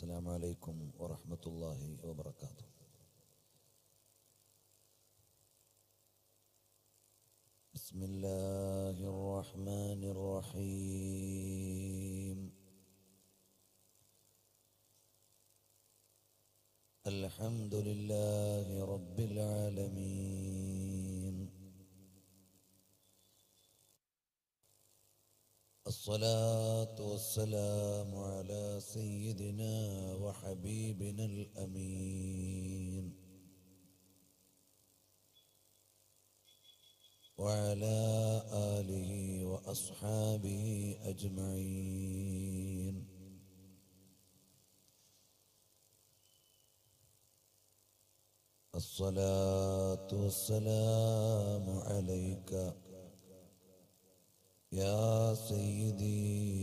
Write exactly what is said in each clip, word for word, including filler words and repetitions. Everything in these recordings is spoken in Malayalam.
السلام عليكم ورحمة الله وبركاته. بسم الله الرحمن الرحيم. الحمد لله رب العالمين. الصلاة والسلام على سيدنا وحبيبنا الأمين وعلى آله وأصحابه أجمعين. الصلاة والسلام عليك يا سيدي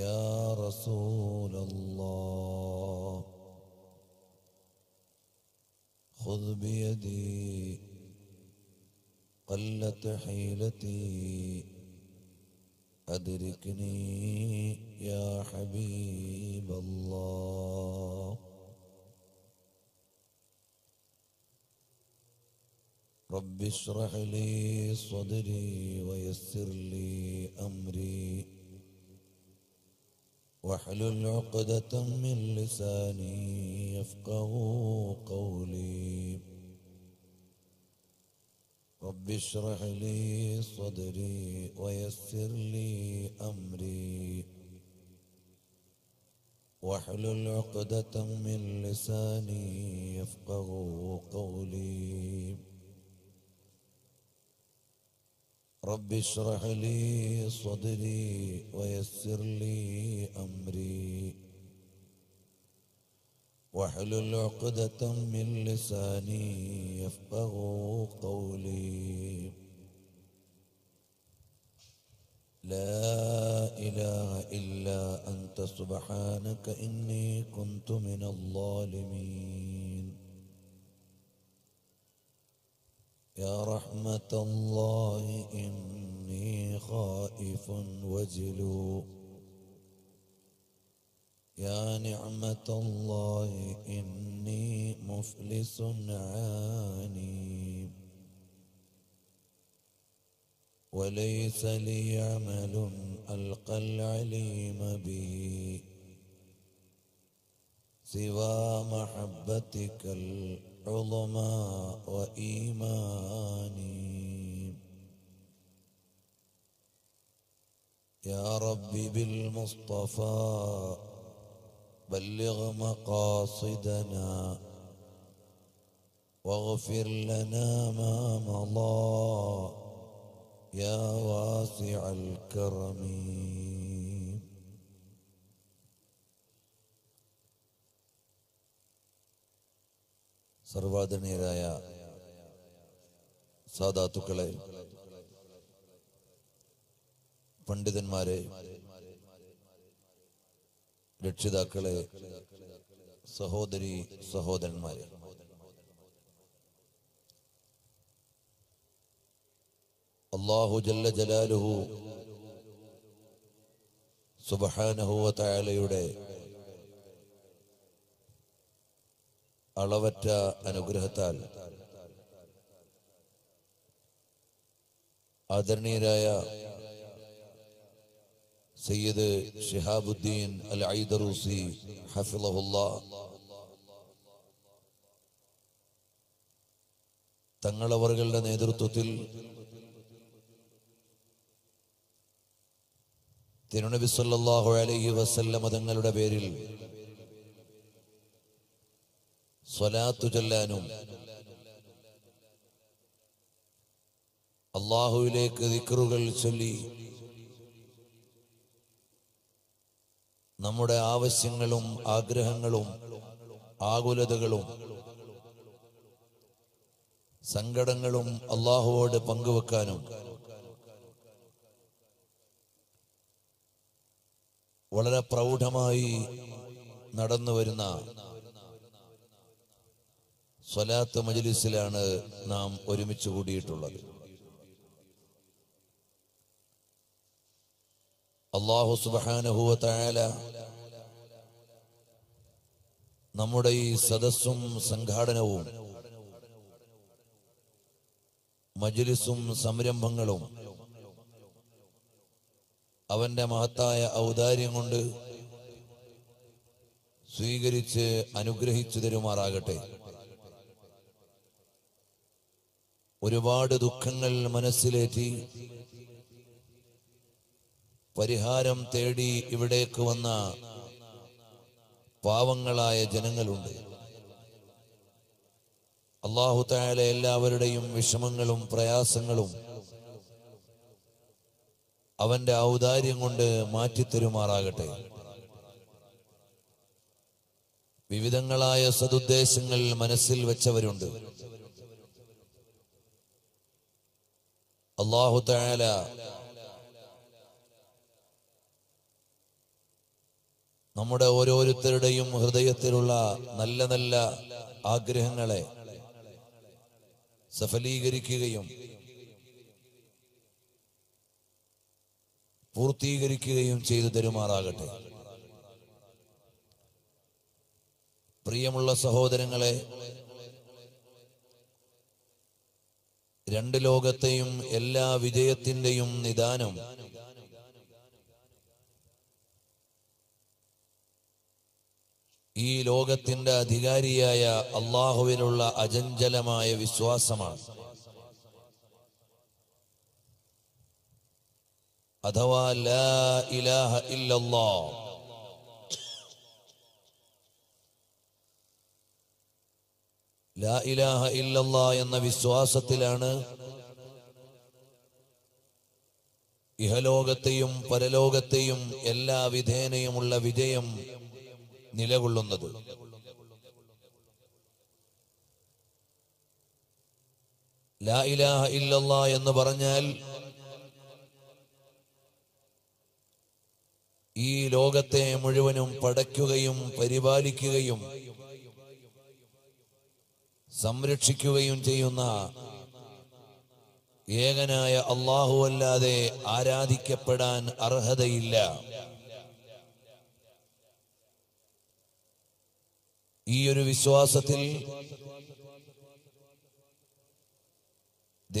يا رسول الله، خذ بيدي قلت حيلتي أدركني يا حبيب الله. رب اشرح لي صدري ويسر لي أمري واحلل عقدة من لساني يفقه قولي. رب اشرح لي صدري ويسر لي أمري واحلل عقدة من لساني يفقه قولي. رب اشرح لي صدري ويسر لي أمري واحلل عقدة من لساني يفقه قولي. لا إله إلا أنت سبحانك إني كنت من الظالمين. يا رحمة الله إني خائف وجلو، يا نعمة الله إني مفلس عاني، وليس لي عمل ألقى العليم به سوى محبتك العظمى وإيماني. يا رب بالمصطفى بلغ مقاصدنا واغفر لنا ما مضى يا واسع الكرم. സർവാദരണീയരായ സാദാത്തുക്കളെ, പണ്ഡിതന്മാരെ, രക്ഷിതാക്കളെ, സഹോദരി സഹോദരന്മാരെ, അല്ലാഹു ജല്ല ജലാലുഹു സുബ്ഹാനഹു വ തആലയുടെ അളവറ്റ അനുഗ്രഹത്താൽ ആദരണീയരായ സയ്യിദ് ശിഹാബുദ്ദീൻ അൽ ഐദറൂസി ഹഫിളഹുല്ലാഹ് തങ്ങളവരുടെ നേതൃത്വത്തിൽ തിരുനബി സല്ലല്ലാഹു അലൈഹി വസല്ലം തങ്ങളുടെ പേരിൽ സ്വലാത്തു ചൊല്ലാനും അല്ലാഹുവിലേക്ക് ദിക്റുകൾ ചൊല്ലി നമ്മുടെ ആവശ്യങ്ങളും ആഗ്രഹങ്ങളും ആകുലതകളും സങ്കടങ്ങളും അല്ലാഹുവോട് പങ്കുവെക്കാനും വളരെ പ്രൗഢമായി നടന്നുവരുന്ന സ്വലാത്ത് മജ്ലിസിലാണ് നാം ഒരുമിച്ച് കൂടിയിട്ടുള്ളത്. അല്ലാഹു സുബ്ഹാനഹു വ തആല നമ്മുടെ ഈ സദസ്സും സംഘാടനവും മജ്ലിസും സംരംഭങ്ങളും അവന്റെ മഹത്തായ ഔദാര്യം കൊണ്ട് സ്വീകരിച്ച് അനുഗ്രഹിച്ചു തരുമാറാകട്ടെ. ഒരുപാട് ദുഃഖങ്ങൾ മനസ്സിലേറ്റി പരിഹാരം തേടി ഇവിടേക്ക് വന്ന പാവങ്ങളായ ജനങ്ങളുണ്ട്. അല്ലാഹു തആല എല്ലാവരുടെയും വിഷമങ്ങളും പ്രയാസങ്ങളും അവന്റെ ഔദാര്യം കൊണ്ട് മാറ്റിത്തരുമാറാകട്ടെ. വിവിധങ്ങളായ സദുദ്ദേശങ്ങൾ മനസ്സിൽ വെച്ചവരുണ്ട്. അല്ലാഹു തആല നമ്മുടെ ഓരോരുത്തരുടെയും ഹൃദയത്തിലുള്ള നല്ല നല്ല ആഗ്രഹങ്ങളെ സഫലീകരിക്കുകയും പൂർത്തീകരിക്കുകയും ചെയ്തു തരുമാറാകട്ടെ. പ്രിയമുള്ള സഹോദരങ്ങളെ, രണ്ട് ലോകത്തെയും എല്ലാ വിജയത്തിന്റെയും നിദാനം ഈ ലോകത്തിന്റെ അധികാരിയായ അള്ളാഹുവിലുള്ള അചഞ്ചലമായ വിശ്വാസമാണ്. അഥവാ ലാ ഇലാഹ ഇല്ലല്ലാഹ്. ലാ ഇലാഹ ഇല്ലല്ലാഹ് എന്ന വിശ്വാസത്തിലാണ് ഇഹലോകത്തെയും പരലോകത്തെയും എല്ലാ വിധേനയുമുള്ള വിജയം നിലകൊള്ളുന്നത്. ലാ ഇലാഹ ഇല്ലല്ലാഹ് എന്ന് പറഞ്ഞാൽ ഈ ലോകത്തെ മുഴുവനും പടയ്ക്കുകയും പരിപാലിക്കുകയും സംരക്ഷിക്കുകയും ചെയ്യുന്ന ഏകനായ അല്ലാഹു അല്ലാതെ ആരാധിക്കപ്പെടാൻ അർഹതയില്ല. ഈ ഒരു വിശ്വാസത്തിൽ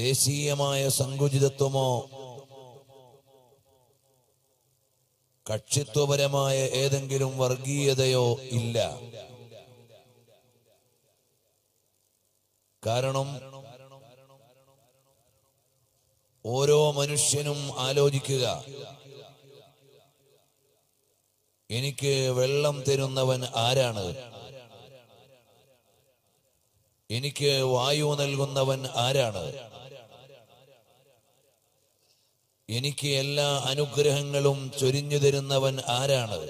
ദേശീയമായ സങ്കുചിതത്വമോ കക്ഷിത്വപരമായ ഏതെങ്കിലും വർഗീയതയോ ഇല്ല. കാരണം ഓരോ മനുഷ്യനും ആലോചിക്കുക, എനിക്ക് വെള്ളം തരുന്നവൻ ആരാണ്, എനിക്ക് വായു നൽകുന്നവൻ ആരാണ്, എനിക്ക് എല്ലാ അനുഗ്രഹങ്ങളും ചൊരിഞ്ഞു തരുന്നവൻ ആരാണ്,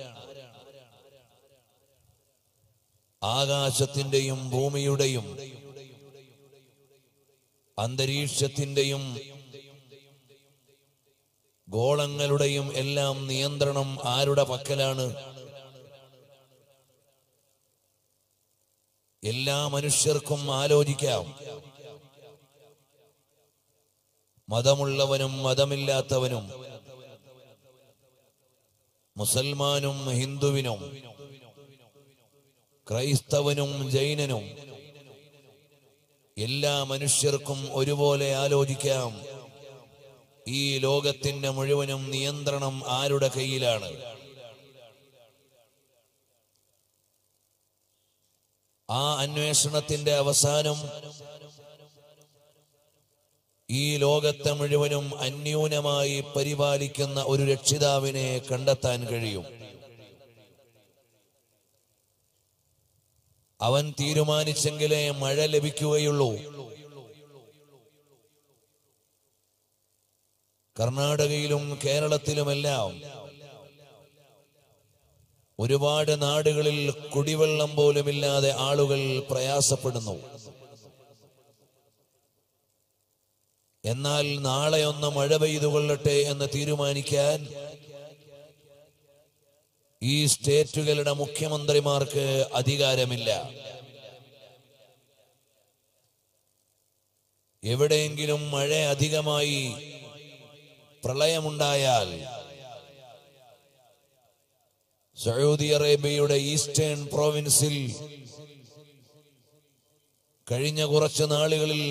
ആകാശത്തിന്റെയും ഭൂമിയുടെയും അന്തരീക്ഷത്തിന്റെയും ഗോളങ്ങളുടെയും എല്ലാം നിയന്ത്രണം ആരുടെ പക്കലാണ്? എല്ലാ മനുഷ്യർക്കും ആലോചിക്കാം. മതമുള്ളവനും മതമില്ലാത്തവനും മുസൽമാനും ഹിന്ദുവിനും ക്രൈസ്തവനും ജൈനനും എല്ലാ മനുഷ്യർക്കും ഒരുപോലെ ആലോചിക്കാം. ഈ ലോകത്തിന്റെ മുഴുവനും നിയന്ത്രണം ആരുടെ കയ്യിലാണ്? ആ അന്വേഷണത്തിന്റെ അവസാനം ഈ ലോകത്തെ മുഴുവനും അന്യൂനമായി പരിപാലിക്കുന്ന ഒരു രക്ഷിതാവിനെ കണ്ടെത്താൻ കഴിയും. അവൻ തീരുമാനിച്ചെങ്കിലേ മഴ ലഭിക്കുകയുള്ളൂ. കർണാടകയിലും കേരളത്തിലുമെല്ലാം ഒരുപാട് നാടുകളിൽ കുടിവെള്ളം പോലുമില്ലാതെ ആളുകൾ പ്രയാസപ്പെടുന്നു. എന്നാൽ നാളെ ഒന്ന് മഴ പെയ്തു കൊള്ളട്ടെ എന്ന് തീരുമാനിക്കാൻ ഈ സ്റ്റേറ്റുകളുടെ മുഖ്യമന്ത്രിമാർക്ക് അധികാരമില്ല. എവിടെയെങ്കിലും മഴ അധികമായി പ്രളയമുണ്ടായാൽ സൗദി അറേബ്യയുടെ ഈസ്റ്റേൺ പ്രോവിൻസിൽ കഴിഞ്ഞ കുറച്ച് നാളുകളിൽ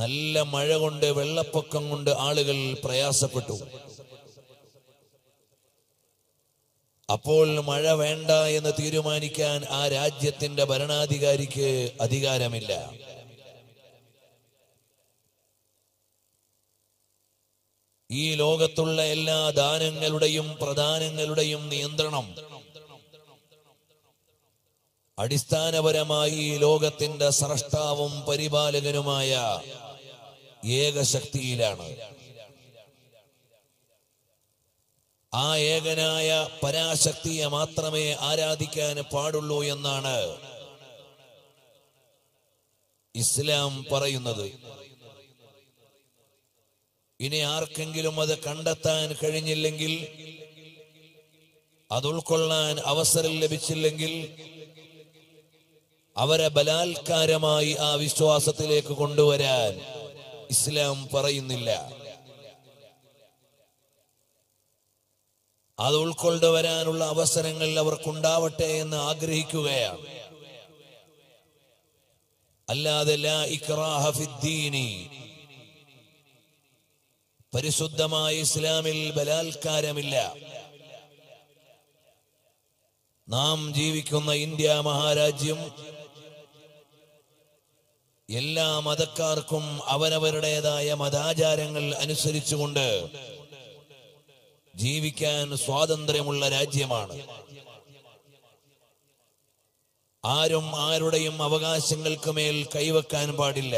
നല്ല മഴ കൊണ്ട് വെള്ളപ്പൊക്കം കൊണ്ട് ആളുകൾ പ്രയാസപ്പെട്ടു. അപ്പോൾ മഴ വേണ്ട എന്ന് തീരുമാനിക്കാൻ ആ രാജ്യത്തിന്റെ ഭരണാധികാരിക്ക് അധികാരമില്ല. ഈ ലോകത്തുള്ള എല്ലാ ദാനങ്ങളുടെയും പ്രദാനങ്ങളുടെയും നിയന്ത്രണം അടിസ്ഥാനപരമായി ലോകത്തിന്റെ സ്രഷ്ടാവും പരിപാലകനുമായ ഏകശക്തിയിലാണ്. ആ ഏകനായ പരാശക്തിയെ മാത്രമേ ആരാധിക്കാൻ പാടുള്ളൂ എന്നാണ് ഇസ്ലാം പറയുന്നത്. ഇനി ആർക്കെങ്കിലും അത് കണ്ടെത്താൻ കഴിഞ്ഞില്ലെങ്കിൽ, അത് ഉൾക്കൊള്ളാൻ അവസരം ലഭിച്ചില്ലെങ്കിൽ, അവരെ ബലാത്കാരമായി ആ വിശ്വാസത്തിലേക്ക് കൊണ്ടുവരാൻ ഇസ്ലാം പറയുന്നില്ല. അത് ഉൾക്കൊണ്ടുവരാനുള്ള അവസരങ്ങൾ അവർക്കുണ്ടാവട്ടെ എന്ന് ആഗ്രഹിക്കുകയാണ്. അല്ലാതെ ലാ ഇക്റാഹ ഫിദ്ദീനി, പരിശുദ്ധമായ ഇസ്ലാമിൽ ബലാത്കാരമില്ല. നാം ജീവിക്കുന്ന ഇന്ത്യ മഹാരാജ്യം എല്ലാ മതക്കാർക്കും അവരവരുടേതായ മതാചാരങ്ങൾ അനുസരിച്ചുകൊണ്ട് ജീവിക്കാൻ സ്വാതന്ത്ര്യമുള്ള രാജ്യമാണ്. ആരും ആരുടെയും അവകാശങ്ങൾക്ക് മേൽ കൈവെക്കാൻ പാടില്ല.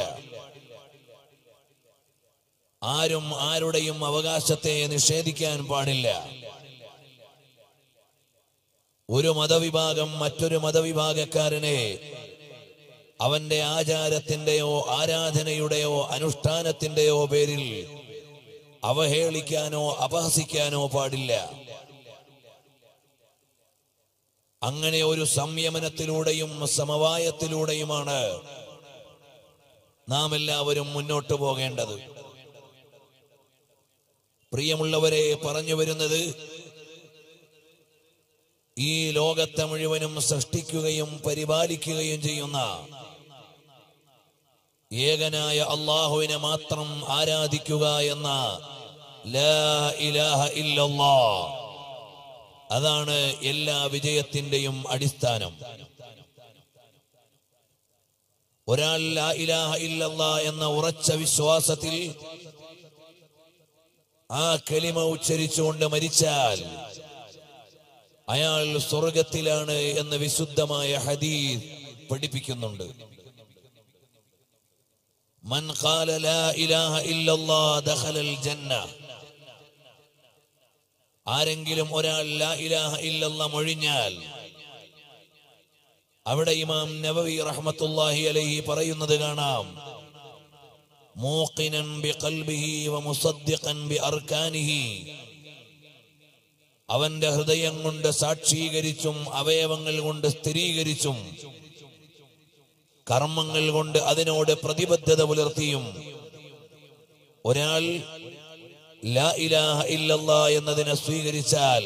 ആരും ആരുടെയും അവകാശത്തെ നിഷേധിക്കാൻ പാടില്ല. ഒരു മതവിഭാഗം മറ്റൊരു മതവിഭാഗക്കാരനെ അവന്റെ ആചാരത്തിന്റെയോ ആരാധനയുടെയോ അനുഷ്ഠാനത്തിന്റെയോ പേരിൽ അവഹേളിക്കാനോ അപഹസിക്കാനോ പാടില്ല. അങ്ങനെ ഒരു സംയമനത്തിലൂടെയും സമവായത്തിലൂടെയുമാണ് നാം എല്ലാവരും മുന്നോട്ട് പോകേണ്ടത്. പ്രിയമുള്ളവരെ, പറഞ്ഞു വരുന്നത് ഈ ലോകത്തെ മുഴുവനും സൃഷ്ടിക്കുകയും പരിപാലിക്കുകയും ചെയ്യുന്ന ഏകനായ അല്ലാഹുവിനെ മാത്രം ആരാധിക്കുക എന്ന ലാ ഇലാഹ ഇല്ലല്ലാഹ്, അതാണ് എല്ലാ വിജയത്തിന്റെയും അടിസ്ഥാനം. ഒരാൾ ലാ ഇലാഹ ഇല്ലല്ലാഹ് എന്ന ഉറച്ച വിശ്വാസത്തിൽ ആ കലിമ ഉച്ചരിച്ചുകൊണ്ട് മരിച്ചാൽ അയാൾ സ്വർഗത്തിലാണ് എന്ന് വിശുദ്ധമായ ഹദീസ് പഠിപ്പിക്കുന്നുണ്ട്. മൻ ഖാല ലാ ഇലാഹ ഇല്ലല്ലാഹ് ദഖലൽ ജന്ന, ആരെങ്കിലും ഒരാൾ ലാ ഇലാഹ ഇല്ലല്ലാഹ് മൊഴിഞ്ഞാൽ, അവിടെ ഇമാം നബവി റഹ്മത്തുള്ളാഹി അലൈഹി പറയുന്നത് കാണാം, മൂഖിനൻ ബിഖൽബിഹി വമുസദ്ദിഖൻ ബിഅർകാനിഹി, അവന്റെ ഹൃദയം കൊണ്ട് സാക്ഷീകരിച്ചും അവയവങ്ങൾ കൊണ്ട് സ്ഥിരീകരിച്ചും കർമ്മങ്ങൾ കൊണ്ട് അതിനോട് പ്രതിബദ്ധത പുലർത്തിയും ഒരാൾ ലാ ഇലാഹ ഇല്ലല്ലാഹ് എന്നതിനെ സ്വീകരിച്ചാൽ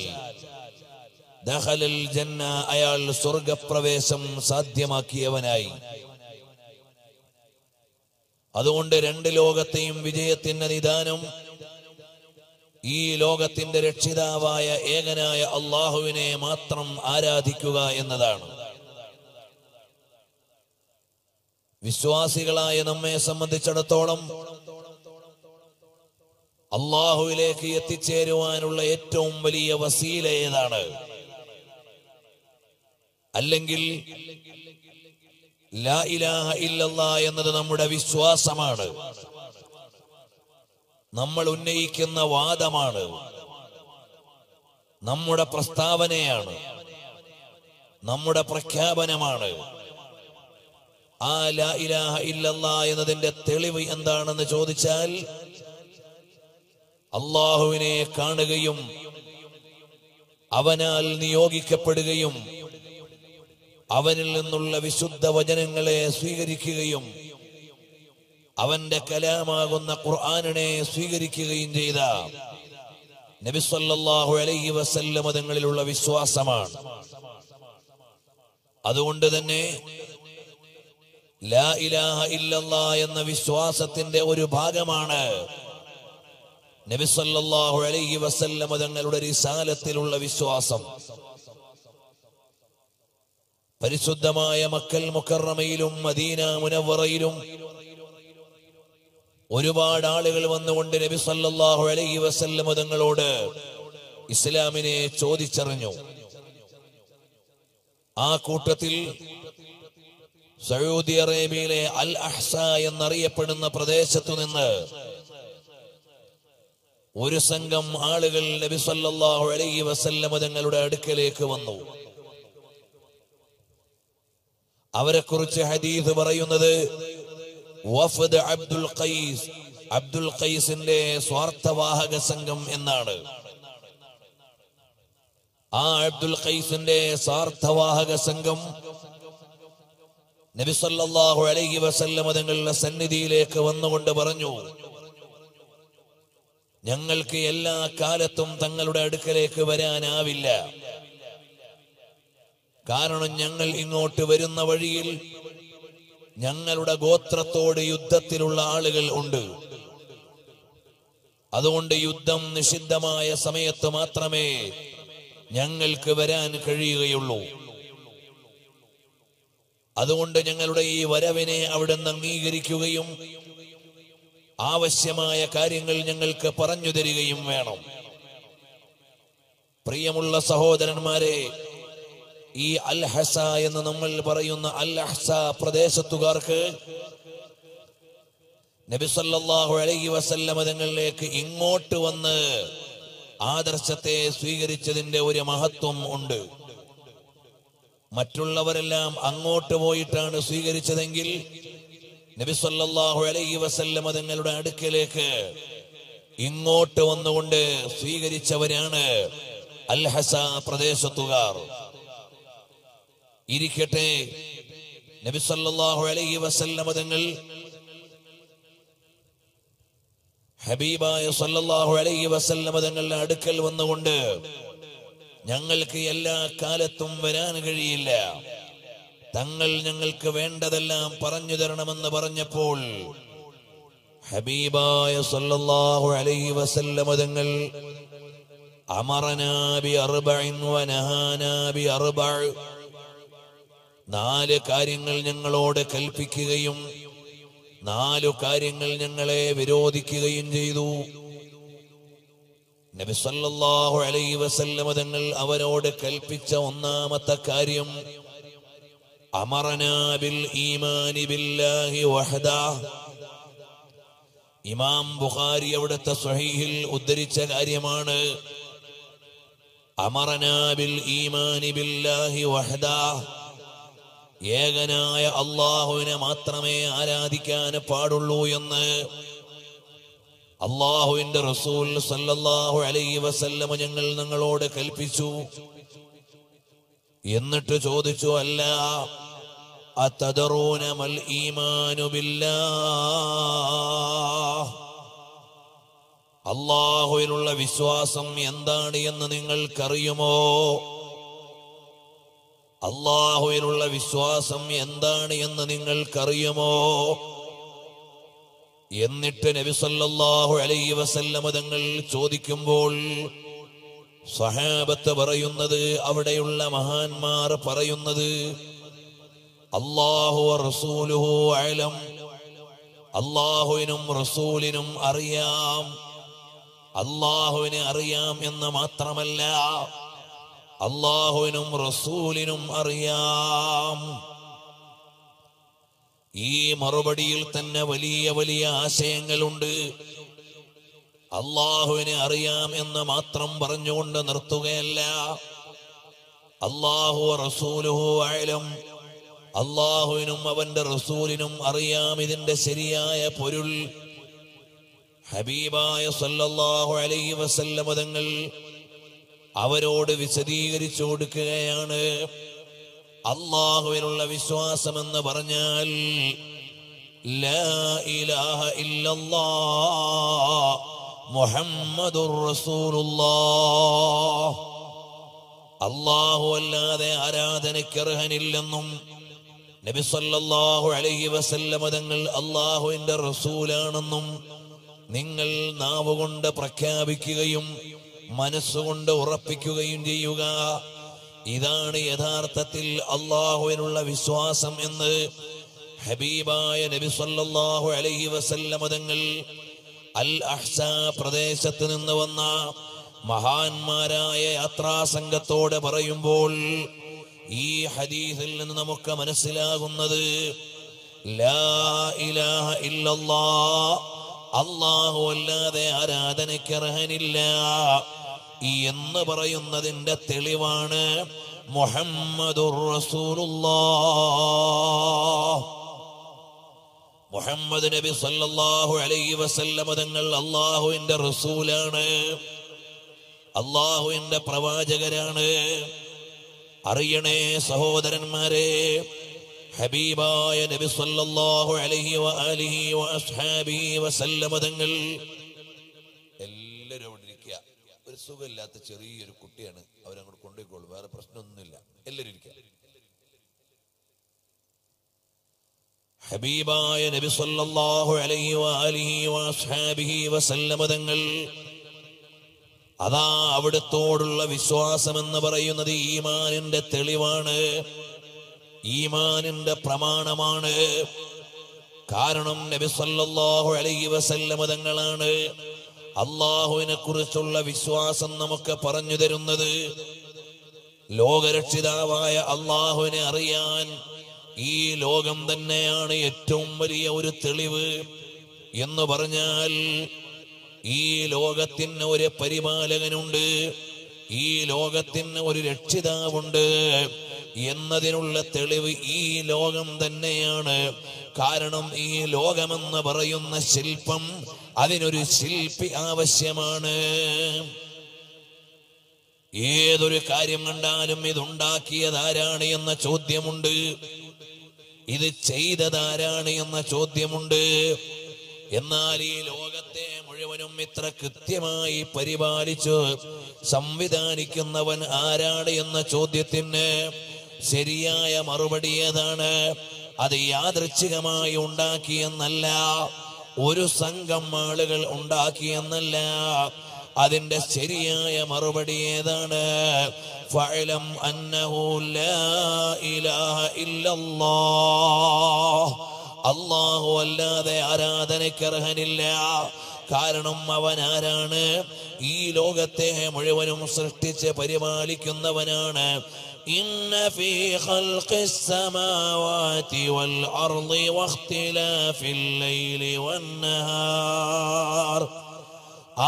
ദഖലൽ ജന്ന, അയാൾ സ്വർഗപ്രവേശം സാധ്യമാക്കിയവനായി. അതുകൊണ്ട് രണ്ട് ലോകത്തെയും വിജയത്തിന്റെ നിദാനം ഈ ലോകത്തിന്റെ രക്ഷിതാവായ ഏകനായ അല്ലാഹുവിനെ മാത്രം ആരാധിക്കുക എന്നതാണ്. വിശ്വാസികളായ നമ്മെ സംബന്ധിച്ചിടത്തോളം അല്ലാഹുവിലേക്ക് എത്തിച്ചേരുവാനുള്ള ഏറ്റവും വലിയ വസീല ഏതാണ്? അല്ലെങ്കിൽ ലാ ഇലാഹ ഇല്ലല്ലാഹ് എന്നത് നമ്മുടെ വിശ്വാസമാണ്, നമ്മൾ ഉന്നയിക്കുന്ന വാദമാണ്, നമ്മുടെ പ്രസ്താവനയാണ്, നമ്മുടെ പ്രഖ്യാപനമാണ്. ആ ലാ ഇലാഹ ഇല്ലല്ലാഹ് എന്നതിന്റെ തെളിവ് എന്താണെന്ന് ചോദിച്ചാൽ അല്ലാഹുവിനെ കാണുകയും അവനാൽ നിയോഗിക്കപ്പെടുകയും അവനിൽ നിന്നുള്ള വിശുദ്ധ വചനങ്ങളെ സ്വീകരിക്കുകയും അവന്റെ കലാമാകുന്ന ഖുർആനിനെ സ്വീകരിക്കുകയും ചെയ്ത നബി സല്ലല്ലാഹു അലൈഹി വസല്ലം തങ്ങളിലുള്ള വിശ്വാസമാണ്. അതുകൊണ്ട് തന്നെ ലാ ഇലാഹ ഇല്ലല്ലാഹ് എന്ന വിശ്വാസത്തിന്റെ ഒരു ഭാഗമാണ് നബി സല്ലല്ലാഹു അലൈഹി വസല്ലം തങ്ങളുടെ റിസാലത്തിലുള്ള വിശ്വാസം. പരിശുദ്ധമായ മക്കൽ മുക്കറമയിലും മദീന മുനവ്വറയിലും ഒരുപാട് ആളുകൾ വന്നുകൊണ്ട് നബി സല്ലല്ലാഹു അലൈഹി വസല്ലം തങ്ങളോട് ഇസ്ലാമിനെ ചോദിച്ചറിഞ്ഞു. ആ കൂട്ടത്തിൽ സൗദി അറേബ്യയിലെ അൽ അഹ്സ എന്നറിയപ്പെടുന്ന പ്രദേശത്തു നിന്ന് ഒരു സംഘം ആളുകൾ നബി സല്ലല്ലാഹു അലൈഹി വസല്ലം തങ്ങളുടെ അടുക്കലേക്ക് വന്നു. അവരെക്കുറിച്ച് ഹദീസ് പറയുന്നത് വഫദ് അബ്ദുൽ ഖൈസ്, അബ്ദുൽ ഖൈസിന്റെ സ്വാർത്ഥവാഹക സംഘം എന്നാണ്. ആ അബ്ദുൽ ഖൈസിന്റെ സ്വാർത്ഥവാഹക സംഘം നബി സല്ലല്ലാഹു അലൈഹി വസല്ലം തങ്ങളുടെ സന്നിധിയിലേക്ക് വന്നുകൊണ്ട് പറഞ്ഞു, ഞങ്ങൾക്ക് എല്ലാ കാലത്തും തങ്ങളുടെ അടുക്കലേക്ക് വരാനാവില്ല. കാരണം ഞങ്ങൾ ഇങ്ങോട്ട് വരുന്ന വഴിയിൽ ഞങ്ങളുടെ ഗോത്രത്തോട് യുദ്ധത്തിലുള്ള ആളുകൾ ഉണ്ട്. അതുകൊണ്ട് യുദ്ധം നിഷിദ്ധമായ സമയത്ത് മാത്രമേ ഞങ്ങൾക്ക് വരാൻ കഴിയുകയുള്ളൂ. അതുകൊണ്ട് ഞങ്ങളുടെ ഈ വരവിനെ അവിടുന്ന് അംഗീകരിക്കുകയും ആവശ്യമായ കാര്യങ്ങൾ ഞങ്ങൾക്ക് പറഞ്ഞു തരികയും വേണം. പ്രിയമുള്ള സഹോദരന്മാരെ, ഈ അൽ ഹസ എന്ന് നമ്മൾ പറയുന്ന അൽ ഹസ പ്രദേശത്തുകാർക്ക് നബി സല്ലല്ലാഹു അലൈഹി വസല്ലം തങ്ങളിലേക്ക് ഇങ്ങോട്ട് വന്ന് ആദർശത്തെ സ്വീകരിച്ചതിന്റെ ഒരു മഹത്വം ഉണ്ട്. മറ്റുള്ളവരെല്ലാം അങ്ങോട്ട് പോയിട്ടാണ് സ്വീകരിച്ചതെങ്കിൽ നബി സല്ലല്ലാഹു അലൈഹി വസല്ലം തങ്ങളുടെ അടുക്കലേക്ക് ഇങ്ങോട്ട് വന്നുകൊണ്ട് സ്വീകരിച്ചവരാണ് അൽ ഹസ പ്രദേശത്തുകാർ. ഇരിക്കട്ടെ, നബി സല്ലല്ലാഹു അലൈഹി വസല്ലം തങ്ങൾ ഹബീബായ സല്ലല്ലാഹു അലൈഹി വസല്ലം തങ്ങളുടെ അടുക്കൽ വന്നുകൊണ്ട് ഞങ്ങൾക്ക് എല്ലാ കാലത്തും വരാൻ കഴിയില്ല, തങ്ങൾ ഞങ്ങൾക്ക് വേണ്ടതെല്ലാം പറഞ്ഞു തരണമെന്ന് പറഞ്ഞപ്പോൾ ഹബീബായ സല്ലല്ലാഹു അലൈഹി വസല്ലം തങ്ങൾ അമറനാ ബി അർബഇൻ വ നഹാനാ ബി അർബഅ, നാല് കാര്യങ്ങൾ ഞങ്ങളോട് കൽപ്പിക്കുകയും നാലു കാര്യങ്ങൾ ഞങ്ങളെ വിരോധിക്കുകയും ചെയ്തു. നബി സല്ലല്ലാഹു അലൈഹി വസല്ലം തങ്ങൾ അവരോട് കൽപ്പിച്ച ഒന്നാമത്തെ കാര്യം അമറനാ ബിൽ ഈമാനി ബില്ലാഹി വഹദ. ഇമാം ബുഖാരി അവിടുത്തെ സ്വഹീഹിൽ ഉദ്ധരിച്ച കാര്യമാണ് അമറനാ ബിൽ ഈമാനി ബില്ലാഹി വഹദ. ഏകനായ അല്ലാഹുവിനെ മാത്രമേ ആരാധിക്കാൻ പാടുള്ളൂ എന്ന് അല്ലാഹുവിന്റെ റസൂൽ സല്ലല്ലാഹു അലൈഹി വസല്ലം ഞങ്ങൾ നിങ്ങളോട് കൽപ്പിച്ചു. എന്നിട്ട് ചോദിച്ചു, അല്ല അതദറൂന മൽ ഈമാനു ബില്ലാഹ്, അല്ലാഹുവിലുള്ള വിശ്വാസം എന്താണ് എന്ന് നിങ്ങൾക്കറിയുമോ? അല്ലാഹുവിലുള്ള വിശ്വാസം എന്താണ് എന്ന് നിങ്ങൾക്കറിയുമോ? എന്നിട്ട് നബി സല്ലല്ലാഹു അലൈഹി വസല്ലം തങ്ങൾ ചോദിക്കുമ്പോൾ സഹാബത്ത് പറയുന്നത്, അവിടെയുള്ള മഹാന്മാർ പറയുന്നത് അല്ലാഹു റസൂലുഹു അലം, അല്ലാഹുവിനും റസൂലിനും അറിയാം. അല്ലാഹുവിനെ അറിയാം എന്ന് മാത്രമല്ല, അല്ലാഹുവിനും റസൂലിനും അറിയാം. ഈ മറുപടിയിൽ തന്നെ വലിയ വലിയ ആശയങ്ങളുണ്ട്. അല്ലാഹുവിനെ അറിയാം എന്ന് മാത്രം പറഞ്ഞുകൊണ്ട് നിർത്തുകയല്ല. അല്ലാഹു റസൂലുഹു അഅലം, അല്ലാഹുവിനും അവന്റെ റസൂലിനും അറിയാം ഇതിന്റെ ശരിയായ പൊരുൾ. ഹബീബായ സല്ലല്ലാഹു അലൈഹി വസല്ലം തങ്ങൾ അവരോട് വിശദീകരിച്ചു കൊടുക്കുകയാണ്, അല്ലാഹുവിനുള്ള വിശ്വാസം എന്ന് പറഞ്ഞാൽ ലാ ഇലാഹ ഇല്ലല്ലാഹ്, മുഹമ്മദുർ റസൂലുള്ളാഹ്. അല്ലാഹു അല്ലാതെ ആരാധനയ്ക്ക് അർഹനില്ലെന്നും നബി സല്ലല്ലാഹു അലൈഹി വസല്ലമ തങ്ങൾ അല്ലാഹുവിന്റെ റസൂലാണെന്നും നിങ്ങൾ നാവുകൊണ്ട് പ്രഖ്യാപിക്കുകയും മനസ്സുകൊണ്ട് ഉറപ്പിക്കുകയും ചെയ്യുക. ഇതാണ് യഥാർത്ഥത്തിൽ അല്ലാഹുവിനുള്ള വിശ്വാസം എന്ന് ഹബീബായ നബി സല്ലല്ലാഹു അലൈഹി വസല്ലമ തങ്ങൾ അൽ അഹ്സ പ്രദേശത്ത് നിന്ന് വന്ന മഹാന്മാരായ യാത്രാ സംഘത്തോട് പറയുമ്പോൾ ഈ ഹദീസിൽ നിന്ന് നമുക്ക് മനസ്സിലാകുന്നത് ലാ ഇലാഹ ഇല്ലല്ലാഹ്, അല്ലാഹു അല്ലാതെ ആരാധനയ്ക്ക് അർഹനില്ല എന്ന് പറയുന്നതിന്റെ തെളിവാണ് മുഹമ്മദുർ റസൂലുള്ളാഹ്. മുഹമ്മദ് നബി സല്ലല്ലാഹു അലൈഹി വസല്ലം തങ്ങൾ അല്ലാഹുവിന്റെ റസൂലാണ്, അല്ലാഹുവിന്റെ പ്രവാചകരാണ്. അറിയണേ സഹോദരന്മാരെ, ഹബീബായ നബി സല്ലല്ലാഹു അലൈഹി വആലിഹി വഅസ്ഹാബിഹി വസല്ലം തങ്ങൾ എല്ലാവരും അവിടെ ഇരിക്കുക. ഒരു സുഖമില്ലാത്ത ചെറിയൊരു കുട്ടിയാണ്, അവരങ്ങോട്ട് കൊണ്ടുപോയിക്കോളൂ, വേറെ പ്രശ്നമൊന്നുമില്ല. എല്ലാവരും ഇരിക്കുക. ഹബീബായ നബി സല്ലല്ലാഹു അലൈഹി വആലിഹി വഅസ്ഹാബിഹി വസല്ലം തങ്ങൾ അതാ അവിടത്തോടുള്ള വിശ്വാസം എന്ന് പറയുന്നത് ഈമാനിന്റെ തെളിവാണ്, ഈമാനിന്റെ പ്രമാണമാണ്. കാരണം നബി സല്ലല്ലാഹു അലൈഹി വസല്ലം തങ്ങളാണ് അല്ലാഹുവിനെ കുറിച്ചുള്ള വിശ്വാസം നമുക്ക് പറഞ്ഞു തരുന്നത്. ലോകരക്ഷിതാവായ അല്ലാഹുവിനെ അറിയാൻ ഈ ലോകം തന്നെയാണ് ഏറ്റവും വലിയ ഒരു തെളിവ് എന്ന് പറഞ്ഞാൽ ഈ ലോകത്തിന് ഒരു പരിപാലകനുണ്ട്, ഈ ലോകത്തിന് ഒരു രക്ഷിതാവുണ്ട് എന്നതിനുള്ള തെളിവ് ഈ ലോകം തന്നെയാണ്. കാരണം ഈ ലോകമെന്ന് പറയുന്ന ശില്പം, അതിനൊരു ശില്പി ആവശ്യമാണ്. ഏതൊരു കാര്യം കണ്ടാലും ഇതുണ്ടാക്കിയതാരാണ് എന്ന ചോദ്യമുണ്ട്, ഇത് ചെയ്തതാരാണ് എന്ന ചോദ്യമുണ്ട്. എന്നാൽ ഈ ലോകത്തെ മുഴുവനും ഇത്ര കൃത്യമായി പരിപാലിച്ച് സംവിധാനിക്കുന്നവൻ ആരാണ് എന്ന ചോദ്യത്തിന് ശരിയായ മറുപടി ഏതാണ്? അത് യാദൃച്ഛികമായി ഉണ്ടാക്കിയെന്നല്ല, ഒരു സംഘം ആളുകൾ ഉണ്ടാക്കിയെന്നല്ല, അതിന്റെ ശരിയായ മറുപടി ഏതാണ്? ഫഅലം അന്നഹു ലാ ഇലാഹ ഇല്ലല്ലാഹ്, അല്ലാഹു അല്ലാതെ ആരാധനയ്ക്ക് അർഹനില്ല. കാരണം അവൻ ആരാണ്? ഈ ലോകത്തെ മുഴുവനും സൃഷ്ടിച്ച് പരിപാലിക്കുന്നവനാണ്. ഇന്ന ഫീ ഖൽഖിസ് സമാവാതി വൽ അർളി വഖ്തിലാഫിൽ ലൈലി വന്നഹാർ,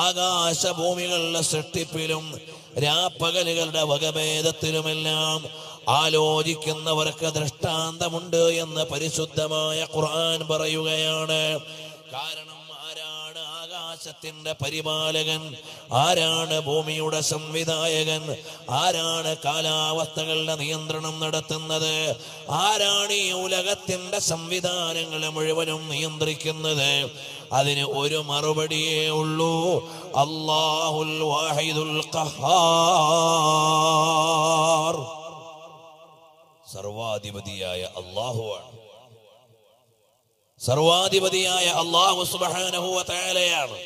ആകാശഭൂമികളുടെ സൃഷ്ടിപ്പിലും രാപ്പകലുകളുടെ വകഭേദത്തിലുമെല്ലാം ആലോചിക്കുന്നവർക്ക് ദൃഷ്ടാന്തമുണ്ട് എന്ന് പരിശുദ്ധമായ ഖുർആൻ പറയുകയാണ്. കാരണം ആരാണ് ആകാശത്തിന്റെ പരിപാലകൻ, ആരാണ് ഭൂമിയുടെ സംവിധായകൻ, ആരാണ് കാലാവസ്ഥകളുടെ നിയന്ത്രണം നടത്തുന്നത്, ആരാണ് ഈ ഉലകത്തിന്റെ സംവിധാനങ്ങളെ മുഴുവനും നിയന്ത്രിക്കുന്നത്? അതിന് ഒരു മറുപടിയേ ഉള്ളൂ, അല്ലാഹുൽ വാഹിദുൽ ഖഹാർ, സർവാധിപതിയായ അല്ലാഹുവാണ്, സർവാധിപതിയായ അല്ലാഹു സുബ്ഹാനഹു വ തആലയാണ്.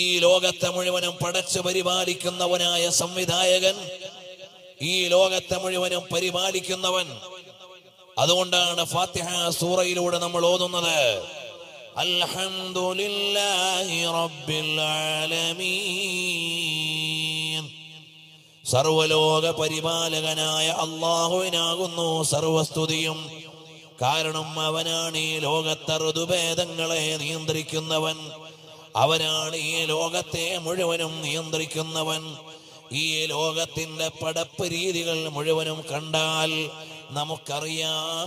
ഈ ലോകത്തെ മുഴുവനും പടച്ചു പരിപാലിക്കുന്നവനായ സംവിധായകൻ, ഈ ലോകത്തെ മുഴുവനും പരിപാലിക്കുന്നവൻ. അതുകൊണ്ടാണ് ഫാത്തിഹ സൂറയിലൂടെ നമ്മൾ ഓതുന്നത് അൽഹംദുലില്ലാഹി റബ്ബിൽ ആലമീൻ. സർവലോക പരിപാലകനായ അല്ലാഹുവിനാകുന്നു സർവസ്തുതിയും. കാരണം അവനാണ് ഈ ലോകത്തെ ഋതുഭേദങ്ങളെ നിയന്ത്രിക്കുന്നവൻ, അവനാണ് ഈ ലോകത്തെ മുഴുവനും നിയന്ത്രിക്കുന്നവൻ. ഈ ലോകത്തിന്റെ പടപ്പ് രീതികൾ മുഴുവനും കണ്ടാൽ നമുക്കറിയാം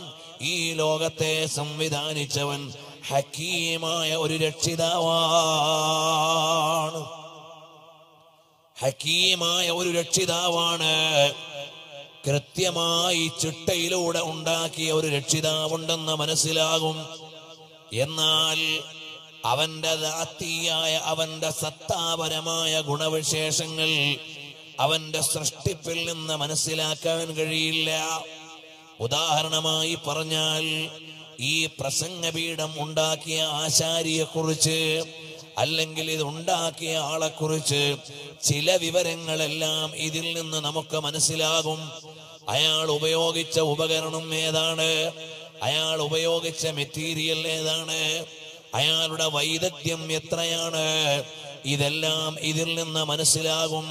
ഈ ലോകത്തെ സംവിധാനിച്ചവൻ ഹക്കീമായ ഒരു രക്ഷിതാവാണ്, ഹക്കീമായ ഒരു രക്ഷിതാവാണ്. കൃത്യമായി ചിട്ടയിലൂടെ ഉണ്ടാക്കിയ ഒരു രക്ഷിതാവുണ്ടെന്ന് മനസ്സിലാകും. എന്നാൽ അവന്റെ ദാത്തിയായ അവന്റെ സത്താപരമായ ഗുണവിശേഷങ്ങൾ അവന്റെ സൃഷ്ടിപ്പിൽ നിന്ന് മനസ്സിലാക്കാൻ കഴിയില്ല. ഉദാഹരണമായി പറഞ്ഞാൽ ഈ പ്രസംഗപീഠം ഉണ്ടാക്കിയ ആശാരിയെക്കുറിച്ച് അല്ലെങ്കിൽ ഇത് ഉണ്ടാക്കിയ ആളെക്കുറിച്ച് ചില വിവരങ്ങളെല്ലാം ഇതിൽ നിന്ന് നമുക്ക് മനസ്സിലാകും. അയാൾ ഉപയോഗിച്ച ഉപകരണം ഏതാണ്, അയാൾ ഉപയോഗിച്ച മെറ്റീരിയൽ ഏതാണ്, അയാളുടെ വൈദഗ്ധ്യം എത്രയാണ്, ഇതെല്ലാം ഇതിൽ നിന്ന് മനസ്സിലാകും.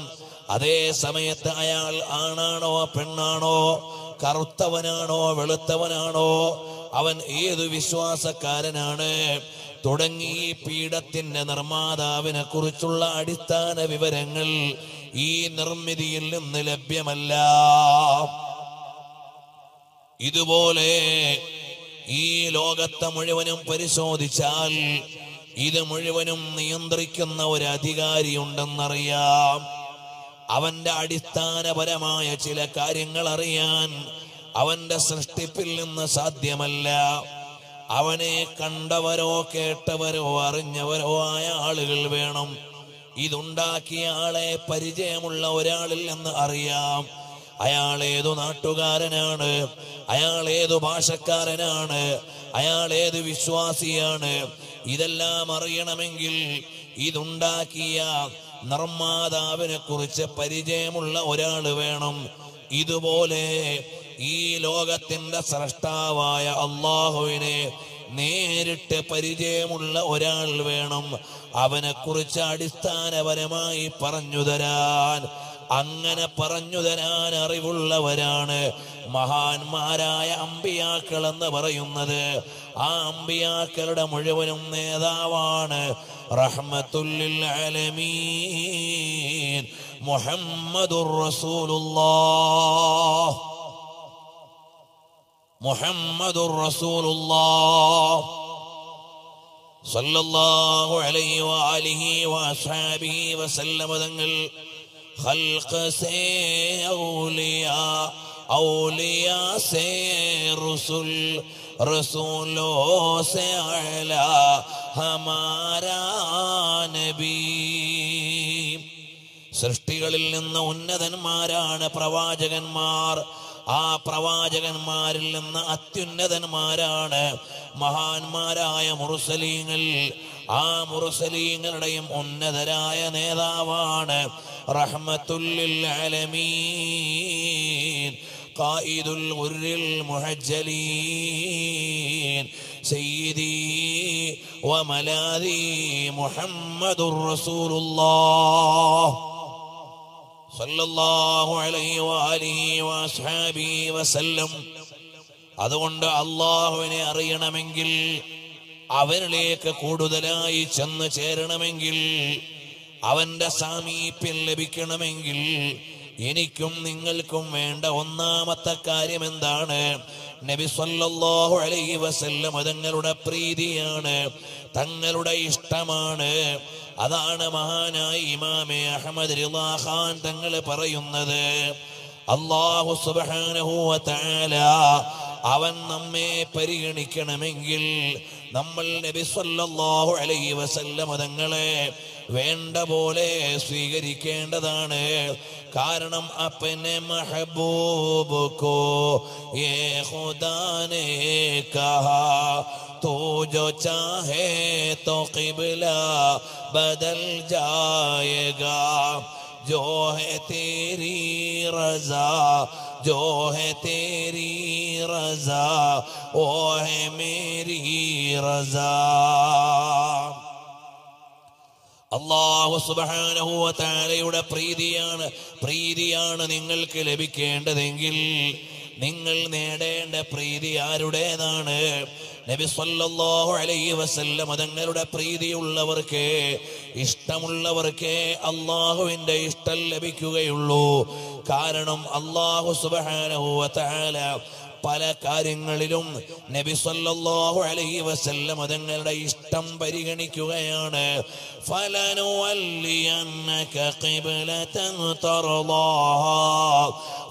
അതേ സമയത്ത് അയാൾ ആണാണോ പെണ്ണാണോ, കറുത്തവനാണോ വെളുത്തവനാണോ, അവൻ ഏതു വിശ്വാസക്കാരനാണ് തുടങ്ങി ഈ പീഠത്തിന്റെ നിർമ്മാതാവിനെ കുറിച്ചുള്ള അടിസ്ഥാന വിവരങ്ങൾ ഈ നിർമ്മിതിയിൽ നിന്ന് ലഭ്യമല്ല. ഇതുപോലെ ഈ ലോകത്തെ മുഴുവനും പരിശോധിച്ചാൽ ഇത് മുഴുവനും നിയന്ത്രിക്കുന്ന ഒരു അധികാരിയുണ്ടെന്നറിയാം. അവന്റെ അടിസ്ഥാനപരമായ ചില കാര്യങ്ങൾ അറിയാൻ അവന്റെ സൃഷ്ടിപ്പിൽ നിന്ന് സാധ്യമല്ല. അവനെ കണ്ടവരോ കേട്ടവരോ അറിഞ്ഞവരോ ആയ ആളുകൾ വേണം. ഇതുണ്ടാക്കിയ ആളെ പരിചയമുള്ള ഒരാളില്ലെന്ന് അറിയാം. അയാൾ ഏതു നാട്ടുകാരനാണ്, അയാൾ ഏതു ഭാഷക്കാരനാണ്, അയാൾ ഏത് വിശ്വാസിയാണ്, ഇതെല്ലാം അറിയണമെങ്കിൽ ഇതുണ്ടാക്കിയ നിർമ്മാതാവിനെ കുറിച്ച് പരിചയമുള്ള ഒരാൾ വേണം. ഇതുപോലെ ഈ ലോകത്തിന്റെ സ്രഷ്ടാവായ അള്ളാഹുവിനെ നേരിട്ട് പരിചയമുള്ള ഒരാൾ വേണം അവനെ കുറിച്ച് അടിസ്ഥാനപരമായി പറഞ്ഞു തരാൻ. അങ്ങനെ പറഞ്ഞു തരാൻ അറിവുള്ളവരാണ് മഹാന്മാരായ അമ്പിയാക്കൾ എന്ന് പറയുന്നത്. ആ അമ്പിയാക്കളുടെ മുഴുവനും നേതാവാണ് റഹ്മത്തുല്ലിൽ ആലമീൻ മുഹമ്മദുർ റസൂലുള്ളാഹ് മുഹമ്മദുർ റസൂലുള്ളാഹ് സല്ലല്ലാഹു അലൈഹി വആലിഹി വഅസ്ഹാബിഹി വസല്ലമ തങ്ങൾ ഖൽഖ് സേ ഔലിയാ ഔലിയാ സേ റസൂൽ रसूलों से आला हमारा नबी. സൃഷ്ടികളിൽ നിന്ന് ഉന്നതന്മാരാണ് പ്രവാചകന്മാർ. ആ പ്രവാചകന്മാരിൽ നിന്ന് അത്യുന്നതന്മാരാണ് മഹാന്മാരായ മുർസലീങ്ങൾ. ആ മുർസലീങ്ങളുടെയും ഉന്നതരായ നേതാവാണ് റഹ്മത്തുല്ലിൽ ആലമീൻ قائد الغر المحجلين سيدي وملاذي محمد رسول الله صلى الله عليه وآله وأصحابه وسلم. അതുകൊണ്ട് അല്ലാഹുവിനെ അറിയണമെങ്കിൽ, അവനിലേക്ക് കൂടുതലായി ചെന്ന് ചേരണമെങ്കിൽ, അവന്റെ സാമീപ്യം ലഭിക്കണമെങ്കിൽ എനിക്കും നിങ്ങൾക്കും വേണ്ട ഒന്നാമത്തെ കാര്യം എന്താണ്? നബി സല്ലല്ലാഹു അലൈഹി വസല്ലം തങ്ങളുടെ പ്രീതിയാണ്, തങ്ങളുടെ ഇഷ്ടമാണ്. അതാണ് മഹാനായ ഇമാമെ അഹ്മദ് റിളാ ഖാൻ തങ്ങൾ പറയുന്നത്. അല്ലാഹു സുബ്ഹാനഹു വ തആല അവൻ നമ്മെ പരിഗണിക്കണമെങ്കിൽ നമ്മൾ നബി സല്ലല്ലാഹു അലൈഹി വസല്ലം തങ്ങളെ വേണ്ട പോലെ സ്വീകരിക്കേണ്ടതാണ്. കാരണം അപ്പനെ മഹബൂബ് കോ യേ ഖുദാ നേ കഹാ തൂ ജോ ചാഹേ തോ ഖിബ്ല ബദൽ ജായേഗാ ജോ ഹേ തേരി റസാ ജോ ഹേ തേരി റസാ ഓ ഹേ മേരി റസാ. അല്ലാഹു സുബ്ഹാനഹു വ തആലയുടെ പ്രീതിയാണ് പ്രീതിയാണ് നിങ്ങൾക്ക് ലഭിക്കേണ്ടതെങ്കിൽ നിങ്ങൾ നേടേണ്ട പ്രീതി ആരുടേതാണ്? നബി സല്ലല്ലാഹു അലൈഹി വസല്ലം തങ്ങളുടെ പ്രീതിയുള്ളവർക്ക്, ഇഷ്ടമുള്ളവർക്ക് അല്ലാഹുവിൻ്റെ ഇഷ്ടം ലഭിക്കുകയുള്ളൂ. കാരണം അല്ലാഹു സുബ്ഹാനഹു വ തആല പല കാര്യങ്ങളിലും നബി സല്ലല്ലാഹു അലൈഹി വസല്ലം തങ്ങളുടെ ഇഷ്ടം പരിഗണിക്കുകയാണ്. فَلَنُوَلِّيَنَّكَ قِبْلَةً تَرْضَاهَا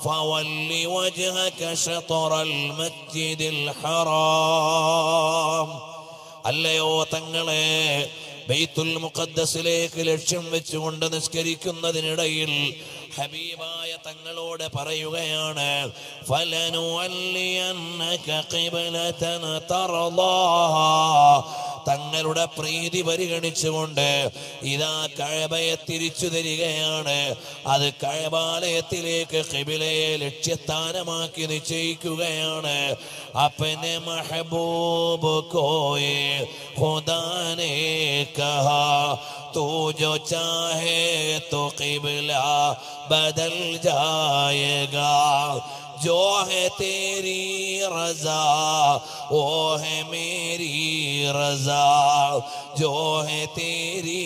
فَوَلِّ وَجْهَكَ شَطْرَ الْمَسْجِدِ الْحَرَامِ അല്ലയോ തങ്ങളെ, ബൈത്തുൽ മുഖദ്ദസിലേക്ക് ലക്ഷ്യം വെച്ചുകൊണ്ട് നിസ്കരിക്കുന്നതിനിടയിൽ ഹബീബായ തങ്ങളോട് പറയുകയാണ്, ഫലനുഅല്ലിയന്നക ഖിബലതൻ തർളാഹാ, തങ്ങളുടെ പ്രീതി പരിഗണിച്ചുകൊണ്ട് ഇതാ കഅബയെ തിരിച്ചു തരികയാണ്. അത് കഅബാലയത്തിലേക്ക് ഖിബലയെ ലക്ഷ്യസ്ഥാനമാക്കി നിശ്ചയിക്കുകയാണ്. അപ്പനെ മഹബൂബ് കോയേ ഖുദാനേ കഹാ, तू जो चाहे तो क़िबला बदल जाएगा, जो है तेरी रज़ा वो है मेरी रज़ा, जो है तेरी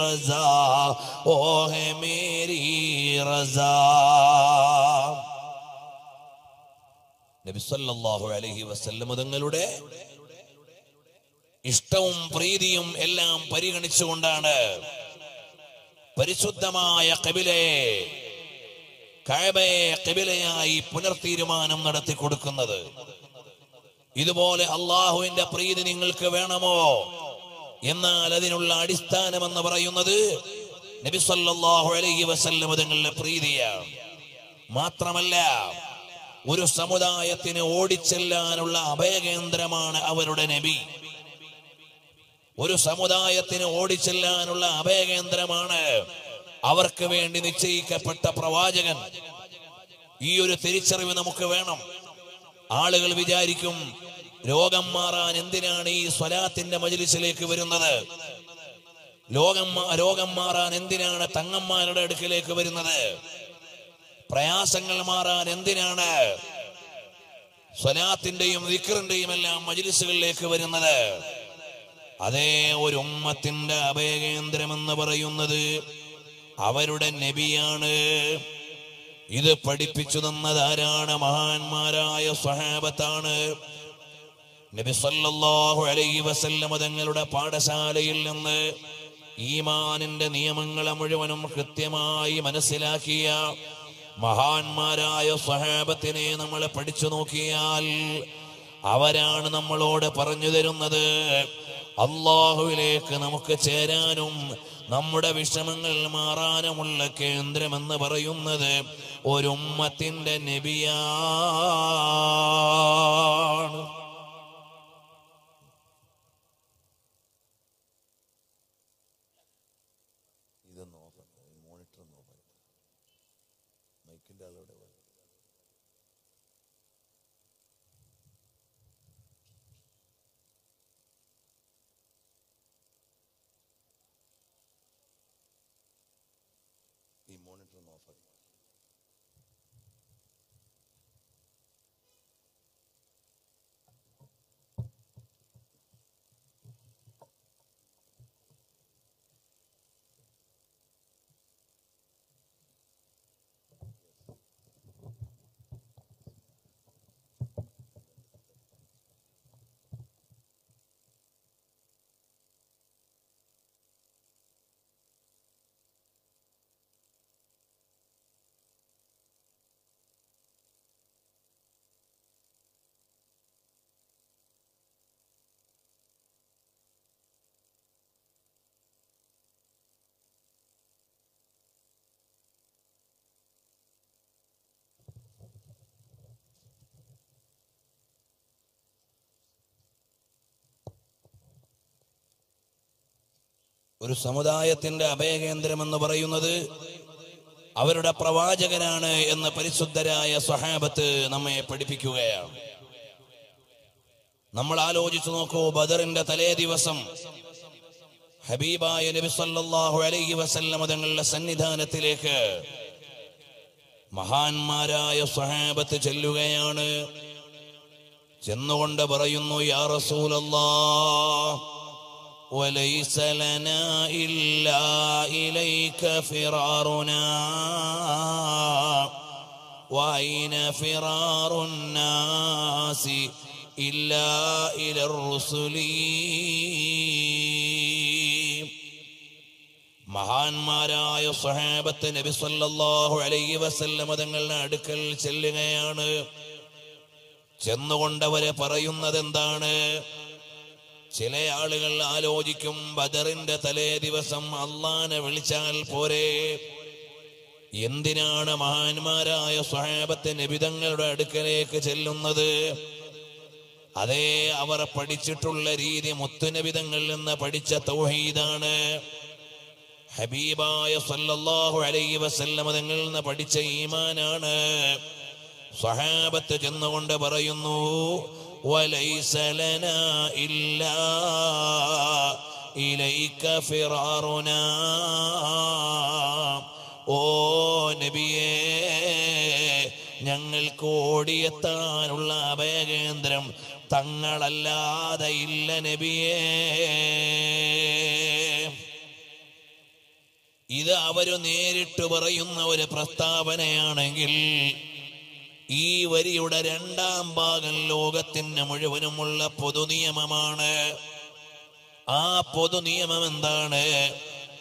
रज़ा वो है मेरी रज़ा। നബി സല്ലല്ലാഹു അലൈഹി വസല്ലം തങ്ങളുടെ ഇഷ്ടവും പ്രീതിയും എല്ലാം പരിഗണിച്ചുകൊണ്ടാണ് പരിശുദ്ധമായ ഖിബലയെ കഅബയെ ഖിബലയായി പുനർതീരുമാനം നടത്തി കൊടുക്കുന്നത്. ഇതുപോലെ അള്ളാഹുവിന്റെ പ്രീതി നിങ്ങൾക്ക് വേണമോ? എന്നാൽ അതിനുള്ള അടിസ്ഥാനം എന്ന് പറയുന്നത് നബി സല്ലല്ലാഹു അലൈഹി വസല്ലം തങ്ങളുടെ പ്രീതിയാണ്. മാത്രമല്ല, ഒരു സമുദായത്തിന് ഓടിച്ചെല്ലാനുള്ള അഭയകേന്ദ്രമാണ് അവരുടെ നബി. ഒരു സമുദായത്തിന് ഓടിച്ചെല്ലാനുള്ള അഭയകേന്ദ്രമാണ് അവർക്ക് വേണ്ടി നിശ്ചയിക്കപ്പെട്ട പ്രവാചകൻ. ഈ ഒരു തിരിച്ചറിവ് നമുക്ക് വേണം. ആളുകൾ വിചാരിക്കും, രോഗം മാറാൻ എന്തിനാണ് ഈ സ്വലാത്തിന്റെ മജ്ലിസിലേക്ക് വരുന്നത്, രോഗം രോഗം മാറാൻ എന്തിനാണ് തങ്ങന്മാരുടെ അടുക്കിലേക്ക് വരുന്നത്, പ്രയാസങ്ങൾ മാറാൻ എന്തിനാണ് സ്വലാത്തിന്റെയും ദിക്റിന്റെയും എല്ലാം മജ്ലിസുകളിലേക്ക് വരുന്നത്. അതേ, ഒരു ഉമ്മത്തിന്റെ അഭയകേന്ദ്രം എന്ന് പറയുന്നത് അവരുടെ നബിയാണ്. ഇത് പഠിപ്പിച്ചു തന്നതാരാണ്? മഹാന്മാരായ സ്വഹാബത്താണ്. നബി സല്ലല്ലാഹു അലൈഹി വസല്ലം തങ്ങളുടെ പാഠശാലയിൽ നിന്ന് ഈമാനിന്റെ നിയമങ്ങളെ മുഴുവനും കൃത്യമായി മനസ്സിലാക്കിയ മഹാന്മാരായ സ്വഹാബത്തിനെ നമ്മൾ പഠിച്ചു നോക്കിയാൽ അവരാണ് നമ്മളോട് പറഞ്ഞു തരുന്നത് അല്ലാഹുവിലേക്ക് നമുക്ക് ചേരാനും നമ്മുടെ വിഷമങ്ങൾ മാറാനുമുള്ള കേന്ദ്രമെന്ന് പറയുന്നത് ഒരു ഉമ്മത്തിന്റെ നബിയാണ്. ഒരു സമുദായത്തിന്റെ അഭയകേന്ദ്രം എന്ന് പറയുന്നത് അവരുടെ പ്രവാചകനാണ് എന്ന് പരിശുദ്ധരായ സ്വഹാബത്ത് നമ്മെ പഠിപ്പിക്കുകയാണ്. നമ്മൾ ആലോചിച്ചു നോക്കൂ, ബദറിന്റെ തലേ ദിവസം ഹബീബായ നബി സല്ലല്ലാഹു അലൈഹി വസല്ലം തങ്ങളുടെ സന്നിധാനത്തിലേക്ക് മഹാന്മാരായ സ്വഹാബത്ത് ചെല്ലുകയാണ്. ചെന്നുകൊണ്ട് പറയുന്നു, യാ റസൂലല്ലാഹ് وليس لنا إلا إليك فرارنا وأين فرار الناس إلا إلى الرسل. മഹാന്മാരായ സ്വഹാബത്ത് നബി സല്ലല്ലാഹു അലൈഹി വസല്ലം തങ്ങളുടെ അടുക്കൽ ചെല്ലുകയാണ്. ചെന്നുകൊണ്ടവരെ പറയുന്നത് എന്താണ്? ചില ആളുകൾ ആലോചിക്കും, ബദറിന്റെ തലേ ദിവസം അള്ളാനെ വിളിച്ചാൽ പോരെ, എന്തിനാണ് മഹാന്മാരായ സ്വഹാബത്തെ നബിതങ്ങളുടെ അടുക്കലേക്ക് ചെല്ലുന്നത്? അതേ, അവർ പഠിച്ചിട്ടുള്ള രീതി മുത്തുനബിതങ്ങളിൽ നിന്ന് പഠിച്ച തൗഹീദാണ്. ഹബീബായ സല്ലല്ലാഹു അലൈഹി വസല്ലം തങ്ങളിൽ നിന്ന് പഠിച്ച ഈമാനാണ്. സ്വഹാബത്ത് ചെന്നുകൊണ്ട് പറയുന്നു, വലൈസ ലനാ ഇല്ലാ ഇലൈക ഫിറാറുനാ. ഓ നബിയേ, ഞങ്ങൾക്ക് ഓടിയെത്താനുള്ള അഭയകേന്ദ്രം തങ്ങളല്ലാതെ ഇല്ല നബിയേ. ഇത് അവര് നേരിട്ട് പറയുന്ന ഒരു പ്രസ്താവനയാണെങ്കിൽ ഈ വരിയുടെ രണ്ടാം ഭാഗം ലോകത്തിന് മുഴുവനുമുള്ള പൊതുനിയമമാണ്. ആ പൊതുനിയമം എന്താണ്?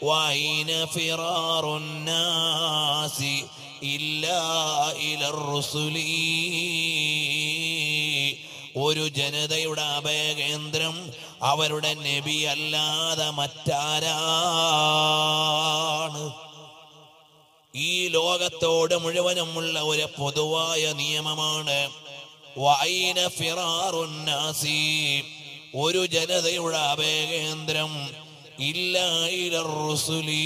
വൈന ഫിറാറുന്നാസി ഇല്ലാ ഇലർ റസൂലി. ഒരു ജനതയുടെ അഭയകേന്ദ്രം അവരുടെ നബി അല്ലാതെ മറ്റാരാണ്? ഈ ലോകത്തോട് മുഴുവനുമുള്ള ഒരു പൊതുവായ നിയമമാണ്. വൈന ഫിറാറുന്നാസി, ഒരു ജനതയുടെ അഭയകേന്ദ്രം ഇല്ലാ ഇലർ റസൂലി,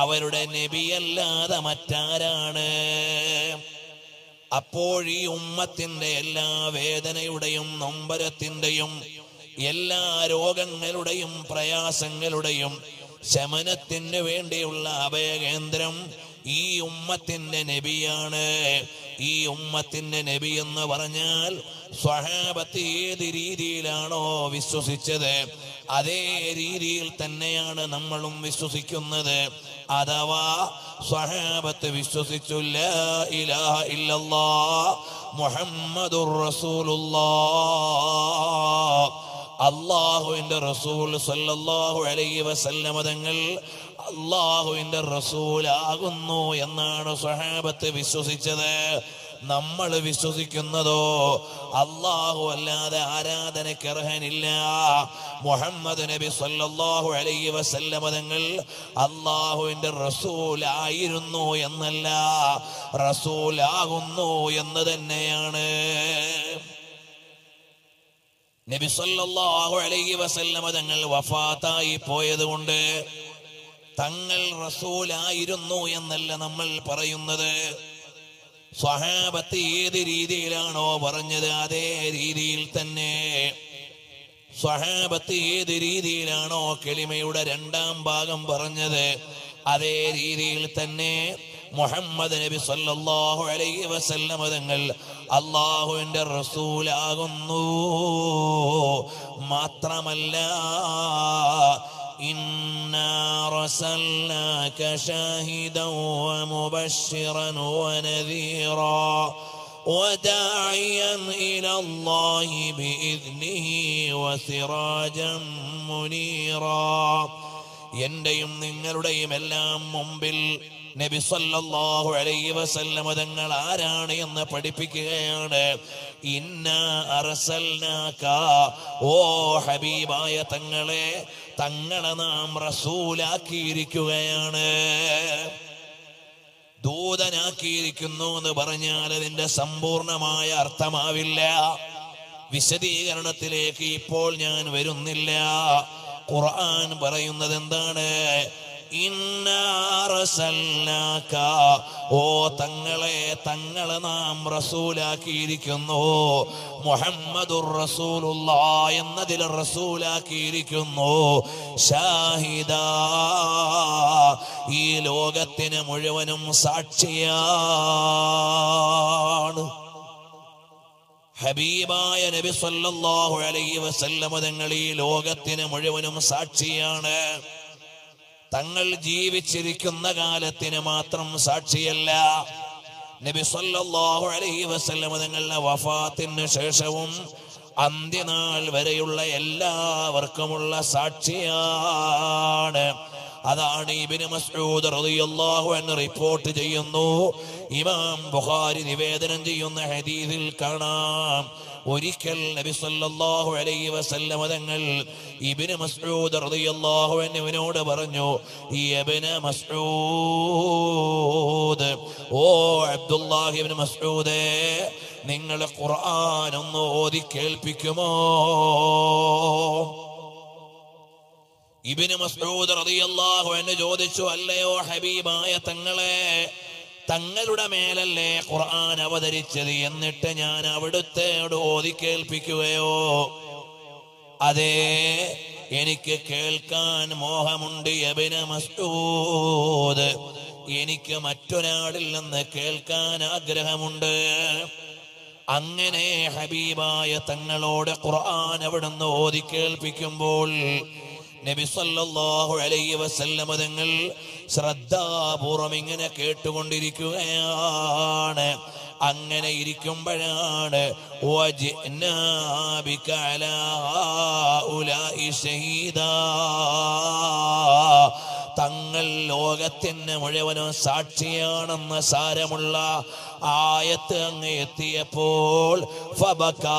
അവരുടെ നബിയല്ലാതെ മറ്റാരാണ്? അപ്പോൾ ഈ ഉമ്മത്തിന്റെ എല്ലാ വേദനയുടെയും നൊമ്പരത്തിന്റെയും എല്ലാ രോഗങ്ങളുടെയും പ്രയാസങ്ങളുടെയും ശമനത്തിന് വേണ്ടിയുള്ള അഭയകേന്ദ്രം ഈ ഉമ്മത്തിന്റെ നബിയാണ്. ഈ ഉമ്മത്തിന്റെ നബി എന്ന് പറഞ്ഞാൽ സ്വഹാബത്ത് ഏത് രീതിയിലാണോ വിശ്വസിച്ചത് അതേ രീതിയിൽ തന്നെയാണ് നമ്മളും വിശ്വസിക്കുന്നത്. അഥവാ സ്വഹാബത്ത് വിശ്വസിച്ചു ലാ ഇലാഹ ഇല്ലല്ലാഹ് മുഹമ്മദുർ റസൂലുള്ളാഹ്, അല്ലാഹുവിന്റെ റസൂൽ സല്ലല്ലാഹു അലൈഹി വസല്ലം തങ്ങൾ അല്ലാഹുവിന്റെ റസൂലാകുന്നു എന്നാണ് സ്വഹാബത്ത് വിശ്വസിച്ചത്. നമ്മൾ വിശ്വസിക്കുന്നതോ അല്ലാഹു അല്ലാതെ ആരാധനയ്ക്ക് അർഹനില്ല, മുഹമ്മദ് നബി സല്ലല്ലാഹു അലൈഹി വസല്ലം തങ്ങൾ അല്ലാഹുവിന്റെ റസൂലായിരുന്നു എന്നല്ല, റസൂലാകുന്നു എന്ന് തന്നെയാണ്. നബി സല്ലല്ലാഹു അലൈഹി വസല്ലം തങ്ങൾ വഫാത്തായി പോയതുകൊണ്ട് തങ്ങൾ റസൂലായിരുന്നു എന്നല്ല നമ്മൾ പറയുന്നത്. സ്വഹാബത്ത് ഏത് രീതിയിലാണോ പറഞ്ഞത് അതേ രീതിയിൽ തന്നെ, സ്വഹാബത്ത് ഏത് രീതിയിലാണോ കലിമയുടെ രണ്ടാം ഭാഗം പറഞ്ഞത് അതേ രീതിയിൽ തന്നെ മുഹമ്മദ് നബി സല്ലല്ലാഹു അലൈഹി വസല്ലം തങ്ങൾ അല്ലാഹുവിന്റെ റസൂലാകുന്നു. മാത്രമല്ല, ഇന്നാ അർസൽനാക ശാഹിദൻ വമുബശ്ശിറൻ വനദീറാ വദാഇയൻ ഇലല്ലാഹി ബിഇദ്നിഹി വസിറാജൻ മുനീറാ. എന്റെയും നിങ്ങളുടെയും എല്ലാം മുമ്പിൽ നബി സല്ലല്ലാഹു അലൈഹി വസല്ലം തങ്ങൾ ആരാണ് എന്ന് പഠിപ്പിക്കുകയാണ്. ഇന്നാ അർസൽനാക, ഓ ഹബീബായ തങ്ങളെ, തങ്ങളെ നാം റസൂലാക്കിയിരിക്കുകയാണ്, ദൂതനാക്കിയിരിക്കുന്നു എന്ന് പറഞ്ഞാൽ അതിന്റെ സമ്പൂർണമായ അർത്ഥമാവില്ല. വിശദീകരണത്തിലേക്ക് ഇപ്പോൾ ഞാൻ വരുന്നില്ല. ഖുർആൻ പറയുന്നത് എന്താണ്? ഇന്നാ റസൽനാക, ഓ തങ്ങളെ, തങ്ങളെ നാം റസൂലാക്കിയിരിക്കുന്നു, മുഹമ്മദുർ റസൂലുള്ളാഹ് എന്നതിൽ റസൂലാക്കിയിരിക്കുന്നു. ഷാഹിദ, ഈ ലോകത്തിന് മുഴുവനും സാക്ഷിയാണ്. ഹബീബായ നബി സല്ലല്ലാഹു അലൈഹി വസല്ലം തങ്ങൾ ഈ ലോകത്തിന് മുഴുവനും സാക്ഷിയാണ്. തങ്ങൾ ജീവിച്ചിരിക്കുന്ന കാലത്തിന് മാത്രം സാക്ഷിയല്ല, നബി സല്ലല്ലാഹു അലൈഹി വസല്ലം തങ്ങളുടെ വഫാത്തിന് ശേഷവും അന്ത്യനാൾ വരെയുള്ള എല്ലാവർക്കുമുള്ള സാക്ഷിയാണ്. അതാണ് ഇബ്നു മസ്ഊദ് റളിയല്ലാഹു അൻഹു റിപ്പോർട്ട് ചെയ്യുന്നു. ഇമാം ബുഖാരി നിവേദനം ചെയ്യുന്ന ഹദീസിൽ കാണാം, ഒരിക്കൽ നബി സല്ലല്ലാഹു അലൈഹി വസല്ലം തങ്ങൾ ഇബ്നു മസ്ഊദ് റളിയല്ലാഹു അൻഹുവിനോട് പറഞ്ഞു, ഇബ്നു മസ്ഊദ്, ഓ അബ്ദുല്ലാഹി ഇബ്നു മസ്ഊദേ, നിങ്ങൾ ഖുർആൻ ഒന്ന് ഓതി കേൾപ്പിക്കുമോ? ഇബ്നു മസ്ഊദ് റളിയല്ലാഹു അൻഹു ചോദിച്ചു, അല്ലയോ ഹബീബായ തങ്ങളെ, തങ്ങളുടെ മേലല്ലേ ഖുർആൻ അവതരിച്ചത്, എന്നിട്ട് ഞാൻ അവിടുത്തെ ഓതി കേൾപ്പിക്കുകയോ? അതേ, എനിക്ക് കേൾക്കാൻ മോഹമുണ്ട് ഇബ്നു മസ്ഊദ്, എനിക്ക് മറ്റൊരാളിൽ നിന്ന് കേൾക്കാൻ ആഗ്രഹമുണ്ട്. അങ്ങനെ ഹബീബായ തങ്ങളോട് ഖുർആൻ അവിടുന്ന് ഓതി കേൾപ്പിക്കുമ്പോൾ നബി സല്ലല്ലാഹു അലൈഹി വസല്ലം തങ്ങൾ ശ്രദ്ധാപൂർവം ഇങ്ങനെ കേട്ടുകൊണ്ടിരിക്കുകയാണ്. അങ്ങനെ ഇരിക്കുമ്പോഴാണ് വജ്നാ ബിക അലാ ഉലൈ ശഹീദാ, തങ്ങൾ ലോകത്തിന് മുഴുവനും സാക്ഷിയാണെന്ന് സാരമുള്ള ആയത്ത് അങ്ങ് എത്തിയപ്പോൾ ഫബകാ,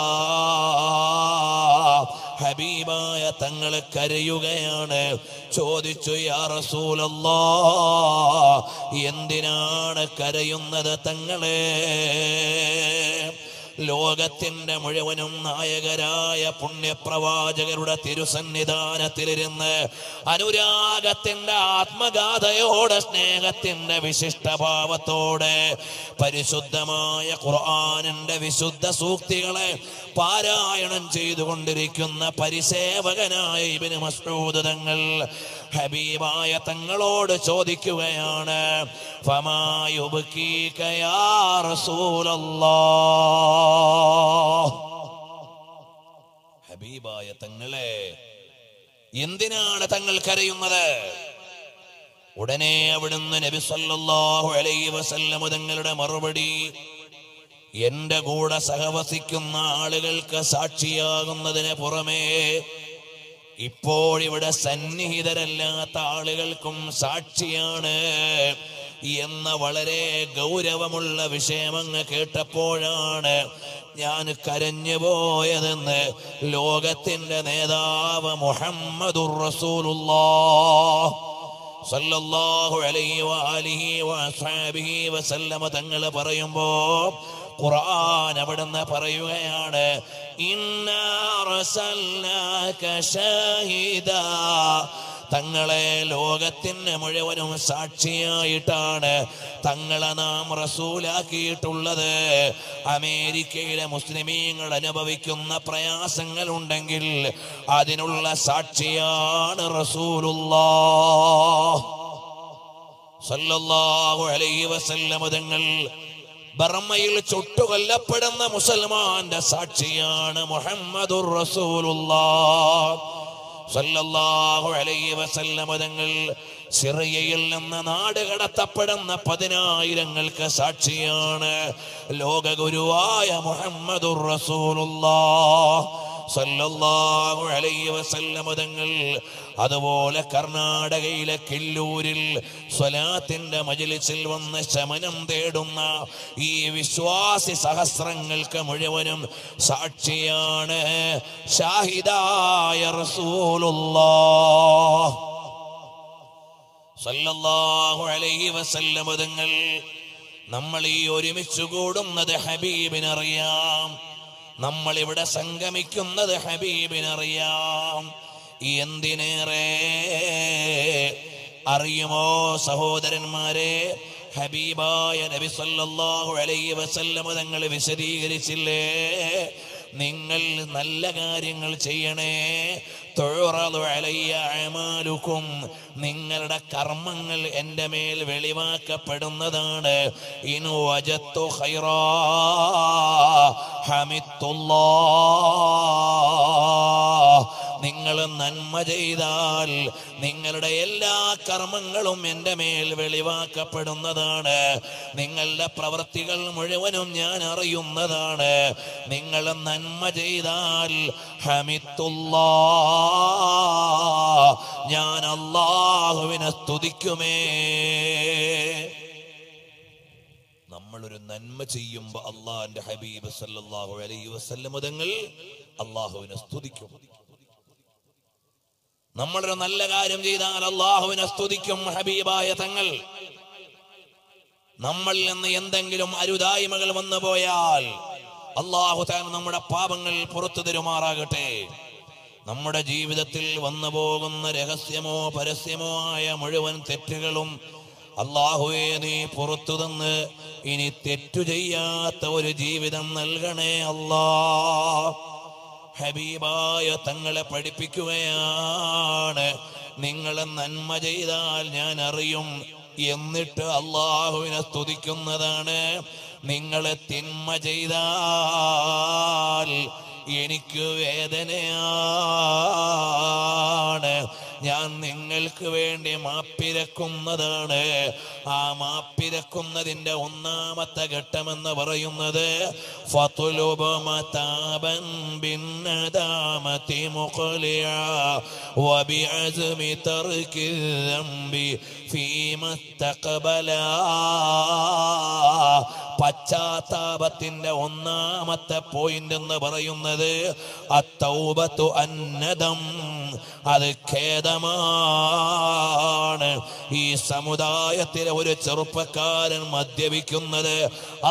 ഹബീബായ തങ്ങൾ കരയുകയാണ്. ചോദിച്ചു, യാ റസൂലല്ലാഹ്, എന്തിനാണ് കരയുന്നത് തങ്ങളെ? ലോകത്തിന്റെ മുഴുവനും നായകരായ പുണ്യപ്രവാചകരുടെ തിരുസന്നിധാനത്തിലിരുന്ന് അനുരാഗത്തിന്റെ ആത്മഗാഥയോടെ സ്നേഹത്തിന്റെ വിശിഷ്ടഭാവത്തോടെ പരിശുദ്ധമായ ഖുർആനിന്റെ വിശുദ്ധ സൂക്തികളെ പാരായണം ചെയ്തുകൊണ്ടിരിക്കുന്ന പരിസേവകനായ ഇബ്നു മസ്ഊദ് തങ്ങൾ ഹബീബായ തങ്ങളോട് ചോദിക്കുകയാണ്, ഫമാ യുബ്കീക യാ റസൂലല്ലാഹ്, ഹബീബായ തങ്ങളെ എന്തിനാണ് തങ്ങൾ കരയുന്നത്? ഉടനെ അവിടുന്ന് നബി സല്ലല്ലാഹു അലൈഹി വസല്ലം തങ്ങളുടെ മറുപടി, എന്റെ കൂടെ സഹവസിക്കുന്ന ആളുകൾക്ക് സാക്ഷിയാകുന്നതിന് പുറമേ ഇപ്പോഴിവിടെ സന്നിഹിതരല്ലാത്ത ആളുകൾക്കും സാക്ഷിയാണ് എന്ന വളരെ ഗൗരവമുള്ള വിഷയമങ്ങ് കേട്ടപ്പോഴാണ് ഞാൻ കരഞ്ഞു പോയതെന്ന് ലോകത്തിന്റെ നേതാവ് മുഹമ്മദുർ റസൂലുള്ളാഹ് സല്ലല്ലാഹു അലൈഹി വഅലിഹി വഅസ്ഹാബിഹി വസല്ലമ തങ്ങൾ പറയുമ്പോൾ ഖുർആൻ അവിടുന്ന് പറയുകയാണ്, ഇന്നാ റസൽനാക ശഹീദാ, തങ്ങളെ ലോകത്തിന് മുഴുവനും സാക്ഷിയായിട്ടാണ് തങ്ങളെ നാം റസൂലാക്കിയിട്ടുള്ളത്. അമേരിക്കയിലെ മുസ്ലിമീങ്ങൾ അനുഭവിക്കുന്ന പ്രയാസങ്ങൾ ഉണ്ടെങ്കിൽ അതിനുള്ള സാക്ഷിയാണ് റസൂലുള്ളാഹ് സല്ലല്ലാഹു അലൈഹി വസല്ലം തങ്ങൾ. ബർമ്മയിൽ ചുട്ടുകൊല്ലപ്പെടുന്ന മുസൽമാന്റെ സാക്ഷിയാണ് മുഹമ്മദുർ റസൂലുള്ളാഹ് സല്ലല്ലാഹു അലൈഹി വസല്ലം തങ്ങൾ. സിറിയയിൽ നിന്ന് നാട് കടത്തപ്പെടുന്ന പതിനായിരങ്ങൾക്ക് സാക്ഷിയാണ് ലോകഗുരുവായ മുഹമ്മദുർ റസൂലുള്ളാഹ് സല്ലല്ലാഹു അലൈഹി വസല്ലം തങ്ങൾ. അതുപോലെ കർണാടകയിലെ കില്ലൂരിൽ സ്വലാത്തിന്റെ മജ്ലിസിൽ വന്ന് ശമനം തേടുന്ന ഈ വിശ്വാസി സഹസ്രങ്ങൾക്ക് മുഴുവനും സാക്ഷിയാണ് ഷാഹിദായ റസൂലുള്ളാഹ് സല്ലല്ലാഹു അലൈഹി വസല്ലം തങ്ങൾ. നമ്മൾ ഈ ഒരുമിച്ച് കൂടുന്നത് ഹബീബിനറിയാം, നമ്മൾ ഇവിടെ സംഗമിക്കുന്നത് ഹബീബിനറിയാം. എന്തിനേറെ അറിയുമോ സഹോദരന്മാരെ, ഹബീബായ നബി സല്ലല്ലാഹു അലൈഹി വസല്ലം തങ്ങൾ വിശദീകരിച്ചില്ലേ, നിങ്ങൾ നല്ല കാര്യങ്ങൾ ചെയ്യണേ, തുഅറദു അലയ്യ അഅമാലുക്കും, നിങ്ങളുടെ കർമ്മങ്ങൾ എൻ്റെ മേൽ വെളിവാക്കപ്പെടുന്നതാണ്. ഇൻ വജത്തു ഖൈറാ ഹമിദുല്ലാഹ്, നിങ്ങൾ നിങ്ങൾ നന്മ ചെയ്താൽ നിങ്ങളുടെ എല്ലാ കർമ്മങ്ങളും എൻ്റെ മേൽ വെളിവാക്കപ്പെടുന്നതാണ്. നിങ്ങളുടെ പ്രവൃത്തികൾ മുഴുവനും ഞാൻ അറിയുന്നതാണ്. നിങ്ങൾ നന്മ ചെയ്താൽ ഹമിദുല്ലാ, ഞാൻ അല്ലാഹുവിനെ സ്തുതിക്കുമേ. നമ്മളൊരു നന്മ ചെയ്യുമ്പോൾ അള്ളാഹുവിന്റെ ഹബീബ് സല്ലല്ലാഹു അലൈഹി വസല്ലം തങ്ങൾ അള്ളാഹുവിനെ സ്തുതിക്കും. നമ്മളൊരു നല്ല കാര്യം ചെയ്താൽ അള്ളാഹുവിനെ സ്തുതിക്കും ഹബീബായ തങ്ങൾ. നമ്മളിൽ നിന്ന് എന്തെങ്കിലും അരുതായ്മകൾ വന്നു പോയാൽ അള്ളാഹു തആല നമ്മുടെ പാപങ്ങൾ പുറത്തു തരുമാറാകട്ടെ. നമ്മുടെ ജീവിതത്തിൽ വന്നു പോകുന്ന രഹസ്യമോ പരസ്യമോ ആയ മുഴുവൻ തെറ്റുകളും അള്ളാഹുവേ നീ പുറത്തു തന്ന് ഇനി തെറ്റു ചെയ്യാത്ത ഒരു ജീവിതം നൽകണേ അല്ലാ. ഹബീബായ തങ്ങളെ പഠിപ്പിക്കുകയാണ്, നിങ്ങൾ നന്മ ചെയ്താൽ ഞാൻ അറിയും, എന്നിട്ട് അള്ളാഹുവിനെ സ്തുതിക്കുന്നതാണ്. നിങ്ങൾ തിന്മ ചെയ്താൽ എനിക്ക് വേദനയാണ്, ഞാൻ നിങ്ങൾക്ക് വേണ്ടി മാപ്പിരക്കുന്നതാണ്. ആ മാപ്പിരക്കുന്നതിൻ്റെ ഒന്നാമത്തെ ഘട്ടമെന്ന് പറയുന്നത് പശ്ചാത്താപത്തിന്റെ ഒന്നാമത്തെ പോയിന്റ് എന്ന് പറയുന്നത് അത്തൗബത്തു അന്നദം, അത് ഖേദമാണ്. ഈ സമുദായത്തിലെ ഒരു ചെറുപ്പക്കാരൻ മദ്യപിക്കുന്നത്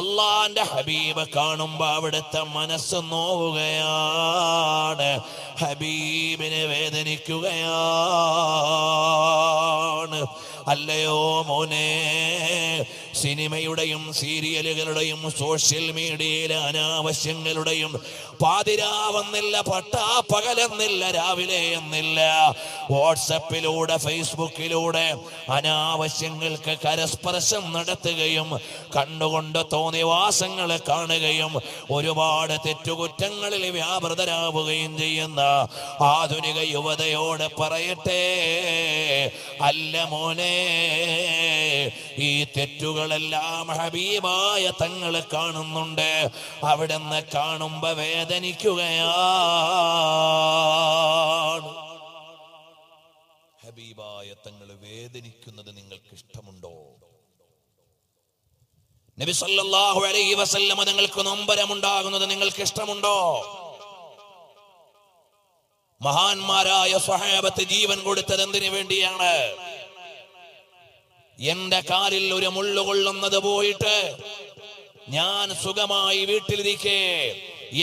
അള്ളാന്റെ ഹബീബ് കാണുമ്പോൾ അവിടുത്തെ മനസ്സ് നോവുകയാണ്, ഹബീബിനെ വേദനിക്കുകയാണ്. അല്ലയോ മോനെ, സിനിമയുടെയും സീരിയലുകളുടെയും സോഷ്യൽ മീഡിയയിലെ അനാവശ്യങ്ങളുടെയും പാതിരാവെന്നില്ല, പട്ടാപ്പകലെന്നില്ല, രാവിലെ എന്നില്ല, വാട്സപ്പിലൂടെ ഫേസ്ബുക്കിലൂടെ അനാവശ്യങ്ങൾക്ക് കരസ്പർശം നടത്തുകയും കണ്ടുകൊണ്ട് തോന്നിവാസങ്ങളെ കാണുകയും ഒരുപാട് തെറ്റുകുറ്റങ്ങളിൽ വ്യാപൃതരാവുകയും ചെയ്യുന്ന ആധുനിക യുവതയോട് പറയട്ടെ, അല്ല മോനെ, ഈ തെറ്റുകളെല്ലാം ഹബീബായ തങ്ങളെ കാണുന്നുണ്ട്, അവിടുന്ന് കാണുമ്പോ വേദനിക്കുകയാണ്. ഹബീബായ തങ്ങൾ വേദനിക്കുന്നത് നിങ്ങൾക്ക് ഇഷ്ടമുണ്ടോ? നബി സല്ലല്ലാഹു അലൈഹി വസല്ലം തങ്ങൾക്ക് നൊമ്പരമുണ്ടാകുന്നത് നിങ്ങൾക്ക് ഇഷ്ടമുണ്ടോ? മഹാന്മാരായ സ്വഹാബത്ത് ജീവൻ കൊടുത്തത് എന്തിനു വേണ്ടിയാണ്? എന്റെ കാലിൽ ഒരു മുള്ളു കൊള്ളുന്നത് പോയിട്ട് ഞാൻ സുഖമായി വീട്ടിലിരിക്കേ,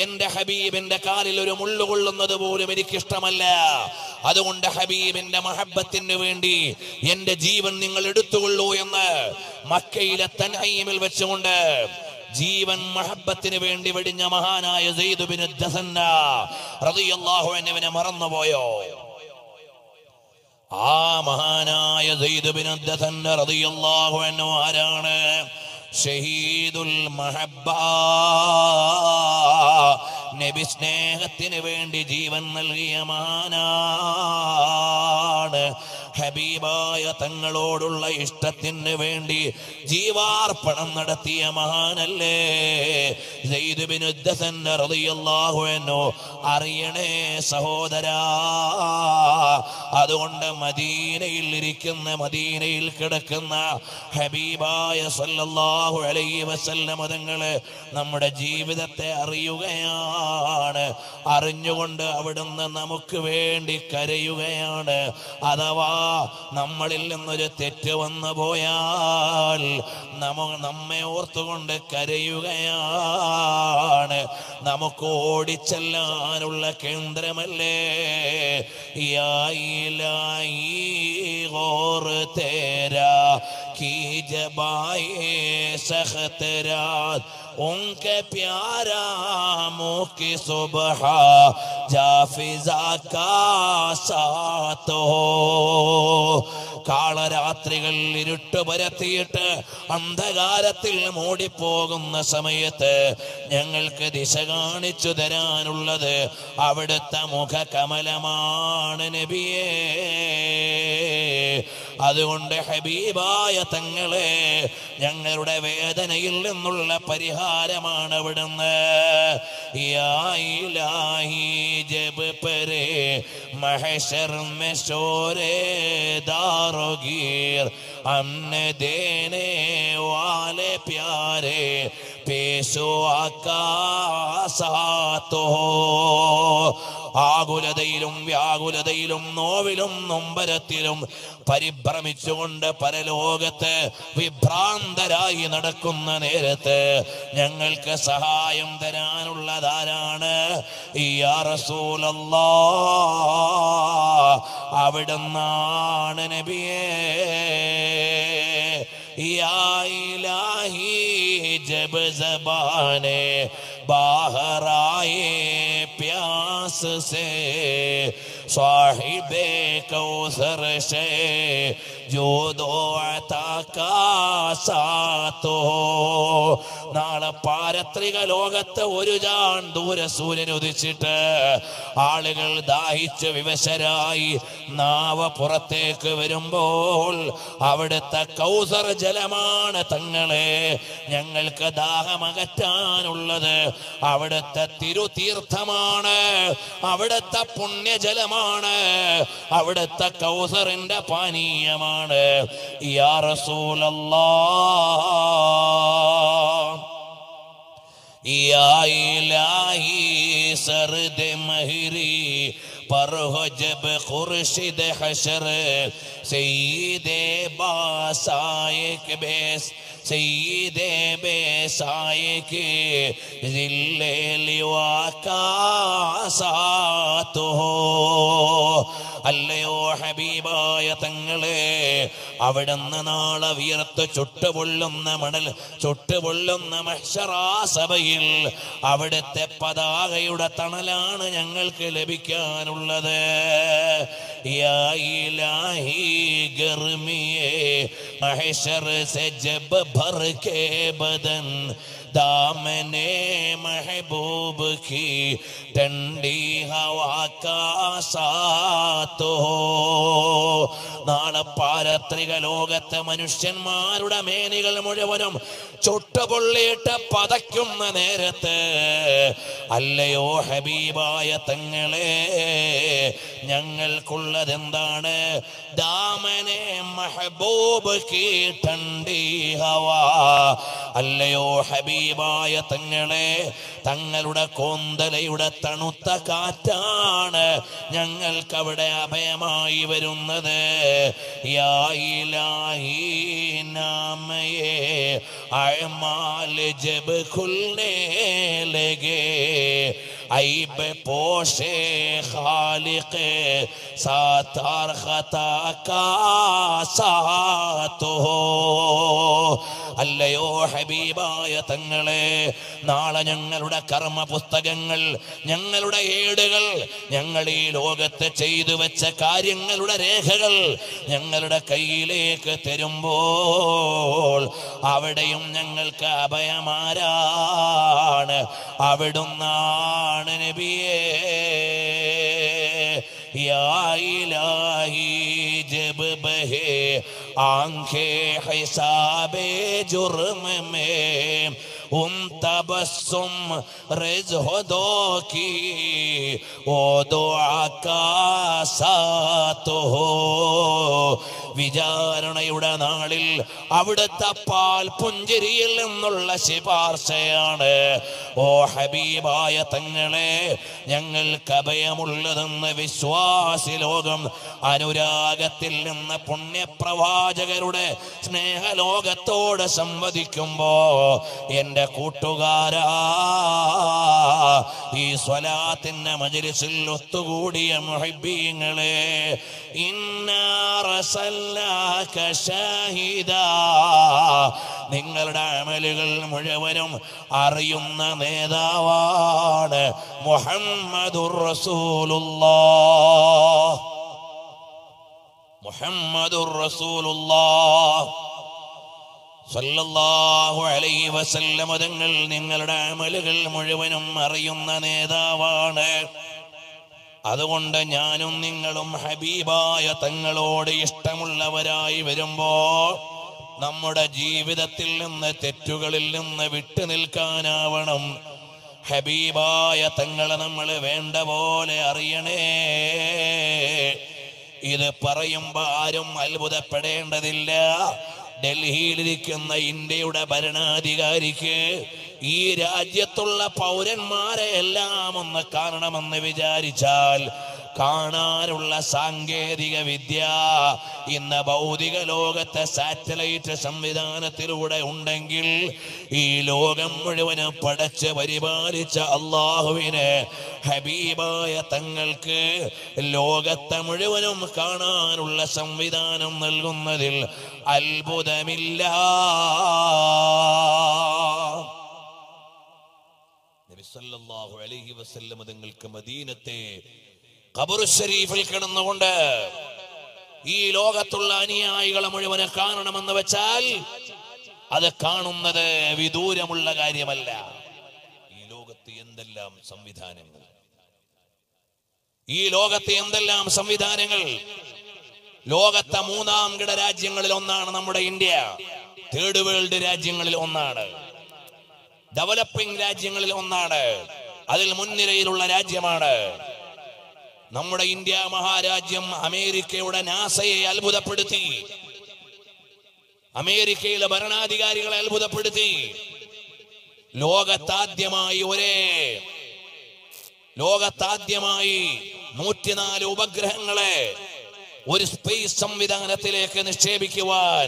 എന്റെ ഹബീബിന്റെ കാലിൽ ഒരു മുള്ളു കൊള്ളുന്നത് പോലും എനിക്കിഷ്ടമല്ല. അതുകൊണ്ട് ഹബീബിന്റെ മഹബത്തിന് വേണ്ടി എന്റെ ജീവൻ നിങ്ങൾ എടുത്തുകൊള്ളൂ എന്ന് മക്കയിലെ തൻഈമിൽ വെച്ചുകൊണ്ട് ജീവൻ മഹബത്തിന് വേണ്ടി വെടിഞ്ഞ മഹാനായ സയ്യിദ് ഇബ്നു ദസന്ന റളിയല്ലാഹു അൻഹുവിനെ മറന്നുപോയോ? ആ മഹാനായ സയ്യിദ് ഇബ്നു ദസന്ന റളിയല്ലാഹു അൻഹു ആരാണ്? ഷഹീദുൽ മഹബ്ബ, നബി സ്നേഹത്തിന് വേണ്ടി ജീവൻ നൽകിയ മഹാനാണ്. ഹബീബായ തങ്ങളോടുള്ള ഇഷ്ടത്തിന് വേണ്ടി ജീവാർപ്പണം നടത്തിയ മഹാനല്ലേ സയ്യിദ് ഇബ്നു ദസന്ന റളിയല്ലാഹു അൻഹു. അറിയണേ സഹോദരാ, അതുകൊണ്ട് മദീനയിൽ ഇരിക്കുന്ന മദീനയിൽ കിടക്കുന്ന ഹബീബായ സല്ലല്ലാഹു അലൈഹി വസല്ലം തങ്ങളെ നമ്മുടെ ജീവിതത്തെ അറിയുകയാണ്. അറിഞ്ഞുകൊണ്ട് അവിടുന്ന് നമുക്ക് വേണ്ടി കരയുകയാണ്. അഥവാ നമ്മളിൽ നിന്നൊരു തെറ്റ് വന്നു പോയാൽ നമ്മ നമ്മെ ഓർത്തുകൊണ്ട് കരയുകയാണ്. നമുക്ക് ഓടിച്ചെല്ലാനുള്ള കേന്ദ്രമല്ലേ യായിലായി ഗോർ തേരാ കി ജബായേ സഖ്തരാത് उनके प्यारा मुँह की सुबह जाफिजा का साथ हो കാളരാത്രികൾ ഇരുട്ട് പരത്തിയിട്ട് അന്ധകാരത്തിൽ മൂടിപ്പോകുന്ന സമയത്ത് ഞങ്ങൾക്ക് ദിശ കാണിച്ചു തരാനുള്ളത് അവിടുത്തെ മുഖകമലമാണ് നബിയേ. അതുകൊണ്ട് ഹബീബായ തങ്ങളെ, ഞങ്ങളുടെ വേദനയിൽ നിന്നുള്ള പരിഹാരമാണ് അവിടുന്ന്. महशर में शोरे दारोगीर हमने देने वाले प्यारे पेशो आका साथ हो. ആകുലതയിലും വ്യാകുലതയിലും നോവിലും നൊമ്പരത്തിലും പരിഭ്രമിച്ചുകൊണ്ട് പരലോകത്ത് വിഭ്രാന്തരായി നടക്കുന്ന നേരത്ത് ഞങ്ങൾക്ക് സഹായം തരാനുള്ളതാരാണ്? യാ റസൂലല്ലാഹ് അവിടുന്നാണ് നബിയേ. യാ ഇലാഹി ജബ് സബാനെ बाहराए प्यास से साहिबे कौसर से जो दो अता का साथ हो. നാളെ പാരത്രിക ലോകത്ത് ഒരു ജാൻ ദൂരെ സൂര്യൻ ഉദിച്ചിട്ട് ആളുകൾ ദാഹിച്ച് വിവശരായി നാവ പുറത്തേക്ക് വരുമ്പോൾ അവിടുത്തെ കൗസർ ജലമാണ് തങ്ങളെ ഞങ്ങൾക്ക് ദാഹമകറ്റാനുള്ളത്. അവിടുത്തെ തിരുതീർത്ഥമാണ്, അവിടുത്തെ പുണ്യജലമാണ്, അവിടുത്തെ കൗസറിന്റെ പാനീയമാണ്. യാ റസൂലല്ലാഹ് या इलाही सर्द महरी पर हो जब खुर्शिद हशर सईदे बासायक बेस सईदे बेसायक जिल्ले लिवा का साथ हो. അല്ലയോ ഹബീബായ തങ്ങളെ, അവിടുന്ന് നാളെ വീർത്ത് ചുട്ടുപൊള്ളുന്ന മണൽ ചുട്ടുപൊള്ളുന്ന മഹ്ശറാ സഭയിൽ അവിടുത്തെ പതാകയുടെ തണലാണ് ഞങ്ങൾക്ക് ലഭിക്കാനുള്ളത്. യാ ഇലാഹി ഗർമിയേ മഹ്ശർ സെ ജബ് ഭർ കേ ബദൻ दामने महबूब की ठंडी हवा का साथ हो. നാളെ പാരത്രിക ലോകത്തെ മനുഷ്യന്മാരുടെ മേനികൾ മുഴുവനും ചുട്ടുപൊള്ളിയിട്ട് പതയ്ക്കുന്ന നേരത്ത് അല്ലയോ ഹബീബായ തങ്ങളെ, ഞങ്ങൾക്കുള്ളതെന്താണ്? ദാമനെ മഹബൂബ് കീ ഠണ്ഡി ഹവാ. അല്ലയോ ഹബീബായ തങ്ങളെ, തങ്ങളുടെ കോന്തലയുടെ തണുത്ത കാറ്റാണ് ഞങ്ങൾക്കവിടെ അഭയമായി വരുന്നത്. യാ ഇലാഹി നാമയേ അഅമാൽ ജബ് ഖുൽനേ ലഗേ ഐബ പോഷേ ഖാലിഖേ സാതാർ ഖതാ കാ സാത് ഹോ. അല്ലയോ ഹബീബായ തങ്ങളെ, നാളെ ഞങ്ങളുടെ കർമ്മ പുസ്തകങ്ങൾ, ഞങ്ങളുടെ ഏടുകൾ, ഞങ്ങൾ ഈ ലോകത്ത് ചെയ്തു വെച്ച കാര്യങ്ങളുടെ രേഖകൾ ഞങ്ങളുടെ കയ്യിലേക്ക് തരുമ്പോൾ അവിടെയും ഞങ്ങൾക്ക് അഭയമാരാണ് അവിടുന്നാണ് നബിയേ. या इलाही जब बहे आंखें हिसाबे जुर्म में उन तबस्सुम रिज़्ह दो की वो दुआ का साथ हो. വിചാരണയുടെ നാളിൽ അവിടുത്തെ പാൽ പുഞ്ചിരിയിൽ നിന്നുള്ള ശിപാർശയാണ്. ഓ ഹബീബായ തങ്ങളെ, ഞങ്ങൾക്ക് അഭയമുള്ളതെന്ന് വിശ്വാസി ലോകം അനുരാഗത്തിൽ നിന്ന് പുണ്യപ്രവാചകരുടെ സ്നേഹലോകത്തോട് സംവദിക്കുമ്പോ എൻ്റെ കൂട്ടുകാരാ, ഈ സ്വലാത്തിൻ്റെ മജ്‌ലിസിൽ ഒത്തുകൂടിയ മുഹിബ്ബീങ്ങളെ, ഇന്നാ റസൽനാക ശാഹിദാ, നിങ്ങളുടെ അമലുകൾ മുഴുവനും അറിയുന്ന നേതാവാണ് മുഹമ്മദുർ റസൂലുള്ളാഹ്. முஹம்மதுர் ரசூலுல்லாஹ் സല്ലല്ലാഹു അലൈഹി വസല്ലം തങ്ങൾ നിങ്ങളുടെ അമലുകൾ മുഴുവനും അറിയുന്ന നേതാവാണ്. അതുകൊണ്ട് ഞാനും നിങ്ങളും ഹബീബായ തങ്ങളോട് ഇഷ്ടമുള്ളവരായി വരുമ്പോൾ നമ്മുടെ ജീവിതത്തിൽ നിന്ന് തെറ്റുകളിൽ നിന്ന് വിട്ടു നിൽക്കാനാവണം. ഹബീബായ തങ്ങളെ നമ്മൾ വേണ്ട പോലെ അറിയണേ. ഇത് പറയുമ്പോൾ ആരും അത്ഭുതപ്പെടേണ്ടതില്ല. ഡൽഹിയിലിരിക്കുന്ന ഇന്ത്യയുടെ ഭരണാധികാരിക്ക് ഈ രാജ്യത്തുള്ള പൗരന്മാരെ എല്ലാം ഒന്ന് കാണണമെന്ന് വിചാരിച്ചാൽ കാണാനുള്ള സാങ്കേതിക വിദ്യ ഇന്ന് ഭൗതിക ലോകത്തെ സാറ്റലൈറ്റ് സംവിധാനത്തിലൂടെ ഉണ്ടെങ്കിൽ ഈ ലോകം മുഴുവനും പടച്ച് പരിപാലിച്ച അള്ളാഹുവിന് ഹബീബായ തങ്ങൾക്ക് ലോകത്തെ മുഴുവനും കാണാനുള്ള സംവിധാനം നൽകുന്നതിൽ അത്ഭുതമില്ല. നബി സല്ലല്ലാഹു അലൈഹി വസല്ലം തങ്ങൾക്ക് മദീനത്തെ ഖബറു ശരീഫിൽ കിടന്നുകൊണ്ട് ഈ ലോകത്തുള്ള അനുയായികളെ മുഴുവനെ കാണണമെന്ന് വെച്ചാൽ അത് കാണുന്നത് വിദൂരമുള്ള കാര്യമല്ല. ഈ ലോകത്ത് എന്തെല്ലാം സംവിധാനങ്ങൾ ഈ ലോകത്ത് എന്തെല്ലാം സംവിധാനങ്ങൾ ലോകത്തെ മൂന്നാം കിട രാജ്യങ്ങളിൽ ഒന്നാണ് നമ്മുടെ ഇന്ത്യ. തേർഡ് വേൾഡ് രാജ്യങ്ങളിൽ ഒന്നാണ്, ഡെവലപ്പിംഗ് രാജ്യങ്ങളിൽ ഒന്നാണ്, അതിൽ മുൻനിരയിലുള്ള രാജ്യമാണ് നമ്മുടെ ഇന്ത്യ മഹാരാജ്യം. അമേരിക്കയുടെ നാസയെ അത്ഭുതപ്പെടുത്തി, അമേരിക്കയിലെ ഭരണാധികാരികളെ അത്ഭുതപ്പെടുത്തി. ലോകത്താദ്യമായി ഒരേ ലോകത്താദ്യമായി നൂറ്റിനാല് ഉപഗ്രഹങ്ങളെ ഒരു സ്പേസ് സംവിധാനത്തിലേക്ക് നിക്ഷേപിക്കുവാൻ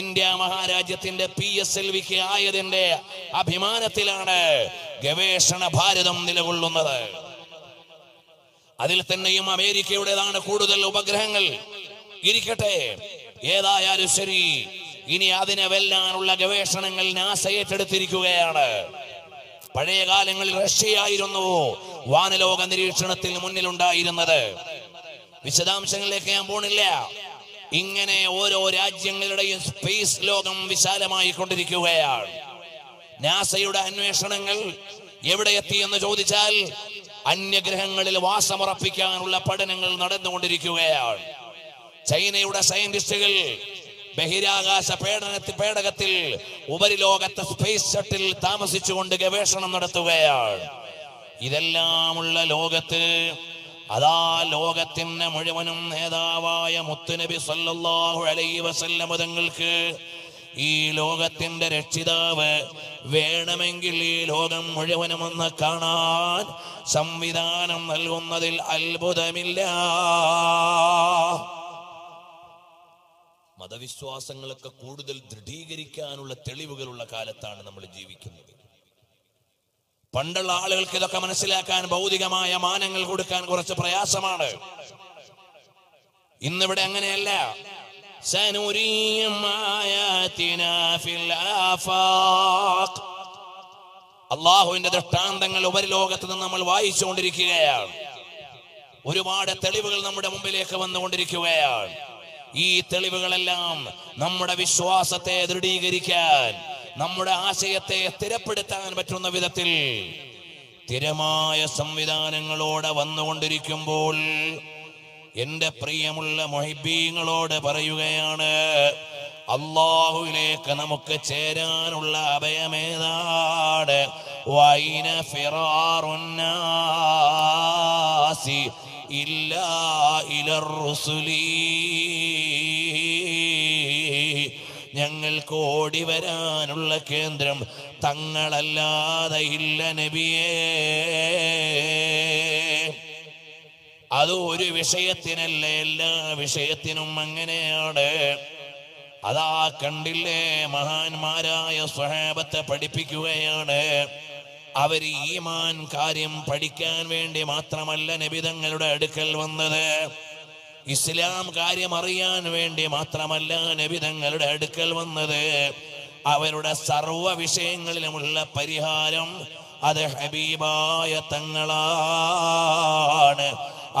ഇന്ത്യ മഹാരാജ്യത്തിന്റെ പി എസ് എൽ വിക്ക് ആയതിന്റെ അഭിമാനത്തിലാണ് ഗവേഷണ ഭാരതം നിലകൊള്ളുന്നത്. അതിൽ തന്നെയും അമേരിക്കയുടേതാണ് കൂടുതൽ ഉപഗ്രഹങ്ങൾ. ഇരിക്കട്ടെ, ഏതായാലും ശരി, ഇനി അതിനെ വെല്ലാനുള്ള ഗവേഷണങ്ങൾ നാസ ഏറ്റെടുത്തിരിക്കുകയാണ്. പഴയ കാലങ്ങളിൽ റഷ്യയായിരുന്നു വാനലോക നിരീക്ഷണത്തിൽ മുന്നിലുണ്ടായിരുന്നത്. വിശദാംശങ്ങളിലേക്ക് ഞാൻ പോണില്ല. ഇങ്ങനെ ഓരോ രാജ്യങ്ങളുടെയും സ്പേസ് ലോകം വിശാലമായി കൊണ്ടിരിക്കുകയാണ്. നാസയുടെ അന്വേഷണങ്ങൾ എവിടെ എത്തി എന്ന് ചോദിച്ചാൽ അന്യഗ്രഹങ്ങളിൽ വാസമുറപ്പിക്കാനുള്ള പഠനങ്ങൾ നടന്നുകൊണ്ടിരിക്കുകയാണ്. ചൈനയുടെ സയന്റിസ്റ്റുകൾ ബഹിരാകാശ പേടനത്തിൽ പേടകത്തിൽ ഉപരിലോകത്തെ സ്പേസ് ഷട്ടിൽ താമസിച്ചുകൊണ്ട് ഗവേഷണം നടത്തുകയാണ്. ഇതെല്ലാമുള്ള ലോകത്ത് അതാ ലോകത്തിന്റെ മുഴുവനും നേതാവായ മുത്തുനബി സല്ലല്ലാഹു അലൈഹി വസല്ലം തങ്ങൾക്ക് ഈ ലോകത്തിന്റെ രക്ഷിതാവ് വേണമെങ്കിൽ ഈ ലോകം മുഴുവനും ഒന്ന് കാണാൻ സംവിധാനം നൽകുന്നതിൽ അത്ഭുതമില്ല. മതവിശ്വാസങ്ങളൊക്കെ കൂടുതൽ ദൃഢീകരിക്കാനുള്ള തെളിവുകളുള്ള കാലത്താണ് നമ്മൾ ജീവിക്കുന്നത്. പണ്ടുള്ള ആളുകൾക്ക് ഇതൊക്കെ മനസ്സിലാക്കാൻ ഭൗതികമായ മാനങ്ങൾ കൊടുക്കാൻ കുറച്ച് പ്രയാസമാണ്. ഇന്നിവിടെ അങ്ങനെയല്ല. سنريهم آياتنا في الآفاق അല്ലാഹുവിന്റെ ദൃഷ്ടാന്തങ്ങൾ ഉപരിലോകത്ത് നിന്ന് നമ്മൾ വായിച്ചുകൊണ്ടിരിക്കുകയാണ്. ഒരുപാട് തെളിവുകൾ നമ്മുടെ മുമ്പിലേക്ക് വന്നുകൊണ്ടിരിക്കുകയാണ്. ഈ തെളിവുകളെല്ലാം നമ്മുടെ വിശ്വാസത്തെ ദൃഢീകരിക്കാൻ, നമ്മുടെ ആശയത്തെ സ്ഥിരപ്പെടുത്താൻ പറ്റുന്ന വിധത്തിൽ സ്ഥിരമായ സംവിധാനങ്ങളോടെ വന്നുകൊണ്ടിരിക്കുമ്പോൾ എന്റെ പ്രിയമുള്ള മുഹിബീങ്ങളോട് പറയുകയാണ്, അല്ലാഹുവിലേക്ക് നമുക്ക് ചേരാനുള്ള അഭയമേതാണ്. വൈന ഫിറാറുന്നാസി ഇല്ലാ ഇലർ റസൂലി. ഞങ്ങൾക്ക് ഓടി വരാനുള്ള കേന്ദ്രം തങ്ങളല്ലാതെ ഇല്ല നബിയേ. അത് ഒരു വിഷയത്തിനല്ല, എല്ലാ വിഷയത്തിനും അങ്ങനെയാണ്. അതാ കണ്ടില്ലേ, മഹാന്മാരായ സ്വഹാബത്തെ പഠിപ്പിക്കുകയാണ്. അവർ ഈമാൻ കാര്യം പഠിക്കാൻ വേണ്ടി മാത്രമല്ല നബി തങ്ങളുടെ അടുക്കൽ വന്നത്, ഇസ്ലാം കാര്യം അറിയാൻ വേണ്ടി മാത്രമല്ല നബി തങ്ങളുടെ അടുക്കൽ വന്നത്. അവരുടെ സർവ്വ വിഷയങ്ങളിലുമുള്ള പരിഹാരം അത് ഹബീബായ തങ്ങളാണ്.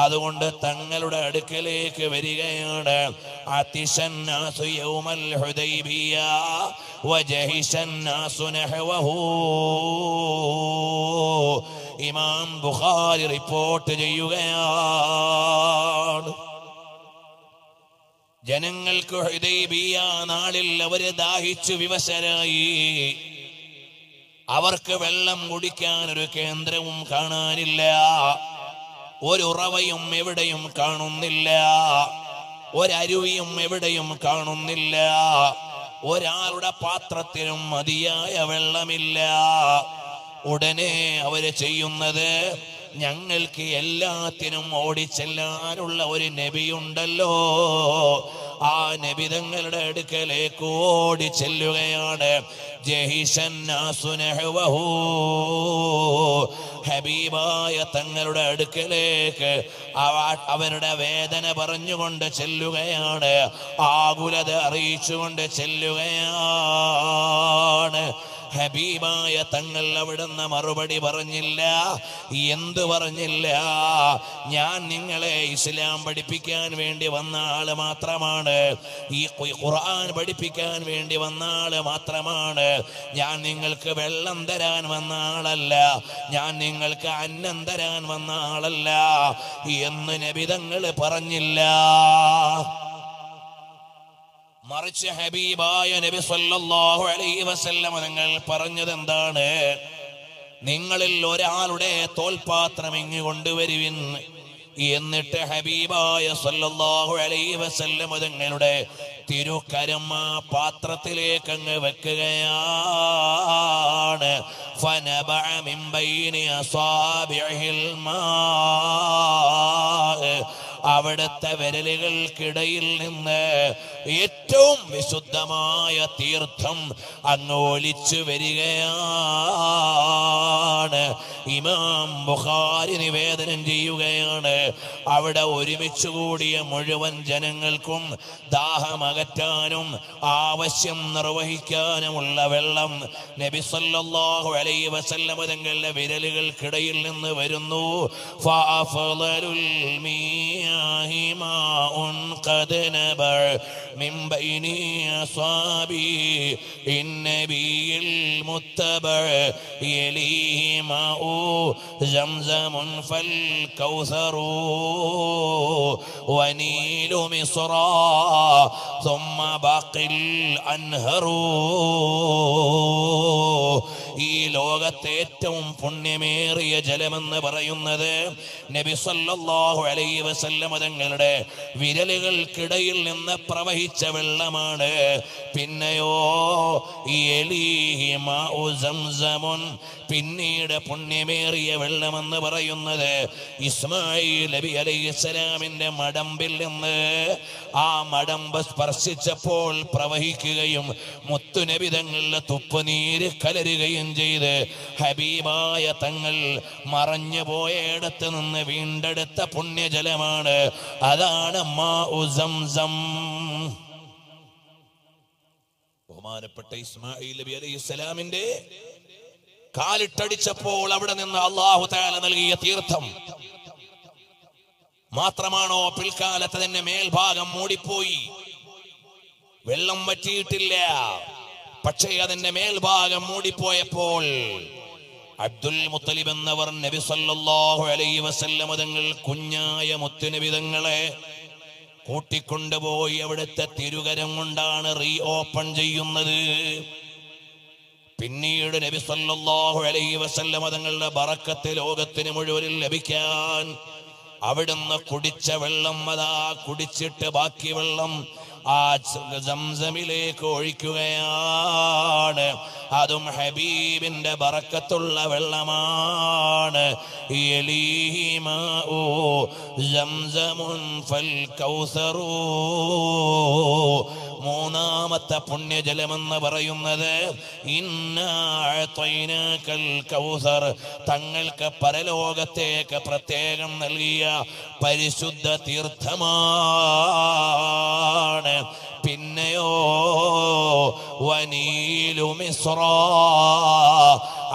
അതുകൊണ്ട് തങ്ങളുടെ അടുക്കലേക്ക് വരികയാണ്. അതിശന്നാസു യൗമൽ ഹുദൈബിയ വജഹിശന്നാസു നഹവഹു. ഇമാം ബുഖാരി റിപ്പോർട്ട് ചെയ്യുകയാണ്, ജനങ്ങൾക്ക് ഹുദൈബിയ നാളിൽ അവര് ദാഹിച്ചു വിവശരായി. അവർക്ക് വെള്ളം കുടിക്കാൻ ഒരു കേന്ദ്രവും കാണാനില്ല, ഒരു ഉറവയും എവിടെയും കാണുന്നില്ല, ഒരരുവിയും എവിടെയും കാണുന്നില്ല, ഒരാളുടെ പാത്രത്തിലും മതിയായ വെള്ളമില്ല. ഉടനെ അവര് ചെയ്യുന്നത്, ഞങ്ങൾക്ക് എല്ലാത്തിനും ഓടിച്ചെല്ലാനുള്ള ഒരു നബിയുണ്ടല്ലോ, ആ നബി തങ്ങളുടെ അടുക്കലേക്ക് ഓടി ചെല്ലുകയാണ്. ഹബീബായ തങ്ങളുടെ അടുക്കലേക്ക് അവരുടെ വേദന പറഞ്ഞുകൊണ്ട് ചെല്ലുകയാണ്, ആകുലത അറിയിച്ചുകൊണ്ട് ചെല്ലുകയാണ്. ഹബീബായ തങ്ങൾ അവിടുന്ന് മറുപടി പറഞ്ഞില്ല. എന്തു പറഞ്ഞില്ല? ഞാൻ നിങ്ങളെ ഇസ്ലാം പഠിപ്പിക്കാൻ വേണ്ടി വന്ന ആള് മാത്രമാണ്, ഈ ഖുർആൻ പഠിപ്പിക്കാൻ വേണ്ടി വന്ന ആള് മാത്രമാണ്, ഞാൻ നിങ്ങൾക്ക് വെള്ളം തരാൻ വന്ന ആളല്ല, ഞാൻ നിങ്ങൾക്ക് അന്നം തരാൻ വന്ന ആളല്ല എന്ന് നബി തങ്ങൾ പറഞ്ഞില്ല. മറിച്ച് ഹബീബായ നബി സല്ലല്ലാഹു അലൈഹി വസല്ലം നിങ്ങൾ പറഞ്ഞതെന്താണ്? നിങ്ങളിൽ ഒരാളുടെ തോൽപാത്രം ഇങ്ങ് കൊണ്ടുവരുവിൻ. എന്നിട്ട് ഹബീബായ സല്ലല്ലാഹു അലൈഹി വസല്ലം നിങ്ങളുടെ തിരുക്കരം ആ പാത്രത്തിലേക്ക് അങ്ങ് വെക്കുകയാണ്. ഫനബഅ മിൻ ബൈനി അസാബിഇൽ മാ, അവിടുത്തെ വിരലുകൾക്കിടയിൽ നിന്ന് ഏറ്റവും വിശുദ്ധമായ തീർത്ഥം അങ്ങോലിച്ചു വരികയാണ്. ഇമാം ബുഖാരി നിവേദനം ചെയ്യുകയാണ്, അവിടെ ഒരുമിച്ചു കൂടിയ മുഴുവൻ ജനങ്ങൾക്കും ദാഹമകറ്റാനും ആവശ്യം നിർവഹിക്കാനുമുള്ള വെള്ളം നബി സല്ലല്ലാഹു അലൈഹി വസല്ലം തങ്ങളുടെ വിരലുകൾക്കിടയിൽ നിന്ന് വരുന്നു. ഫഅഫളലുൽ മീ ഈ ലോകത്തെ ഏറ്റവും പുണ്യമേറിയ ജലമെന്ന് പറയുന്നത് നബി സല്ലല്ലാഹു അലൈഹി വസല്ലം തങ്ങളുടെ വിരലുകൾക്കിടയിൽ നിന്ന് പ്രവഹിച്ച വെള്ളമാണ്. പിന്നെയോ പിന്നീട് പുണ്യമേറിയ വെള്ളമെന്ന് പറയുന്നത് ഇസ്മായിൽ നബി അലൈഹിസ്സലാമിന്റെ മടമ്പിൽ നിന്ന്, ആ മടമ്പ് സ്പർശിച്ചപ്പോൾ പ്രവഹിക്കുകയും മുത്തുനബി തങ്ങളുടെ തുപ്പുനീര് കലരുകയും ചെയ്ത് ഹബീബായ തങ്ങൾ മറഞ്ഞു പോയയിടത്ത് നിന്ന് വീണ്ടെടുത്ത പുണ്യജലമാണ്. അതാണ് മാഉ സംസം. ബഹുമാനപ്പെട്ട ഇസ്മായിൽ നബി അലൈഹിസ്സലാമിന്റെ കാലിട്ടടിച്ചപ്പോൾ അവിടെ നിന്ന് അല്ലാഹു തആല നൽകിയ തീർത്ഥം മാത്രമാണോ പിൽക്കാലത്ത് തന്നെ മേൽഭാഗം മൂടിപ്പോയി, വെള്ളം വറ്റിയിട്ടില്ല, പക്ഷേ അതിന്റെ മേൽഭാഗം മൂടിപ്പോയപ്പോൾ അബ്ദുൽ മുത്തലിബ് എന്നവർ നബി സല്ലല്ലാഹു അലൈഹി വസല്ലം തങ്ങൾ കുഞ്ഞായ മുത്തുനബി തങ്ങളെ കൂട്ടിക്കൊണ്ടുപോയി അവിടുത്തെ തിരുകരം കൊണ്ടാണ് റീ ഓപ്പൺ ചെയ്യുന്നത്. പിന്നീട് നബി സല്ലല്ലാഹു അലൈഹി വസല്ലം തങ്ങളുടെ ബറക്കത്ത് ലോകത്തിന് മുഴുവൻ ലഭിക്കാൻ അവിടുന്ന് കുടിച്ച വെള്ളം, അതാ കുടിച്ചിട്ട് ബാക്കി വെള്ളം ആ സംസമിലേക്ക് ഒഴിക്കുകയാണ്. അതും ഹബീബിന്റെ ബറക്കത്തുള്ള വെള്ളമാണ്. യലീഹിമാഉ സംസമുൻ ഫൽ കൗസറു. മൂന്നാമത്തെ പുണ്യജലമെന്ന് പറയുന്നത് ഇന്നാ അഅതൈനാകൽ കൗസർ, തങ്ങൾക്ക് പരലോകത്തേക്ക് പ്രത്യേകം നൽകിയ പരിശുദ്ധ തീർത്ഥമാണ്. പിന്നെയോ വനീലു മിസ്ര,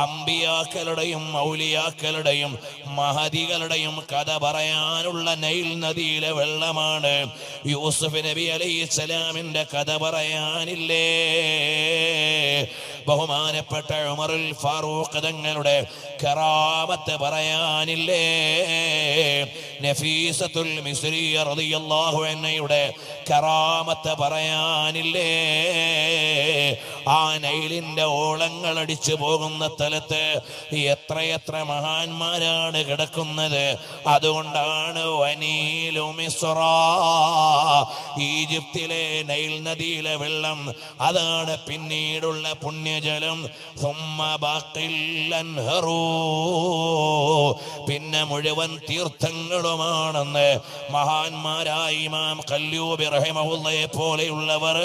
അമ്പിയാക്കളുടെയും മൗലിയാക്കളുടെയും മഹദികളുടെയും കഥ പറയാനുള്ള നൈൽ നദിയിലെ വെള്ളമാണ്. യൂസുഫ് നബി അലൈഹിസ്സലാമിന്റെ കഥ പറയാനില്ലേ? ബഹുമാനപ്പെട്ട ഉമറുൽ ഫാറൂഖ് തങ്ങളുടെ കറാമത്ത് പറയാനില്ലേ? നഫീസത്തുൽ മിസ്രിയ റളിയല്ലാഹു അൻഹയുടെ കറാമത്ത് പറയാനില്ലേ? ആ നൈലിന്റെ ഓളങ്ങൾ അടിച്ചു പോകുന്ന സ്ഥലത്ത് എത്രയെത്ര മഹാന്മാരാണ് കിടക്കുന്നത്. അതുകൊണ്ടാണ് വനീലു മിസ്റ, ഈജിപ്തിലെ നൈൽ നദിയിലെ വെള്ളം അതാണ് പിന്നീടുള്ള പുണ്യജലം. സുമ്മ ബഖിൽ അൻഹറു, പിന്നെ മുഴുവൻ തീർത്ഥങ്ങളുമാണെന്ന് മഹാന്മാരായ ഇമാം ഖല്ലൂബി റഹിമഹുള്ളയെ പോലെയുള്ളവർ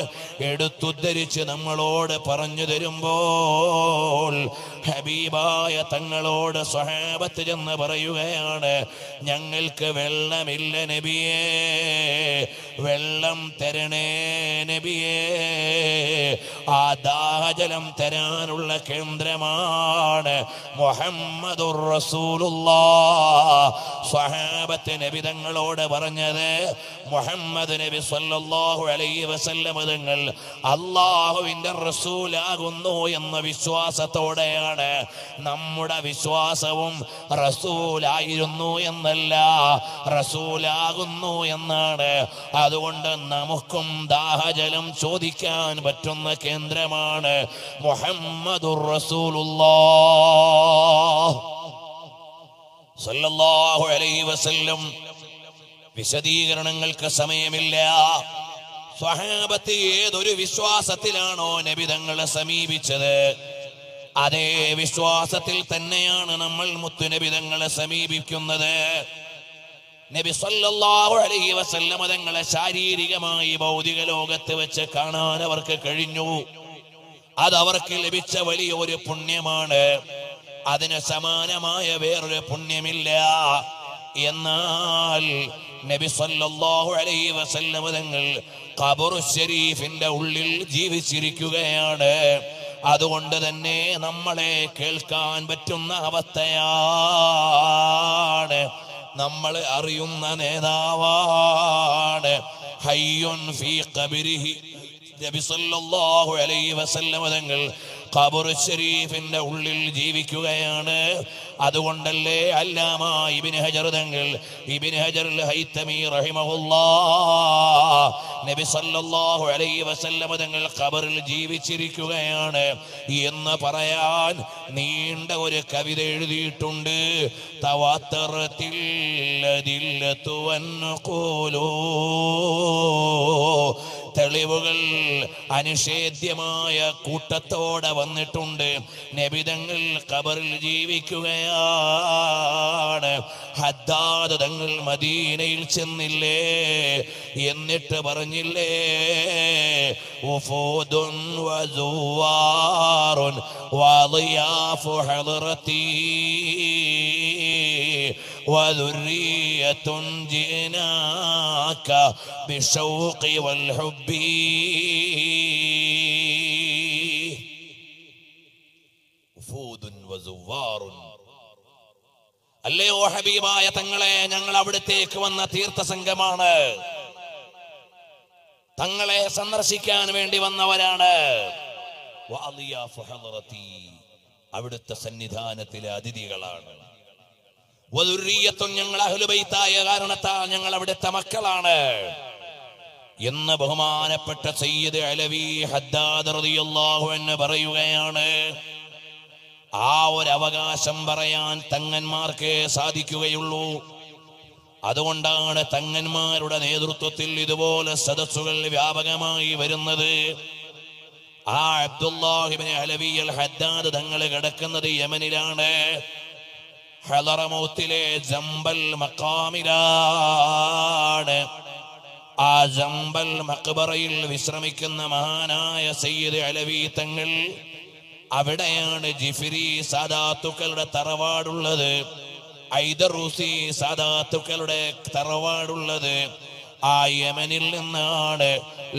എടുത്തുദ്ധരിച്ച് നമ്മളോട് പറഞ്ഞു തരുമ്പോൾ ഹബീബായ തങ്ങളോട് സ്വഹാബത്ത് ചെന്ന് പറയുകയാണ്, ഞങ്ങൾക്ക് വെള്ളമില്ല നബിയേ, വെള്ളം തരണേ നബിയേ. ആ ദാഹജലം തരാനുള്ള കേന്ദ്രമാണ് മുഹമ്മദുർ റസൂലുള്ളാഹ്. സ്വഹാബത്ത് നബി തങ്ങളോട് പറഞ്ഞത്, മുഹമ്മദ് നബി സല്ലല്ലാഹു അലൈഹി വസല്ലം തങ്ങൾ അല്ലാഹുവിൻ്റെ റസൂലാകുന്നു എന്ന വിശ്വാസത്തോടെയാണ്. നമ്മുടെ വിശ്വാസവും റസൂലായിരുന്നു എന്നല്ല, റസൂലാകുന്നു എന്നാണ്. അതുകൊണ്ട് നമുക്കും ദാഹജലം ചോദിക്കാൻ പറ്റുന്ന കേന്ദ്രമാണ് മുഹമ്മദുർ റസൂലുള്ളാഹ് സല്ലല്ലാഹു അലൈഹി വസല്ലം. വിശദീകരണങ്ങൾക്ക് സമയമില്ല. സ്വഹാബത്ത് ഏതൊരു വിശ്വാസത്തിലാണോ നബി തങ്ങളെ സമീപിച്ചത്, അതേ വിശ്വാസത്തിൽ തന്നെയാണ് നമ്മൾ മുത്തു നബി തങ്ങളെ സമീപിക്കുന്നത്. നബി സല്ലല്ലാഹു അലൈഹി വസല്ലം തങ്ങളെ ശാരീരികമായി ഭൗതിക ലോകത്ത് വെച്ച് കാണാൻ അവർക്ക് കഴിഞ്ഞു. അതവർക്ക് ലഭിച്ച വലിയ ഒരു പുണ്യമാണ്. അതിന് സമാനമായ വേറൊരു പുണ്യമില്ല. എന്നാൽ നബി സല്ലല്ലാഹു അലൈഹി വസല്ലം തങ്ങൾ ഖബർ ശരീഫിന്റെ ഉള്ളിൽ ജീവിച്ചിരിക്കുകയാണ്. അതുകൊണ്ട് തന്നെ നമ്മളെ കേൾക്കാൻ പറ്റുന്ന അവസ്ഥയാണ്. നമ്മൾ അറിയുന്ന നേതാവാണ്. ഹയ്യുൻ ഫീ ഖബരിഹി, നബി സല്ലല്ലാഹു അലൈഹി വസല്ലം തങ്ങൾ ഖബർ ശരീഫിന്റെ ഉള്ളിൽ ജീവിക്കുകയാണ്. അതുകൊണ്ടല്ലേ അല്ലാമ ഇബ്നു ഹജർ തങ്ങൾ, ഇബ്നു ഹജറുൽ ഹൈതമി റഹിമഹുല്ലാഹ്, നബി സല്ലല്ലാഹു അലൈഹി വസല്ലം തങ്ങൾ ഖബറിൽ ജീവിച്ചിരിക്കുകയാണ് എന്ന് പറയാൻ നീണ്ട ഒരു കവിത എഴുതിയിട്ടുണ്ട്. തവാത്തറത്തിൽ ദില്ലതുൻ ഖൂലൂ, തെളിവുകൾ അനിഷേധ്യമായ കൂട്ടത്തോടെ വന്നിട്ടുണ്ട്. നബി തങ്ങൾ ഖബറിൽ ജീവിക്കുകയാണ്. ഹദ്ദാദ് തങ്ങൾ മദീനയിൽ ചെന്നില്ലേ? എന്നിട്ട് പറഞ്ഞില്ലേ, വഫൂദുൻ വസുവാറുൻ വളിയാഫു ഹളറതി വദുരിയതുൻ ജിനാക ബിശൗഖി വൽഹുബി. വഫൂദുൻ വസുവാറുൻ, അല്ലയോ ഹബീബായ തങ്ങളെ, ഞങ്ങൾ അവിടത്തേക്ക് വന്ന തീർത്ഥസംഘമാണ്, തങ്ങളെ സന്ദർശിക്കാൻ വേണ്ടി വന്നവരാണ്. അവിടുത്തെ സന്നിധാനത്തിലെ അതിഥികളാണ്. ഞങ്ങൾ അഹ്ലുബൈത്തായ കാരണത്താൽ ഞങ്ങൾ അവിടുത്തെ മക്കളാണ് എന്ന് ബഹുമാനപ്പെട്ട സയ്യിദ് അലവി ഹദ്ദാദ് റളിയല്ലാഹു അൻഹു പറയുകയാണ്. ആ ഒരു അവകാശം പറയാൻ തങ്ങന്മാർക്ക് സാധിക്കുകയുള്ളൂ. അതുകൊണ്ടാണ് തങ്ങന്മാരുടെ നേതൃത്വത്തിൽ ഇതുപോലെ സദസ്സുകൾ വ്യാപകമായി വരുന്നത്. ആ അബ്ദുല്ലാഹി ഇബ്നു അലവി അൽ ഹദ്ദാദ് തങ്ങൾ കിടക്കുന്നത് യമനിലാണ്, ഹളറമൗത്തിലെ ജംബൽ മഖാമിലാണ്. ആ ജംബൽ മഖ്ബറയിൽ വിശ്രമിക്കുന്ന മഹാനായ സയ്യിദ് അലവി തങ്ങൾ, അവിടെയാണ് ജിഫിരി സാദാത്തുക്കളുടെ തറവാടുള്ളത്, ഐദറൂസി സാദാത്തുക്കളുടെ തറവാടുള്ളത്. ആ യമനിൽ നിന്നാണ്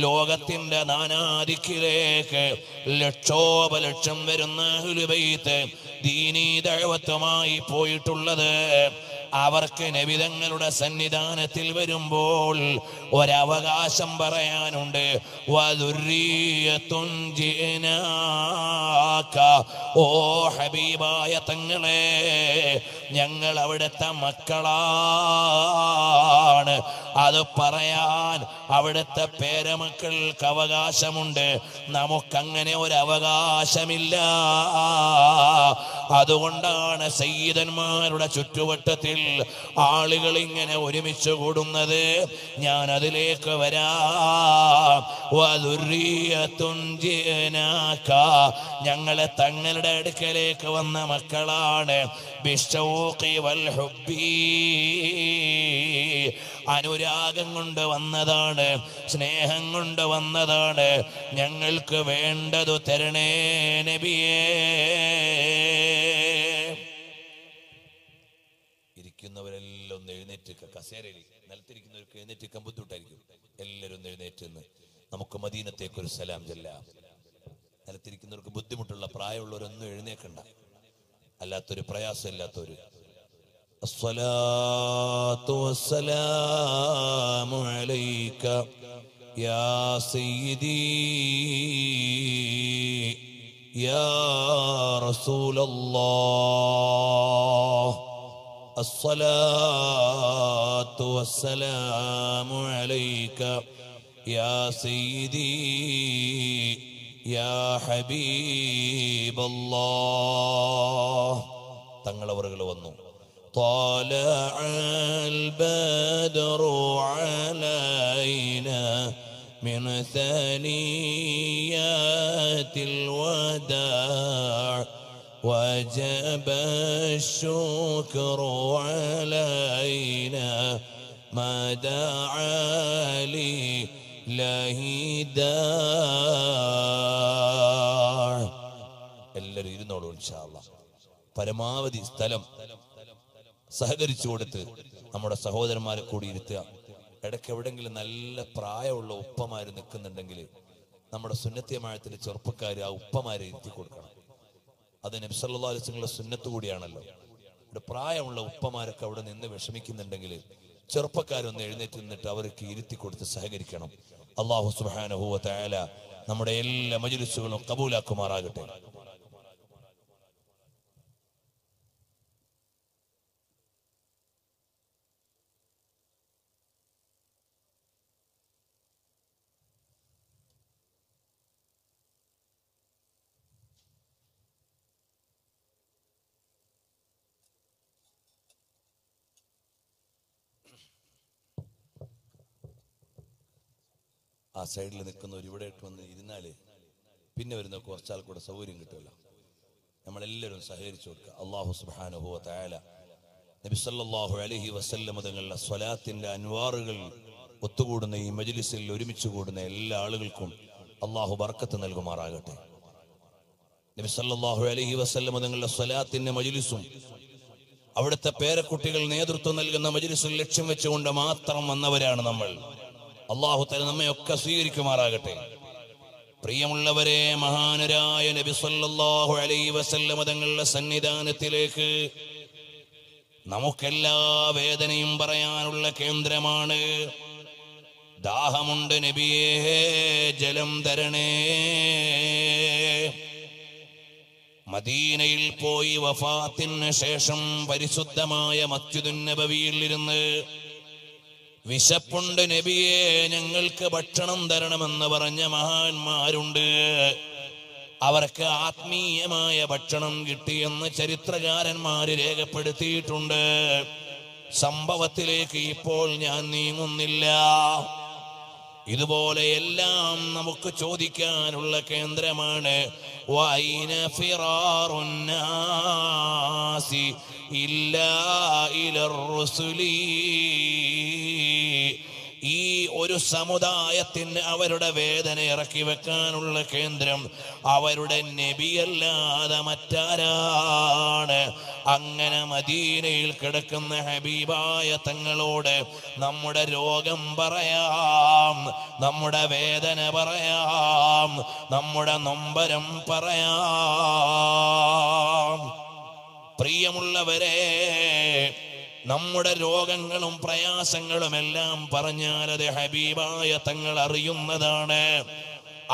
ലോകത്തിന്റെ നാനാദിക്കിലേക്ക് ലക്ഷോപലക്ഷം വരുന്ന അഹ്ലുബൈത്ത് ദീനീ ദഅവത്തുമായി പോയിട്ടുള്ളത്. അവർക്ക് നബിതങ്ങളുടെ സന്നിധാനത്തിൽ വരുമ്പോൾ ഒരവകാശം പറയാനുണ്ട്. വദുരിയത്തുൻ ജിനാക, ഓ ഹബീബായ തങ്ങളെ, ഞങ്ങൾ അവിടുത്തെ മക്കളാണ്. അത് പറയാൻ അവിടുത്തെ പേരമക്കൾക്ക് അവകാശമുണ്ട്. നമുക്കങ്ങനെ ഒരവകാശമില്ല. അതുകൊണ്ടാണ് സയ്യിദന്മാരുടെ ചുറ്റുവട്ടത്തിൽ ആളുകൾ ഇങ്ങനെ ഒരുമിച്ച് കൂടുന്നത്. ഞാൻ അതിലേക്ക് വരാം. ഞങ്ങളെ തങ്ങളുടെ അടുക്കലേക്ക് വന്ന മക്കളാണ്. അനുരാഗം കൊണ്ട് വന്നതാണ്, സ്നേഹം കൊണ്ട് വന്നതാണ്. ഞങ്ങൾക്ക് വേണ്ടതു തരണേ നബിയേ. ഇരിക്കുന്നവരെല്ലാം ഒന്ന് എഴുന്നേറ്റ്, കസേരയിൽ നിലത്തിരിക്കുന്നവർക്ക് എഴുന്നേറ്റിക്കാൻ ബുദ്ധിമുട്ടായിരിക്കും. എല്ലാവരും ഒന്ന് എഴുന്നേറ്റെന്ന് നമുക്ക് മദീനത്തേക്ക് ഒരു സലാം ചെല്ലാം. നിലത്തിരിക്കുന്നവർക്ക് ബുദ്ധിമുട്ടുള്ള പ്രായമുള്ളവരൊന്നും എഴുന്നേക്കണ്ട. അല്ലാത്തൊരു പ്രയാസം ഇല്ലാത്തൊരു الصلاة والسلام عليك يا سيدي يا رسول الله. الصلاة والسلام عليك يا سيدي يا حبيب الله. തങ്ങളവറുകൾ വന്നു. طلع البدر علينا من ثنيات الوداع وجب الشكر علينا ما دعا لله داع. എല്ലാവരും ഇരുന്നോളൂ ഇൻഷാ അല്ലാഹ്. പരമാവധി സ്ഥലം സഹകരിച്ചു കൊടുത്ത് നമ്മുടെ സഹോദരന്മാരെ കൂടി ഇരുത്തുക. ഇടയ്ക്ക് എവിടെയെങ്കിലും നല്ല പ്രായമുള്ള ഉപ്പമാർ നിൽക്കുന്നുണ്ടെങ്കിൽ നമ്മുടെ സുന്നത്ത് ജമാഅത്തിലെ ചെറുപ്പക്കാർ ആ ഉപ്പമാരെ ഇരുത്തി കൊടുക്കണം. അത് നബി സല്ലല്ലാഹു അലൈഹി വസല്ലം സുന്നത്ത് കൂടിയാണല്ലോ. ഇവിടെ പ്രായമുള്ള ഉപ്പമാരൊക്കെ അവിടെ നിന്ന് വിഷമിക്കുന്നുണ്ടെങ്കിൽ ചെറുപ്പക്കാരൊന്ന് എഴുന്നേറ്റ് നിന്നിട്ട് അവർക്ക് ഇരുത്തി കൊടുത്ത് സഹകരിക്കണം. അല്ലാഹു സുബ്ഹാനഹു വ തആല നമ്മുടെ എല്ലാ മജ്‌ലിസുകളും കബൂലാക്കുമാറാകട്ടെ. ആ സൈഡിൽ നിൽക്കുന്നവർ ഇവിടെ ഇട്ട് വന്ന് ഇരുന്നാലേ പിന്നെ വരുന്ന കുറച്ചാൽ കൂടെ സൗകര്യം കിട്ടുമല്ലോ. നമ്മളെല്ലാവരും സഹകരിച്ചു കൊടുക്കുക. അല്ലാഹു സുബ്ഹാനഹു വ തആല നബി സല്ലല്ലാഹു അലൈഹി വസല്ലം തങ്ങളുടെ സ്വലാത്തിന്റെ അൻവാറുകൾ ഒത്തുകൂടുന്ന ഈ മജ്‌ലിസിൽ ഒരുമിച്ച് കൂടുന്ന എല്ലാ ആളുകൾക്കും അല്ലാഹു ബർക്കത്ത് നൽകുമാറാകട്ടെ. നബി സല്ലല്ലാഹു അലൈഹി വസല്ലം തങ്ങളുടെ സ്വലാത്തിന്റെ മജ്‌ലിസും അവിടുത്തെ പേരക്കുട്ടികൾ നേതൃത്വം നൽകുന്ന മജ്‌ലിസും ലക്ഷ്യം വെച്ചുകൊണ്ട് മാത്രം വന്നവരാണ് നമ്മൾ. അല്ലാഹു തആല നമ്മയൊക്കെ സ്വീകരിക്കുമാറാകട്ടെ. പ്രിയമുള്ളവരെ, മഹാനരായ നബി സല്ലല്ലാഹു അലൈഹി വസല്ലം തങ്ങളുടെ സന്നിധാനത്തിലേക്ക് നമുക്കെല്ലാ വേദനയും പറയാനുള്ള കേന്ദ്രമാണ്. ദാഹമുണ്ട് നബിയേ, ജലം തരണേ. മദീനയിൽ പോയി വഫാത്തിന് ശേഷം പരിശുദ്ധമായ മസ്ജിദുൻ നബവിയിൽ ഇരുന്ന് വിശപ്പുണ്ട് നബിയെ, ഞങ്ങൾക്ക് ഭക്ഷണം തരണമെന്ന് പറഞ്ഞ മഹാന്മാരുണ്ട്. അവർക്ക് ആത്മീയമായ ഭക്ഷണം കിട്ടിയെന്ന് ചരിത്രകാരന്മാര് രേഖപ്പെടുത്തിയിട്ടുണ്ട്. സംഭവത്തിലേക്ക് ഇപ്പോൾ ഞാൻ നീങ്ങുന്നില്ല. ഇതുപോലെ എല്ലാം നമുക്ക് ചോദിക്കാനുള്ള കേന്ദ്രമാണ്. വൈന ഫിറാറുന്നാസി ഇല്ലാ ഇലർ റസൂലി. ഈ ഒരു സമുദായത്തിന് അവരുടെ വേദന ഇറക്കി വെക്കാനുള്ള കേന്ദ്രം അവരുടെ നബിയല്ലാതെ മറ്റാരാണ്? അങ്ങനെ മദീനയിൽ കിടക്കുന്ന ഹബീബായ തങ്ങളോട് നമ്മുടെ രോഗം പറയാം, നമ്മുടെ വേദന പറയാം, നമ്മുടെ നൊമ്പരം പറയാം. പ്രിയമുള്ളവരെ, നമ്മുടെ രോഗങ്ങളും പ്രയാസങ്ങളും എല്ലാം പറഞ്ഞാൽ അത് ഹബീബായ തങ്ങൾ അറിയുന്നതാണ്.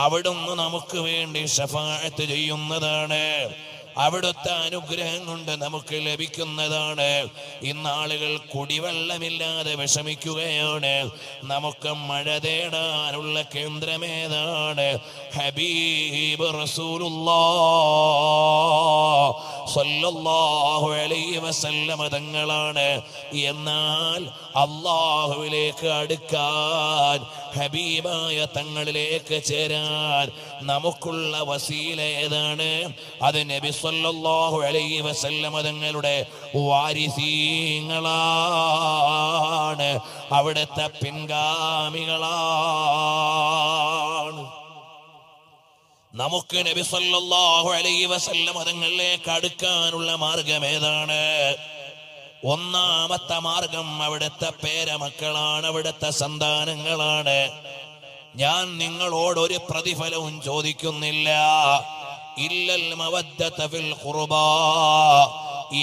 അവിടുന്ന് നമുക്ക് വേണ്ടി ശഫാഅത്ത് ചെയ്യുന്നതാണ്. അവിടുത്തെ അനുഗ്രഹം കൊണ്ട് നമുക്ക് ലഭിക്കുന്നതാണ്. ഇന്നാളുകൾ കുടിവെള്ളമില്ലാതെ വിഷമിക്കുകയാണ്. നമുക്ക് മഴ തേടാനുള്ള കേന്ദ്രമേതാണ്? ഹബീബ് റസൂലുള്ളാഹ് സ്വല്ലല്ലാഹു അലൈഹി വസല്ലം തങ്ങളാണ്. എന്നാൽ അല്ലാഹുവിലേക്ക് അടുക്കാൻ, ഹബീബായ തങ്ങളിലേക്ക് ചേരാൻ നമുക്കുള്ള വസീല ഏതാണ്? അത് നബി സല്ലല്ലാഹു അലൈഹി വസല്ലം തങ്ങളുടെ വാരിസീങ്ങളാണ്, അവിടുത്തെ പിൻഗാമികളാണ്. നമുക്ക് നബി സല്ലല്ലാഹു അലൈഹി വസല്ലം തങ്ങളിലേക്ക് അടുക്കാനുള്ള മാർഗം ഏതാണ്? ഒന്നാമത്തെ മാർഗം അവിടുത്തെ പേരമക്കളാണ്, അവിടുത്തെ സന്താനങ്ങളാണ്. ഞാൻ നിങ്ങളോടൊരു പ്രതിഫലവും ചോദിക്കുന്നില്ല. ഇല്ലൽ മവദ്ദത ഫിൽ ഖുർബാ,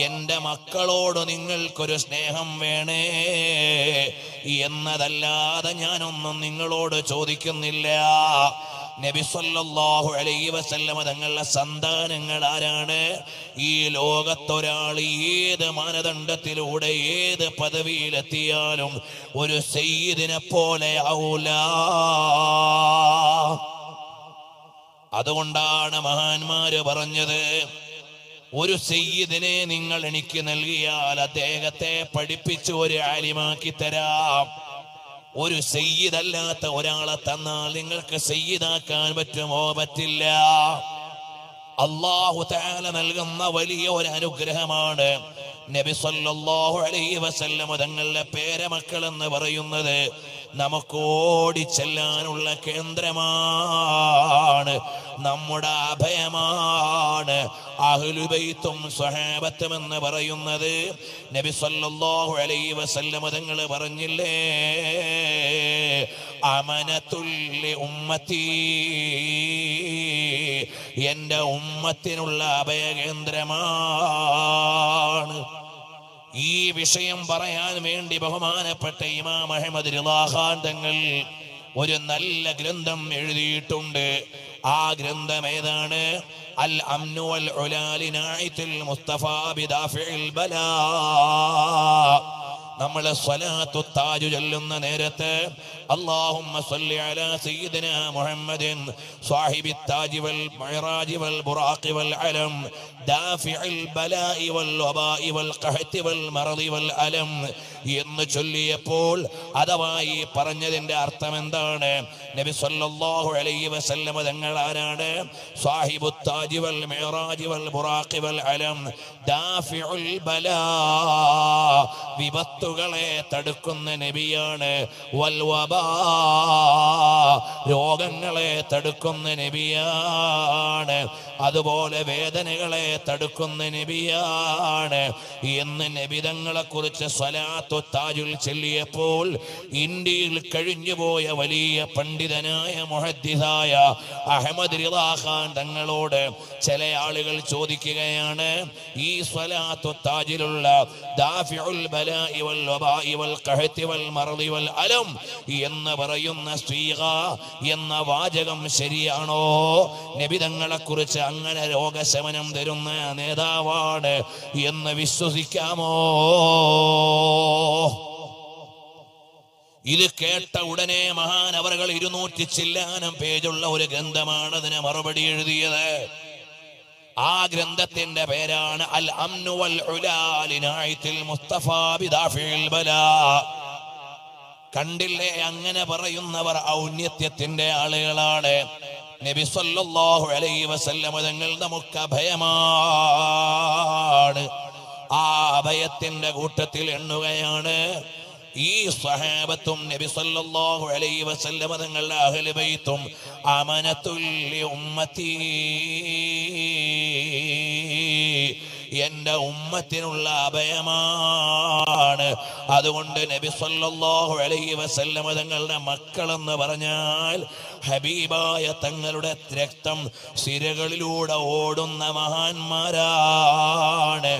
എന്റെ മക്കളോട് നിങ്ങൾക്കൊരു സ്നേഹം വേണേ എന്നതല്ലാതെ ഞാനൊന്നും നിങ്ങളോട് ചോദിക്കുന്നില്ല. നബി സല്ലല്ലാഹു അലൈഹി വസല്ലം തങ്ങളുടെ സന്താനങ്ങൾ ആരാണ്? ഈ ലോകത്തൊരാൾ ഏത് മാനദണ്ഡത്തിലൂടെ ഏത് പദവിയിലെത്തിയാലും ഒരു സയ്യിദിനെ പോലെ ആവൂല. അതുകൊണ്ടാണ് മഹാന്മാര് പറഞ്ഞത്, ഒരു സയ്യിദിനെ നിങ്ങൾ എനിക്ക് നൽകിയാൽ അദ്ദേഹത്തെ പഠിപ്പിച്ച് ഒരു ആലിമാക്കി തരാം. ഒരു സയ്യിദല്ലാത്ത ഒരാളെ തന്നാൽ നിങ്ങൾക്ക് സയ്യിദാക്കാൻ പറ്റുമോ? പറ്റില്ല. അല്ലാഹു തആല നൽകുന്ന വലിയ ഒരു അനുഗ്രഹമാണ്. നബി സല്ലല്ലാഹു അലൈഹി വസല്ലം തങ്ങളുടെ പേരമക്കൾ എന്ന് പറയുന്നത് നമുക്ക് ഓടിച്ചെല്ലാനുള്ള കേന്ദ്രമാണ്, നമ്മുടെ അഭയമാണ്. അഹ്ലുബൈത്തും സ്വഹാബത്തും എന്ന് പറയുന്നത് നബി സല്ലല്ലാഹു അലൈഹി വസല്ലം തങ്ങൾ പറഞ്ഞില്ലേ, അമനത്തുൽ ലി ഉമ്മത്തി, എൻ്റെ ഉമ്മത്തിനുള്ള അഭയകേന്ദ്രമാണ്. ഈ വിഷയം പറയാൻ വേണ്ടി ബഹുമാനപ്പെട്ട ഇമാം അഹ്മദ് റിളാ ഖാൻ തങ്ങൾ ഒരു നല്ല ഗ്രന്ഥം എഴുതിയിട്ടുണ്ട്. ആ ഗ്രന്ഥം ഏതാണ്? അൽ അംനു വൽ ഉലാ ലിനാഇത്തുൽ മുസ്തഫാ ബിദാഫിൽ ബലാ. നമ്മൾ സ്വലാത്തു താജു ചൊല്ലുന്ന നേരത്തെ അല്ലാഹുമ്മ സ്വല്ലി അലാ സയ്യിദിനാ മുഹമ്മദിൻ സാഹിബി താജി വൽ മിറാജി വൽ ബുറാഖി വൽ അലം ദാഫിഉൽ ബലാഇ വൽ വബാഇ വൽ ഖഹ്തി വൽ മർദി വൽ അലം എന്ന് ചൊല്ലിയപ്പോൾ അഥവാ ഈ പറഞ്ഞതിൻ്റെ അർത്ഥം എന്താണ്? നബി സല്ലല്ലാഹു അലൈഹി വസല്ലം തങ്ങൾ ആരാണ്? സാഹിബു താജി വൽ മിറാജി വൽ ബുറാഖി വൽ അലം ദാഫിഉൽ ബലാ, വിപത്ത് െ തടുക്കുന്ന നബിയാണ്. വൽവബ, രോഗങ്ങളെ തടുക്കുന്ന നബിയാണ്. അതുപോലെ വേദനകളെ തടുക്കുന്ന നബിയാണ്. എന്ന് നബിതങ്ങളെ കുറിച്ച് സ്വലാത്തു താജുൽ ചൊല്ലിയപ്പോൾ ഇന്ത്യയിൽ കഴിഞ്ഞുപോയ വലിയ പണ്ഡിതനായ മുഹദ്ദിസായ അഹ്മദ് റിളാ ഖാൻ തങ്ങളോട് ചില ആളുകൾ ചോദിക്കുകയാണ്, ഈ സ്വലാത്തു താജിലുള്ള ദാഫിഉൽ ബലാ എന്ന് പറയുന്ന സ്വീഗ എന്ന വാചകം ശരിയാണോ? നബിതങ്ങളെ കുറിച്ച് അങ്ങനെ രോഗശമനം തരുന്ന നേതാവാണ് എന്ന് വിശ്വസിക്കാമോ? ഇത് കേട്ട ഉടനെ മഹാനവറുകൾ ഇരുന്നൂറ്റി ചില്ലാനം പേജുള്ള ഒരു ഗ്രന്ഥമാണ് അതിന് മറുപടി എഴുതിയത്. ആ ഗ്രന്ഥത്തിന്റെ പേരാണ് അൽ അംനു വൽ ഉലാ ലിനാഇത്തിൽ മുസ്തഫാ ബിദാഫിൽ ബലാ. കണ്ടില്ലേ, അങ്ങനെ പറയുന്നവർ ഔന്നത്യത്തിന്റെ ആളുകളാണ്. നബി സല്ലല്ലാഹു അലൈഹി വസല്ലം തങ്ങൾ നമുക്ക് അഭയമാണ്. ആ അഭയത്തിന്റെ കൂട്ടത്തിൽ എണ്ണുകയാണ് ഈ സ്വഹാബത്തും നബി സല്ലല്ലാഹു അലൈഹി വസല്ലം തങ്ങളുടെ അഹ്ലു ബൈത്തും. അമനത്തുൽ ലി ഉമ്മത്തി, എന്റെ ഉമ്മത്തിനുള്ള അഭയമാണ്. അതുകൊണ്ട് നബി സല്ലല്ലാഹു അലൈഹി വസല്ലം തങ്ങളുടെ മക്കളെന്ന് പറഞ്ഞാൽ ഹബീബായ തങ്ങളുടെ രക്തം സിരകളിലൂടെ ഓടുന്ന മഹാന്മാരാണ്.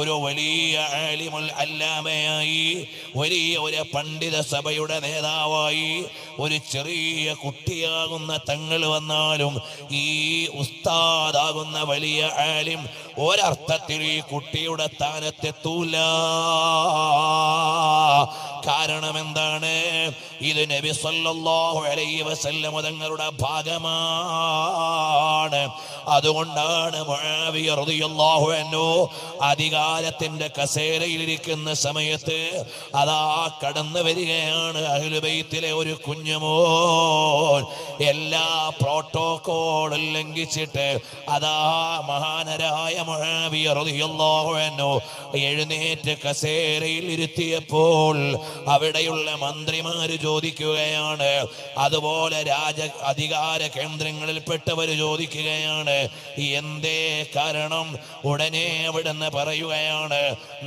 ഒരു വലിയ ആലിമുൽ അല്ലാമയായി, വലിയ ഒരു പണ്ഡിത സഭയുടെ നേതാവായി ഒരു ചെറിയ കുട്ടിയാകുന്ന തങ്ങൾ വന്നാലും ഈ ഉസ്താദാകുന്ന വലിയ ആലിം ഒരർത്ഥത്തിൽ ഈ കുട്ടിയുടെ സ്ഥാനത്തെത്തൂല. കാരണം എന്താണ്? ഇത് നബി സല്ലല്ലാഹു അലൈഹി വസല്ലം തങ്ങളുടെ ഭാഗമാണ്. അതുകൊണ്ടാണ് മുആവിയ റളിയല്ലാഹു അൻഹു അധികാരത്തിന്റെ കസേരയിലിരിക്കുന്ന സമയത്ത് അതാ കടന്നു വരികയാണ് അഹ്ലുബൈത്തിലെ ഒരു കുഞ്ഞുമോൻ. എല്ലാ പ്രോട്ടോക്കോളും ലംഘിച്ചിട്ട് അതാ മഹാനരായ മുആവിയ റളിയല്ലാഹു അൻഹു എഴുന്നേറ്റ് കസേരയിൽ ഇരുത്തിയപ്പോൾ അവിടെയുള്ള മന്ത്രിമാര് ചോദിക്കുകയാണ്, അതുപോലെ രാജ അധികാര കേന്ദ്രങ്ങളിൽപ്പെട്ടവർ ചോദിക്കുകയാണ് എന്തേ കാരണം? ഉടനെ അവിടുന്ന് പറയുകയാണ്,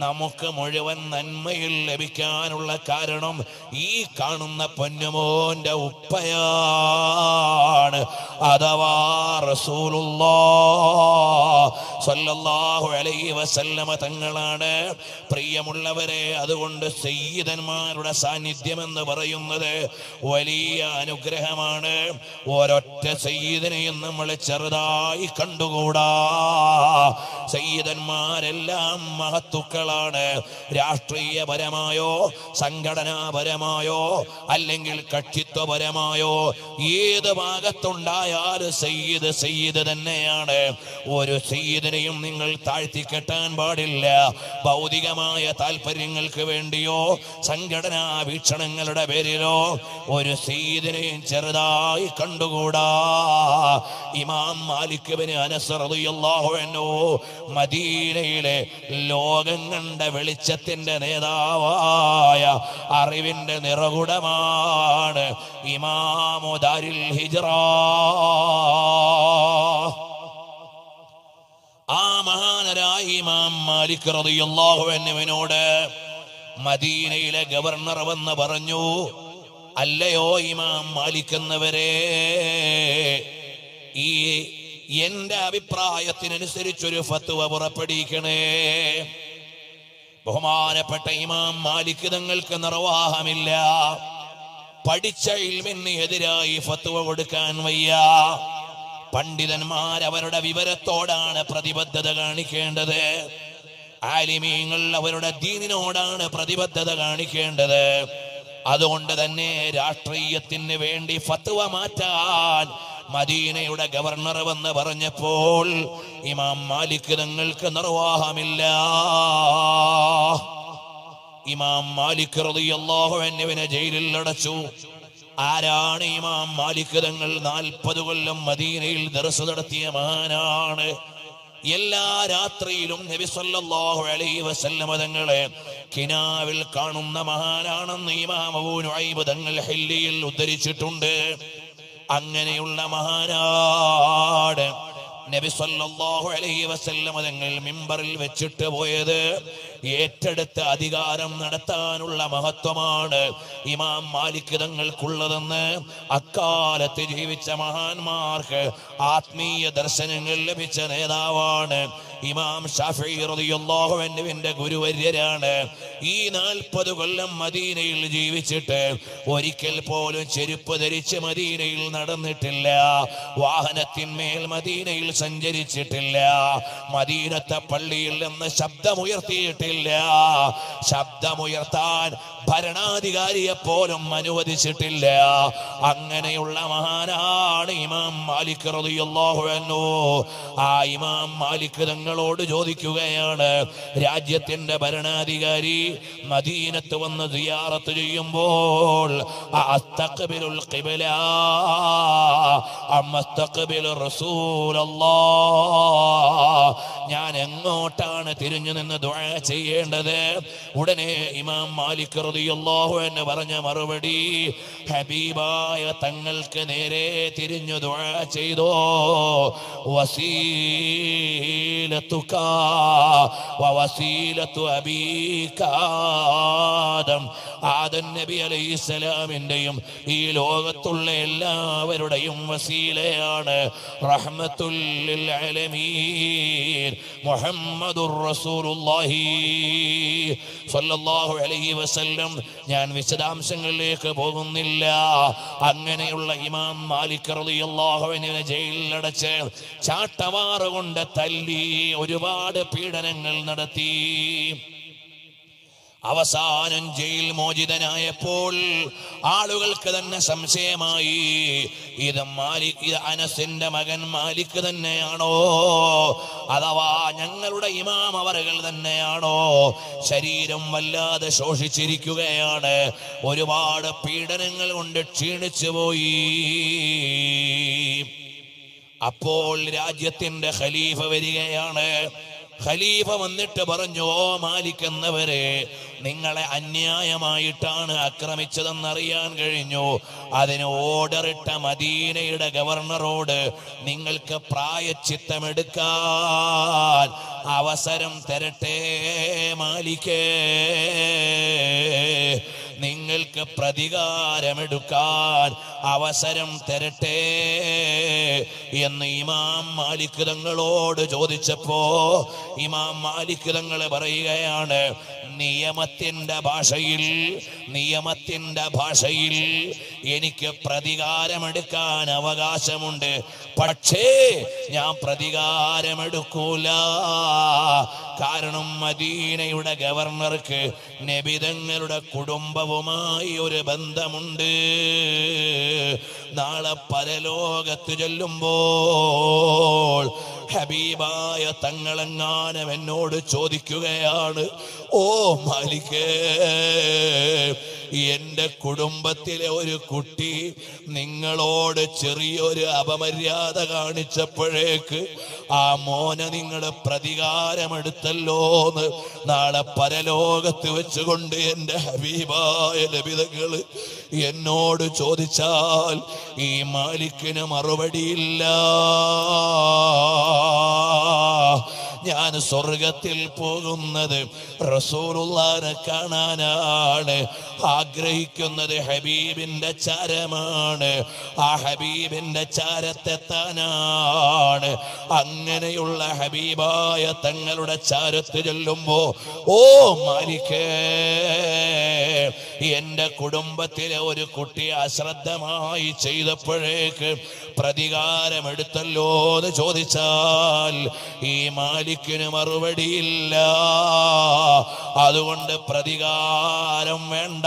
നമുക്ക് മുഴുവൻ നന്മയിൽ ലഭിക്കാനുള്ള കാരണം ഈ കാണുന്ന പൊന്നുമോന്റെ ഉപ്പയാണ്, അഥവാ റസൂലുള്ളാഹി സ്വല്ലല്ലാഹു അലൈഹി വസല്ലമ തങ്ങളാണ്. പ്രിയമുള്ളവരെ, അതുകൊണ്ട് സയ്യിദന്മാരുടെ സാന്നിധ്യം എന്ന് പറയുന്നത് വലിയ അനുഗ്രഹമാണ്. ഒരൊറ്റ സയ്യിദിനെയും നമ്മൾ ചെറുതായി കണ്ടുകൂടാ. സയ്യിദന്മാരെല്ലാം മഹത്തുക്കളാണ്. രാഷ്ട്രീയപരമായോ സംഘടനാപരമായോ അല്ലെങ്കിൽ കക്ഷിത്വപരമായോ ഏത് ഭാഗത്തുണ്ടായാലും സയ്യിദ് സയ്യിദ് തന്നെയാണ്. ഒരു സയ്യിദിനെയും നിങ്ങൾ താഴ്ത്തിക്കെട്ടാൻ പാടില്ല. ഭൗതികമായ താല്പര്യങ്ങൾക്ക് വേണ്ടിയോ സംഘടനാ വീക്ഷണങ്ങളുടെ പേരിലോ ഒരു സയ്യിദിനെയും ചെറുതായി കണ്ടുകൂടാ. ഇമാം മാലിക് ഇബ്നു അനസ് റളിയല്ലാഹു അൻഹു മദീനയിലെ ലോകം കണ്ട വെളിച്ചത്തിന്റെ നേതാവായ അറിവിന്റെ നിറകുടമാണ് ഇമാമു ദാരിൽ ഹിജ്റ. ആ മഹാനരായ ഇമാം മാലിക് റളിയല്ലാഹു അൻഹുവിനോട് മദീനയിലെ ഗവർണർ വന്ന് പറഞ്ഞു, അല്ലയോ ഇമാം മാലിക് എന്നവരെ, ഈ എന്റെ അഭിപ്രായത്തിനനുസരിച്ചൊരു ഫത്വ പുറപ്പെടുവിക്കണേ. ബഹുമാനപ്പെട്ട ഇമാം മാലിക് തങ്ങൾക്ക് നിർവാഹമില്ല, പഠിച്ച ഇൽമിന് എതിരായി ഫത്വ കൊടുക്കാൻ വയ്യ. പണ്ഡിതന്മാർ അവരുടെ വിവരത്തോടാണ് പ്രതിബദ്ധത കാണിക്കേണ്ടത്, ആലിമീങ്ങൾ അവരുടെ ദീനിനോടാണ് പ്രതിബദ്ധത കാണിക്കേണ്ടത്. അതുകൊണ്ട് തന്നെ രാഷ്ട്രീയത്തിന് വേണ്ടി ഫത്വ മാറ്റാൻ മദീനയുടെ ഗവർണർ വന്ന് പറഞ്ഞപ്പോൾ ഇമാം മാലിക് തങ്ങൾക്ക് നിർവാഹമില്ല. ഇമാം മാലിക് റളിയല്ലാഹു അൻഹുവിനെ ജയിലിൽ അടച്ചു. ആരാണ് ഇമാം മാലിക് തങ്ങൾ? നാൽപ്പത് കൊല്ലം മദീനയിൽ ദർസ് നടത്തിയ മഹാനാണ്. എല്ലാ രാത്രിയിലും നബി സല്ലല്ലാഹു അലൈഹി വസല്ലമ തങ്ങളെ കിനാവിൽ കാണുന്ന മഹാനാണെന്ന് ഇമാം അബൂ നുഐബ് തങ്ങൾ ഹില്ലിയിൽ ഉദ്ധരിച്ചിട്ടുണ്ട്. അങ്ങനെയുള്ള മഹാനാണ് നബി സല്ലല്ലാഹു അലൈഹി വസല്ലമ തങ്ങൾ മിമ്പറിൽ വെച്ചിട്ട് പോയത്. ഏറ്റെടുത്ത് അധികാരം നടത്താനുള്ള മഹത്വമാണ് ഇമാം മാലിക് തങ്ങൾക്കുള്ളതെന്ന് അക്കാലത്ത് ജീവിച്ച മഹാന്മാർക്ക് ആത്മീയ ദർശനങ്ങൾ ലഭിച്ച നേതാവാണ്. ഇമാം ശാഫിഈ റളിയല്ലാഹു അൻഹുവിന്റെ ഗുരുവര്യരാണ്. ഈ നാൽപ്പത് കൊല്ലം മദീനയിൽ ജീവിച്ചിട്ട് ഒരിക്കൽ പോലും ചെരുപ്പ് ധരിച്ച് മദീനയിൽ നടന്നിട്ടില്ല, വാഹനത്തിന്മേൽ മദീനയിൽ സഞ്ചരിച്ചിട്ടില്ല, മദീനത്തെ പള്ളിയിൽ നിന്ന് ശബ്ദമുയർത്തിയിട്ടില്ല, ശബ്ദമുയർത്താൻ ഭരണാധികാരിയെ പോലും അനുവദിച്ചിട്ടില്ല. അങ്ങനെയുള്ള മഹാനാണ് ഇമാം മാലിക് റളിയല്ലാഹു അൻഹു. ആ ഇമാം മാലിക് തങ്ങളോട് ചോദിക്കുകയാണ്, രാജ്യത്തിന്റെ ഭരണാധികാരി മദീനത്ത് വന്ന് സിയാറത്ത് ചെയ്യുമ്പോൾ അസ്തഖ്ബിലുൽ ഖിബ്ല അം അസ്തഖ്ബിലു റസൂലല്ലാഹ് ഞാൻ എങ്ങോട്ടാണ് തിരിഞ്ഞു നിന്ന് ദുആ ചെയ്യേണ്ടത്? ഉടനെ ഇമാം മാലിക് റളിയല്ലാഹു അൻഹു പറഞ്ഞ മറുപടി, ഹബീബായ തങ്ങൾക്ക് നേരെ തിരിഞ്ഞു ദുആ ചെയ്തോ. വസീലതുക വവസീലതു അബീക ആദം. ആദം നബി അലൈഹിസ്സലാമിന്റെയും ഈ ലോകത്തുള്ള എല്ലാവരുടെയും വസീലയാണ് റഹ്മത്തുൽ ലിൽ ആലമീൻ മുഹമ്മദുർ റസൂലുള്ളാഹി സ്വല്ലല്ലാഹു അലൈഹി വസല്ലം. ഞാൻ വിശദാംശങ്ങളിലേക്ക് പോകുന്നില്ല. അങ്ങനെയുള്ള ഇമാം മാലിക് റളിയല്ലാഹു അൻഹുവിനെ ജയിലിലടച്ച് ചാട്ടവാറ് കൊണ്ട് തല്ലി, ഒരുപാട് പീഡനങ്ങൾ നടത്തി. അവസാനം ജയിൽ മോചിതനായപ്പോൾ ആളുകൾക്ക് തന്നെ സംശയമായി, ഇത് മാലിക് ഇത് അനസിന്റെ മകൻ മാലിക് തന്നെയാണോ, അഥവാ ഞങ്ങളുടെ ഇമാം അവറുകൾ തന്നെയാണോ? ശരീരം വല്ലാതെ ശോഷിച്ചിരിക്കുകയാണ്, ഒരുപാട് പീഡനങ്ങൾ കൊണ്ട് ക്ഷീണിച്ചു പോയി. അപ്പോൾ രാജ്യത്തിന്റെ ഖലീഫ വരികയാണ്. ഖലീഫ വന്നിട്ട് പറഞ്ഞു, ഓ മാലിക് എന്നവരെ, നിങ്ങളെ അന്യായമായിട്ടാണ് ആക്രമിച്ചതെന്നറിയാൻ കഴിഞ്ഞു. അതിന് ഓർഡറിട്ട മദീനയുടെ ഗവർണറോട് നിങ്ങൾക്ക് പ്രായശ്ചിത്തമെടുക്കാൻ അവസരം തരട്ടെ. മാലിക്, നിങ്ങൾക്ക് പ്രതികാരമെടുക്കാൻ അവസരം തരട്ടെ എന്ന് ഇമാം മാലിക് തങ്ങളോട് ചോദിച്ചപ്പോ ഇമാം മാലിക് തങ്ങൾ പറയുകയാണ്, നിയമത്തിന്റെ ഭാഷയിൽ നിയമത്തിന്റെ ഭാഷയിൽ എനിക്ക് പ്രതികാരമെടുക്കാൻ അവകാശമുണ്ട്, പക്ഷേ ഞാൻ പ്രതികാരമെടുക്കൂല. കാരണം മദീനയുടെ ഗവർണർക്ക് നബി തങ്ങളുടെ കുടുംബവുമായി ഒരു ബന്ധമുണ്ട്. നാളെ പരലോകത്ത് ചെല്ലുമ്പോൾ ഹബീബായ തങ്ങളെങ്ങാനും എന്നോട് ചോദിക്കുകയാണ്, ഓ മാലികേ, എന്റെ കുടുംബത്തിലെ ഒരു കുട്ടി നിങ്ങളോട് ചെറിയൊരു അപമര്യാദ കാണിച്ചപ്പോഴേക്ക് ആ മോനെ നിങ്ങൾ പ്രതികാരമെടുത്തല്ലോന്ന് നാളെ പരലോകത്ത് വെച്ചുകൊണ്ട് എന്റെ ഹബീബായ ലബിതകൾ എന്നോട് ചോദിച്ചാൽ ഈ മാലിക്കിന് മറുപടിയില്ല. ഞാൻ സ്വർഗത്തിൽ പോകുന്നത് റസൂലുള്ളാഹിനെ കാണാനാണ്, ആഗ്രഹിക്കുന്നത് ഹബീബിന്റെ ചരമാണ്, ആ ഹബീബിന്റെ ചരത്തെത്താനാണ്. അങ്ങനെയുള്ള ഹബീബായ തങ്ങളുടെ ചരത്ത് ചെല്ലുമ്പോ, ഓ മാലികേ, എന്റെ കുടുംബത്തിലെ ഒരു കുട്ടി അശ്രദ്ധമായി ചെയ്തപ്പോഴേക്ക് പ്രതികാരമെടുത്തല്ലോ എന്ന് ചോദിച്ചാൽ ഈ മാലിക്കിന് മറുപടിയില്ല. അതുകൊണ്ട് പ്രതികാരം വേണ്ട.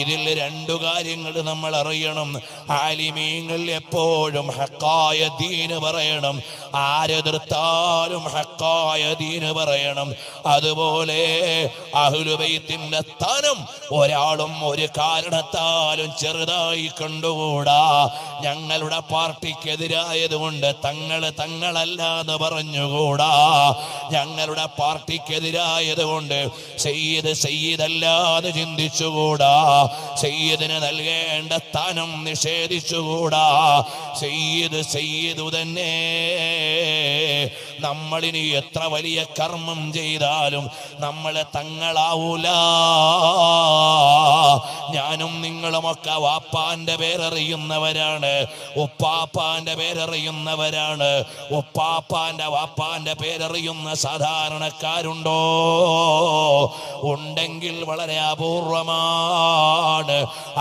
ഇതിൽ രണ്ടു കാര്യങ്ങൾ നമ്മൾ അറിയണം. ആലിമീങ്ങൾ എപ്പോഴും ഹക്കായ ദീന് പറയണം, ആരെതിർത്താലും ഹക്കായ ദീന് പറയണം. അതുപോലെ അഹ്ലുബൈത്തിന്റെ സ്ഥാനം ഒരാളും ഒരു കാരണത്താലും ചെറുതായി കണ്ടുകൂടാ. ഞങ്ങളുടെ പാർട്ടിക്കെതിരായതുകൊണ്ട് തങ്ങള് തങ്ങളല്ല എന്ന് പറഞ്ഞുകൂടാ, ഞങ്ങളുടെ പാർട്ടിക്കെതിരായതുകൊണ്ട് സയ്യിദ് സയ്യിദല്ലാതെ ചിന്തിച്ചുകൂടാ, സയ്യിദിന് നൽകേണ്ട സ്ഥാനം നിഷേധിച്ചുകൂടാ. സയ്യിദ് സയ്യിദു തന്നെ. നമ്മളിനി എത്ര വലിയ കർമ്മം ചെയ്താലും നമ്മളെ തങ്ങളാവൂല. ഞാനും നിങ്ങളുമൊക്കെ വാപ്പാന്റെ പേരറിയുന്നവരാണ്, ഉപ്പാപ്പാന്റെ പേരറിയുന്നവരാണ്. ഉപ്പാപ്പാന്റെ വാപ്പാന്റെ പേരറിയുന്ന സാധാരണക്കാരുണ്ടോ? ഉണ്ടെങ്കിൽ വളരെ അപൂർവമാണ്.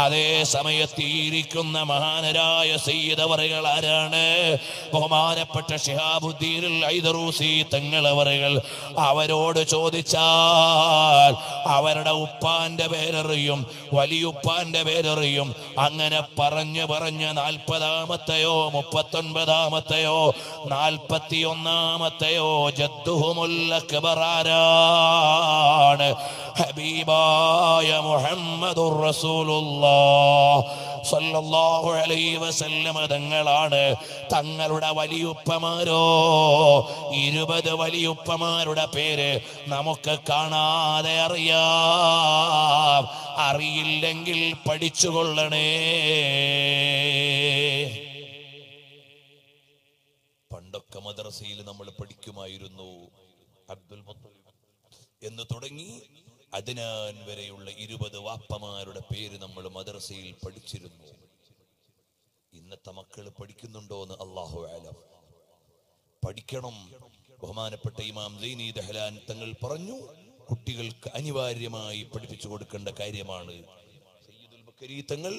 അതേ സമയത്ത് ഇരിക്കുന്ന മഹാനരായ സയ്യിദവറുകൾ ആരാണ്? ബഹുമാനപ്പെട്ട ശിഹാബുദ്ദീൻ ഐദറൂസി തങ്ങളവറുകൾ. അവരോട് ചോദിച്ചാൽ അവരുടെ ഉപ്പാന്റെ പേരറിയും, വലിയ ഉപ്പാന്റെ പേരറിയും. അങ്ങനെ പറഞ്ഞു പറഞ്ഞ് നാൽപ്പതാമത്തെയോ മുപ്പത്തൊൻപതാമത്തെയോ നാൽപ്പത്തിയൊന്നാമത്തെയോ ജദ്ദുഹുൽ അക്ബറാണ് ഹബീബായ മുഹമ്മദുർ റസൂലുള്ളാഹ് സല്ലല്ലാഹു അലൈഹി വസല്ലം തങ്ങളാണ്. തങ്ങളുടെ വലിയുപ്പമാരോ ഇരുപത് വലിയുപ്പമാരുടെ പേര് നമുക്ക് കാണാതെ അറിയാം. അറിയില്ലെങ്കിൽ പഠിച്ചുകൊള്ളണേ. പണ്ടൊക്കെ മദ്രസയിൽ നമ്മൾ പഠിക്കുമായിരുന്നു. അബ്ദുൽ മുത്തലിബ് എന്ന് തുടങ്ങി അദ്നാൻ വരെയുള്ള ഇരുപത് വാപ്പമാരുടെ പേര് നമ്മൾ മദ്രസയിൽ പഠിച്ചിരുന്നു. ഇന്നത്തെ മക്കൾ പഠിക്കുന്നുണ്ടോ എന്ന് അല്ലാഹു അലം. പഠിക്കണം. ബഹുമാനപ്പെട്ട ഇമാം സൈനി ദഹ്ലാൻ തങ്ങൾ പറഞ്ഞു, കുട്ടികൾക്ക് അനിവാര്യമായി പഠിപ്പിച്ചു കൊടുക്കേണ്ട കാര്യമാണ്. സയ്യിദുൽ ബക്കരി തങ്ങൾ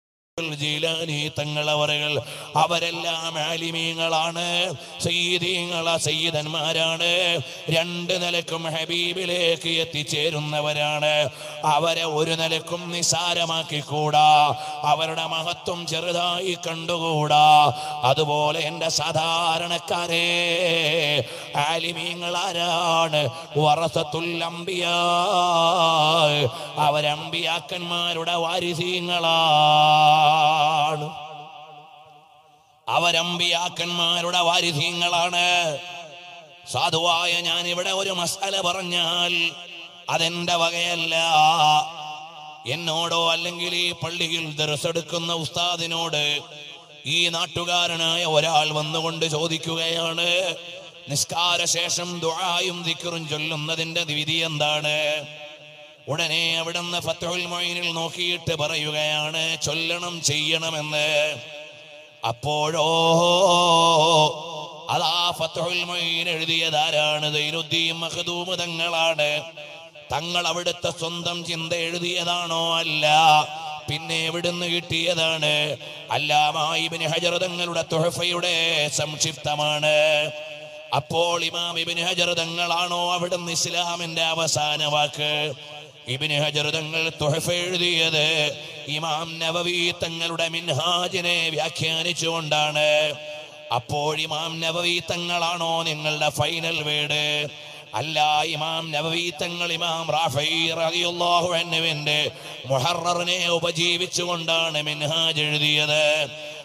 ജീലാനി തങ്ങളവറുകൾ, അവരെല്ലാം ആലിമീങ്ങളാണ്, സയ്യിദീങ്ങളാ സയ്യിദന്മാരാണ്. രണ്ട് നിലക്കും ഹബീബിലേക്ക് എത്തിച്ചേരുന്നവരാണ്. അവരെ ഒരു നിലക്കും നിസാരമാക്കി കൂടാ, അവരുടെ മഹത്വം ചെറുതായി കണ്ടുകൂടാ. അതുപോലെ എൻ്റെ സാധാരണക്കാരെ, ആലിമീങ്ങളാരാണ്? വറസത്തുൽ അംബിയാ, അവരമ്പിയാക്കന്മാരുടെ വാരിസീങ്ങളാണ്. അവരമ്പിയാക്കന്മാരുടെ വാരിധീങ്ങളാണ്. സാധുവായ ഞാൻ ഇവിടെ ഒരു മസാല പറഞ്ഞാൽ അതെന്റെ വകയല്ല. എന്നോടോ അല്ലെങ്കിൽ ഈ പള്ളിയിൽ ദർസെടുക്കുന്ന ഉസ്താദിനോട് ഈ നാട്ടുകാരനായ ഒരാൾ വന്നുകൊണ്ട് ചോദിക്കുകയാണ്, നിസ്കാര ശേഷം ദുആയും ദിക്റും ചൊല്ലുന്നതിന്റെ വിധി എന്താണ്? ഉടനെ അവിടുന്ന് ഫത്ഹുൽ മുഈനിൽ നോക്കിയിട്ട് പറയുകയാണ് ചൊല്ലണം ചെയ്യണമെന്ന്. അപ്പോഴോ അതാ ഫത്ഹുൽ മുഈൻ എഴുതിയതാരാണ്? ദൈനുദ്ദീൻ മഖ്ദൂം തങ്ങളാണ്. തങ്ങൾ അവിടുത്തെ സ്വന്തം ചിന്ത എഴുതിയതാണോ? അല്ല, പിന്നെ എവിടുന്ന് കിട്ടിയതാണ്? അല്ലാമ ഇബ്നു ഹജർ തങ്ങളുടെ തുഹഫയുടെ സംക്ഷിപ്തമാണ്. അപ്പോൾ ഇമാം ഇബ്നു ഹജർ തങ്ങളാണോ അവിടുന്ന് ഇസ്ലാമിന്റെ അവസാന വാക്ക്? ഇബ്നു ഹജർ തങ്ങൾ തുഹഫ എഴുതിയത് ഇമാം നവവി തങ്ങളുടെ മിൻഹാജിനെ വ്യാഖ്യാനിച്ചുകൊണ്ടാണ്. അപ്പോൾ ഇമാം നവവി തങ്ങളാണോ നിങ്ങളുടെ ഫൈനൽ വേഡ്? അല്ല, ഇമാം നബവി തങ്ങൾ ഇമാം റാഫഈ റളിയല്ലാഹു അൻഹുവിന്റെ മുഹററിനെ ഉപജീവിച്ചുകൊണ്ടാണ് മിൻഹാജ് എഴുതിയത്.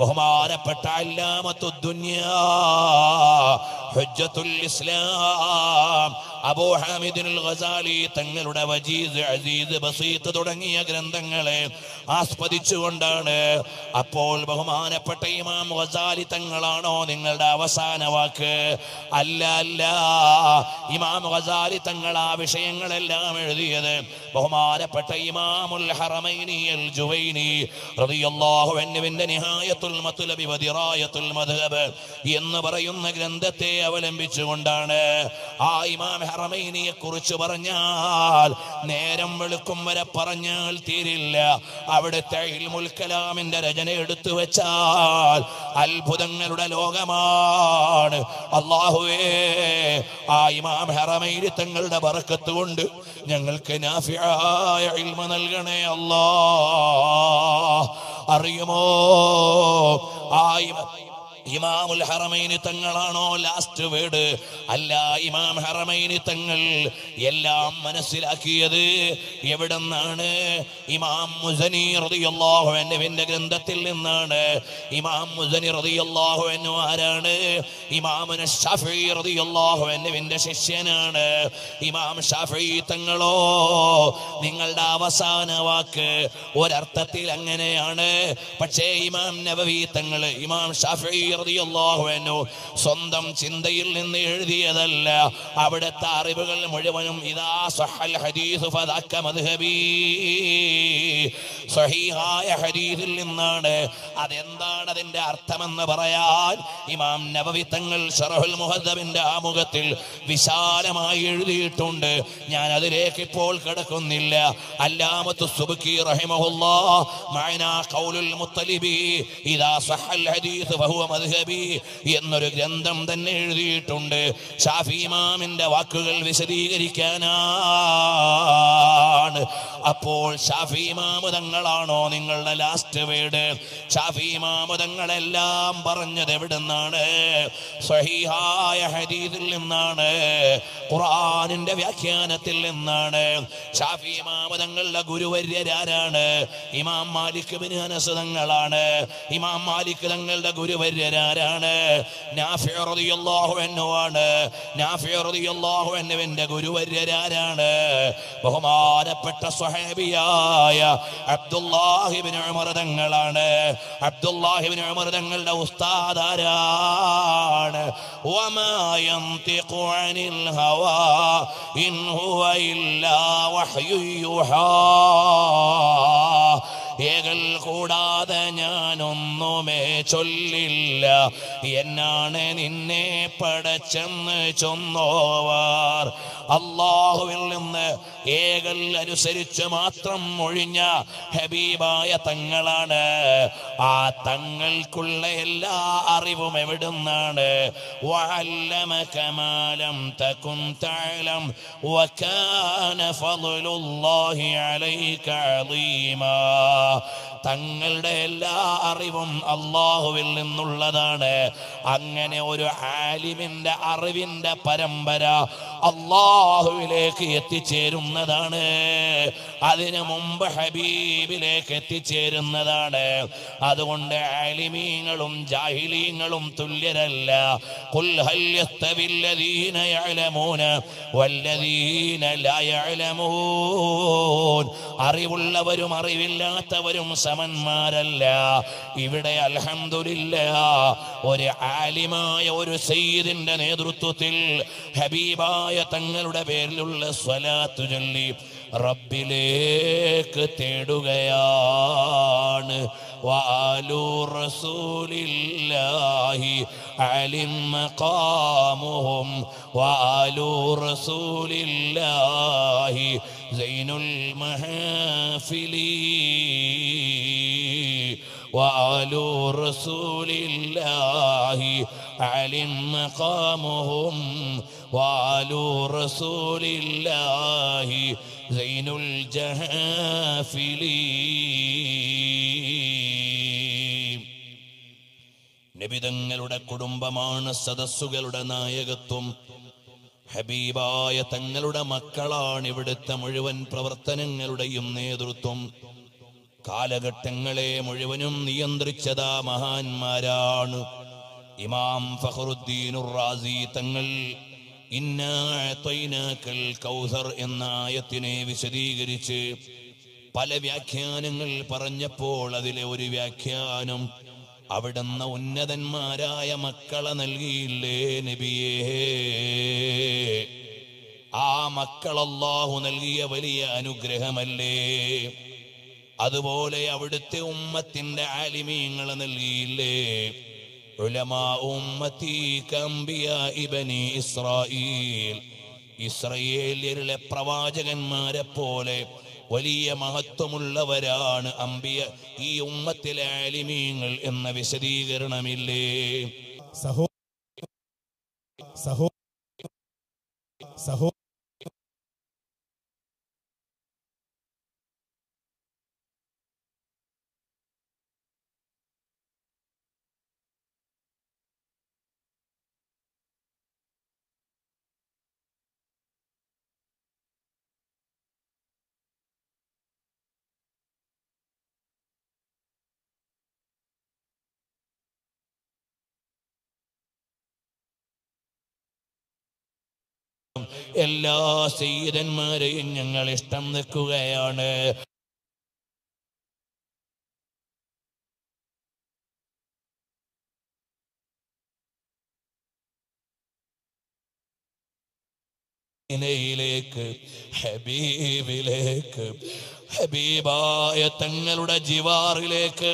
ബഹുമാനപ്പെട്ട അല്ലാമത്തു ദുനിയാ ഹുജ്ജത്തുൽ ഇസ്ലാം അബൂ ഹാമിദുൽ ഗസാലി തങ്ങളുടെ വജീദ് അസീദ് ബസീത്ത് തുടങ്ങിയ ഗ്രന്ഥങ്ങളെ ആസ്പദിച്ചുകൊണ്ടാണ്. അപ്പോൾ ബഹുമാനപ്പെട്ട ഇമാം ഗസാലി തങ്ങളാണോ നിങ്ങളുടെ അവസാന വാക്ക്? അല്ല അല്ല, ഇമാം ഗസാലി തങ്ങൾ ആ വിഷയങ്ങളെല്ലാം എഴുതിയത് ബഹുമാനപ്പെട്ട ഇമാമുൽ ഹറമൈനി അൽ ജുവൈനി റളിയല്ലാഹു അൻഹുവിന്റെ നിഹായത്തുൽ മത്ലബി വ ദിറായത്തുൽ മദ്ഹബ് എന്ന് പറയുന്ന ഗ്രന്ഥത്തെ അവലംബിച്ചുകൊണ്ടാണ്. ആ ഇമാം ഹറമൈനിയെ കുറിച്ച് പറഞ്ഞാൽ നേരം വെളുക്കും വരെ പറഞ്ഞാൽ തീരില്ല. അവിടുത്തെ ഇൽമുൽ കലാമിന്റെ രചന എടുത്തു വെച്ചാൽ അത്ഭുതങ്ങളുടെ ലോകമാണ്. അല്ലാഹുവേ, ആ ഇമാം ഹറമൈനി തങ്ങളുടെ ബർക്കത്ത് കൊണ്ട് ഞങ്ങൾക്ക് നാഫിആയ ഇൽമു നൽകണേ അല്ലാ. അറിയുമോ, ആ ഇമാമുൽ ഹറമൈനി തങ്ങളാണോ ലാസ്റ്റ് വേർഡ്? അല്ല, ഇമാം ഹറമൈനി തങ്ങൾ എല്ലാം മനസ്സിലാക്കിയത് എവിടെ നിന്നാണ്? ഇമാം മുസനി റളിയല്ലാഹു അൻഹുവിന്റെ ഗ്രന്ഥത്തിൽ നിന്നാണ്. ഇമാം മുസനി റളിയല്ലാഹു അൻഹു ആരാണ്? ഇമാമുന ശഫഈ റളിയല്ലാഹു അൻഹുവിന്റെ ശിഷ്യനാണ്. ഇമാം ശഫഈ തങ്ങളോ നിങ്ങളുടെ അവസാന വാക്ക്? ഒരർത്ഥത്തിൽ അങ്ങനെയാണ്. പക്ഷേ ഇമാം നബവി തങ്ങൾ ഇമാം ശഫഈ സ്വന്തം ചിന്തയിൽ നിന്ന് എഴുതിയതല്ല. അവിടുത്തെ അറിവുകൾ മുഴുവനും ഇദാ സഹൽ ഹദീസ് ഫദാക മദ്ഹബി, സഹീഹായ ഹദീസിൽ നിന്നാണ്. അതെന്താണ് അതിന്റെ അർത്ഥമെന്ന് പറയാൻ ഇമാം നബവി തങ്ങൾ ശറഹുൽ മുഹദ്ദബിന്റെ ആമുഖത്തിൽ വിശാലമായി എഴുതിയിട്ടുണ്ട്. ഞാൻ അതിലേക്ക് ഇപ്പോൾ കിടക്കുന്നില്ല. അല്ലാമത്തു സുബ്കി റഹിമഹുല്ലാഹ് മഅനാ ഖൗലുൽ മുത്തലിബി ഇദാ സഹൽ ഹദീസ് ഫഹുവ എന്നൊരു ഗ്രന്ഥം തന്നെ എഴുതിയിട്ടുണ്ട്. ഷാഫി ഇമാമിന്റെ വാക്കുകൾ വിശദീകരിക്കാനാണ്. അപ്പോൾ ഷാഫി ഇമാമു തങ്ങളാണോ നിങ്ങളുടെ ലാസ്റ്റ് വേർഡ്? ഷാഫി ഇമാമു തങ്ങളെല്ലാം പറഞ്ഞത് എവിടുന്നാണ്? സ്വഹീഹായ ഹദീസിൽ നിന്നാണ്, ഖുർആനിന്റെ വ്യാഖ്യാനത്തിൽ നിന്നാണ്. ഷാഫി ഇമാമു തങ്ങളുടെ ഗുരുവര്യരാരാണ്? ഇമാം മാലിക് ബിൻ അനസ് തങ്ങളാണ്. ഇമാം മാലിക് തങ്ങളുടെ ഗുരുവര്യരാരാണ്? നാഫി റളിയല്ലാഹു അൻഹു ആണ്. നാഫി റളിയല്ലാഹു അൻഹുവിന്റെ ഗുരുവര്യരാരാണ്? ബഹുമാനപ്പെട്ട സ്വഹാബിയായ അബ്ദുല്ലാഹി ഇബ്നു ഉമർ തങ്ങളാണ്. അബ്ദുല്ലാഹി ഇബ്നു ഉമർ തങ്ങളുടെ ഉസ്താദ് ആരാണ്? വമാ യന്തിഖു അനിൽ ഹവാ ഇൻ ഹുവ ഇല്ലാ വഹ്യു യുഹാ. ഏകൽ കൂടാതെ ഞാനൊന്നുമേ ചൊല്ലില്ല, എന്നാണ് നിന്നെ പടച്ചെന്ന് ചൊന്നോവാർ. അല്ലാഹുവിൽ നിന്ന് ഏകൽ അനുസരിച്ച് മാത്രം ഒഴിഞ്ഞ ഹബീബായ തങ്ങളാണ്. ആ തങ്ങൾക്കുള്ള എല്ലാ അറിവും എവിടുന്നാണ്? വഅല്ലമക മാ ലം തകുൻ തഅലം വകാന ഫളലുല്ലാഹി അലൈക അളീമാ. തങ്ങളുടെ എല്ലാ അറിവും അള്ളാഹുവിൽ നിന്നുള്ളതാണ്. അങ്ങനെ ഒരു ആലിമിന്റെ അറിവിന്റെ പരമ്പര അള്ളാഹുവിലേക്ക് എത്തിച്ചേരുന്നതാണ്, അതിനു മുമ്പ് ഹബീബിലേക്ക് എത്തിച്ചേരുന്നതാണ്. അതുകൊണ്ട് ആലിമീങ്ങളും ജാഹിലീങ്ങളും തുല്യരല്ല. ഖുൽ ഹൽ യസ്തവില്ലദീന യഅലമൂന വല്ലദീന ലാ യഅലമൂൻ. അറിവുള്ളവരും അറിവില്ലാത്തവരും സമന്മാരല്ല. ഇവിടെ അൽഹംദുലില്ലാഹ് ഒരു ആലിമായ ഒരു സയ്യിദിന്റെ നേതൃത്വത്തിൽ ഹബീബായ തങ്ങളുടെ പേരിലുള്ള സ്വലാത്തു ചൊല്ലി റബ്ബിലേക്ക് തേടുകയാണ്. വആലു റസൂലില്ലാഹി അലിം മഖാമുഹും വആലു റസൂലില്ലാഹി സൈനുൽ മഹാഫിലി വആലു റസൂലില്ലാഹി അലിം മഖാമുഹും വആലു റസൂലില്ലാഹി സൈനുൽ ജഹാഫിലി. നബിതങ്ങളുടെ കുടുംബമാണ് സദസ്സുകളുടെ നായകത്വം. ഹബീബായ തങ്ങളുടെ മക്കളാണ് ഇവിടുത്തെ മുഴുവൻ പ്രവർത്തനങ്ങളുടെയും നേതൃത്വം. കാലഘട്ടങ്ങളെ മുഴുവനും നിയന്ത്രിച്ചതാ മഹാന്മാരാണ്. ഇമാം ഫഖറുദ്ദീൻ റാസി തങ്ങൾ ഇന്നാ അഅതൈനാകൽ കൗസർ എന്ന ആയത്തിനെ വിശദീകരിച്ച് പല വ്യാഖ്യാനങ്ങൾ പറഞ്ഞപ്പോൾ അതിലെ ഒരു വ്യാഖ്യാനം അവിടുന്ന് ഉന്നതന്മാരായ മക്കളെ നൽകിയില്ലേ നബിയേ? ആ മക്കൾ അല്ലാഹു നൽകിയ വലിയ അനുഗ്രഹമല്ലേ? അതുപോലെ അവിടുത്തെ ഉമ്മത്തിന്റെ ആലിമീങ്ങളെ നൽകിയില്ലേ? ഉലമാ ഉമ്മത്തി കമ്പിയ ഇബനി ഇസ്രായേൽ, ഇസ്രായേലിലെ പ്രവാചകന്മാരെ പോലെ വലിയ മഹത്വമുള്ളവരാണ് അമ്പിയ ഈ ഉമ്മത്തിലെ ആലിമീങ്ങൾ എന്ന വിശദീകരണമില്ലേ? സഹോ സഹോ സഹോ എല്ലാ സയ്യിദന്മാരെയും ഞങ്ങൾ ഇഷ്ടം നിൽക്കുകയാണ്. ിലേക്ക് ഹബീബിലേക്ക് ഹബീബായ തങ്ങളുടെ ജിവാറിലേക്ക്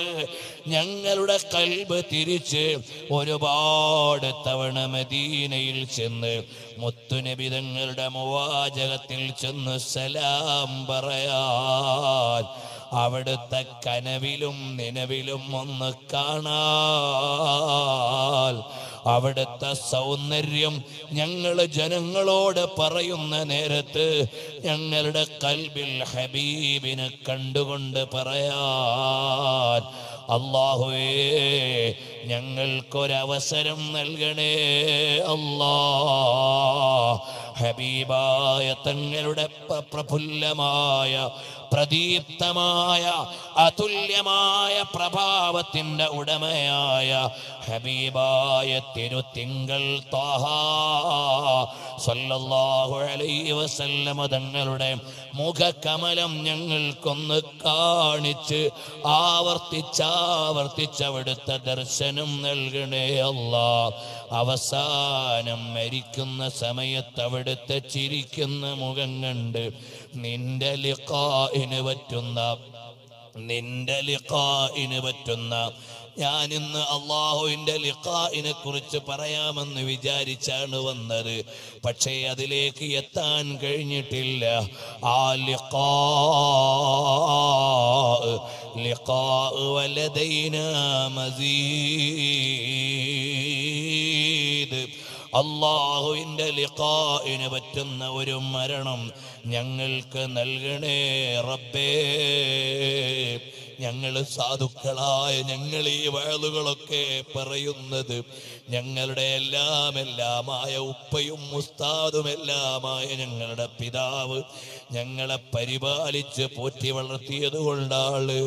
ഞങ്ങളുടെ കൽബ് തിരിച്ച് ഒരുപാട് തവണ മദീനയിൽ ചെന്ന് മുത്തുനബി തങ്ങളുടെ മുവാജകത്തിൽ ചെന്ന് സലാം പറയാൻ, അവിടുത്തെ കനവിലും നിലവിലും ഒന്ന് കാണാൻ, അവിടുത്തെ സൗന്ദര്യം ഞങ്ങൾ ജനങ്ങളോട് പറയുന്ന നേരത്ത് ഞങ്ങളുടെ കൽബിൽ ഹബീബിനെ കണ്ടുകൊണ്ട് പറയാൻ, അല്ലാഹുവേ ഞങ്ങൾക്കൊരവസരം നൽകണേ അല്ലാ. ഹബീബായ തങ്ങളുടെ പ്രഫുല്ലമായ പ്രദീപ്തമായ അതുല്യമായ പ്രഭാവത്തിൻ്റെ ഉടമയായ ഹബീബായ തിരുത്തിങ്കൾ ത്വാഹ സല്ലല്ലാഹു അലൈഹി വസല്ലമ തങ്ങളുടെ മുഖകമലം ഞങ്ങൾക്കൊന്ന് കാണിച്ച് ആവർത്തിച്ചാവർത്തിച്ചവിടുത്തെ ദർശനം നൽകണേ അല്ലാ. അവസാനം മരിക്കുന്ന സമയത്ത് അവിടുത്തെ ചിരിക്കുന്ന മുഖം കണ്ട് നിന്റെ ലിഖാഇന് പറ്റുന്ന നിന്റെ ലിഖാഇന് പറ്റുന്ന ഞാൻ ഇന്ന് അല്ലാഹുവിന്റെ ലിഖാഇനെ കുറിച്ച് പറയാമെന്ന് വിചാരിച്ചാണ് വന്നത്. പക്ഷേ അതിലേക്ക് എത്താൻ കഴിഞ്ഞിട്ടില്ല. ആ ലിഖാ ലിഖാ വലദൈനാ മസീദ്. അല്ലാഹുവിന്റെ ലിഖാഇനെ പറ്റുന്ന ഒരു മരണം ഞങ്ങൾക്ക് നൽകണേ റബ്ബേ. ഞങ്ങൾ സാധുക്കളായ ഞങ്ങൾ ഈ വയലുകളൊക്കെ പറയുന്നത് ഞങ്ങളുടെ എല്ലാം എല്ലാമായ ഉപ്പയും ഉസ്താദും എല്ലാമായ ഞങ്ങളുടെ പിതാവ് ഞങ്ങളെ പരിപാലിച്ച് പോറ്റി വളർത്തിയത് കൊണ്ടാണ്.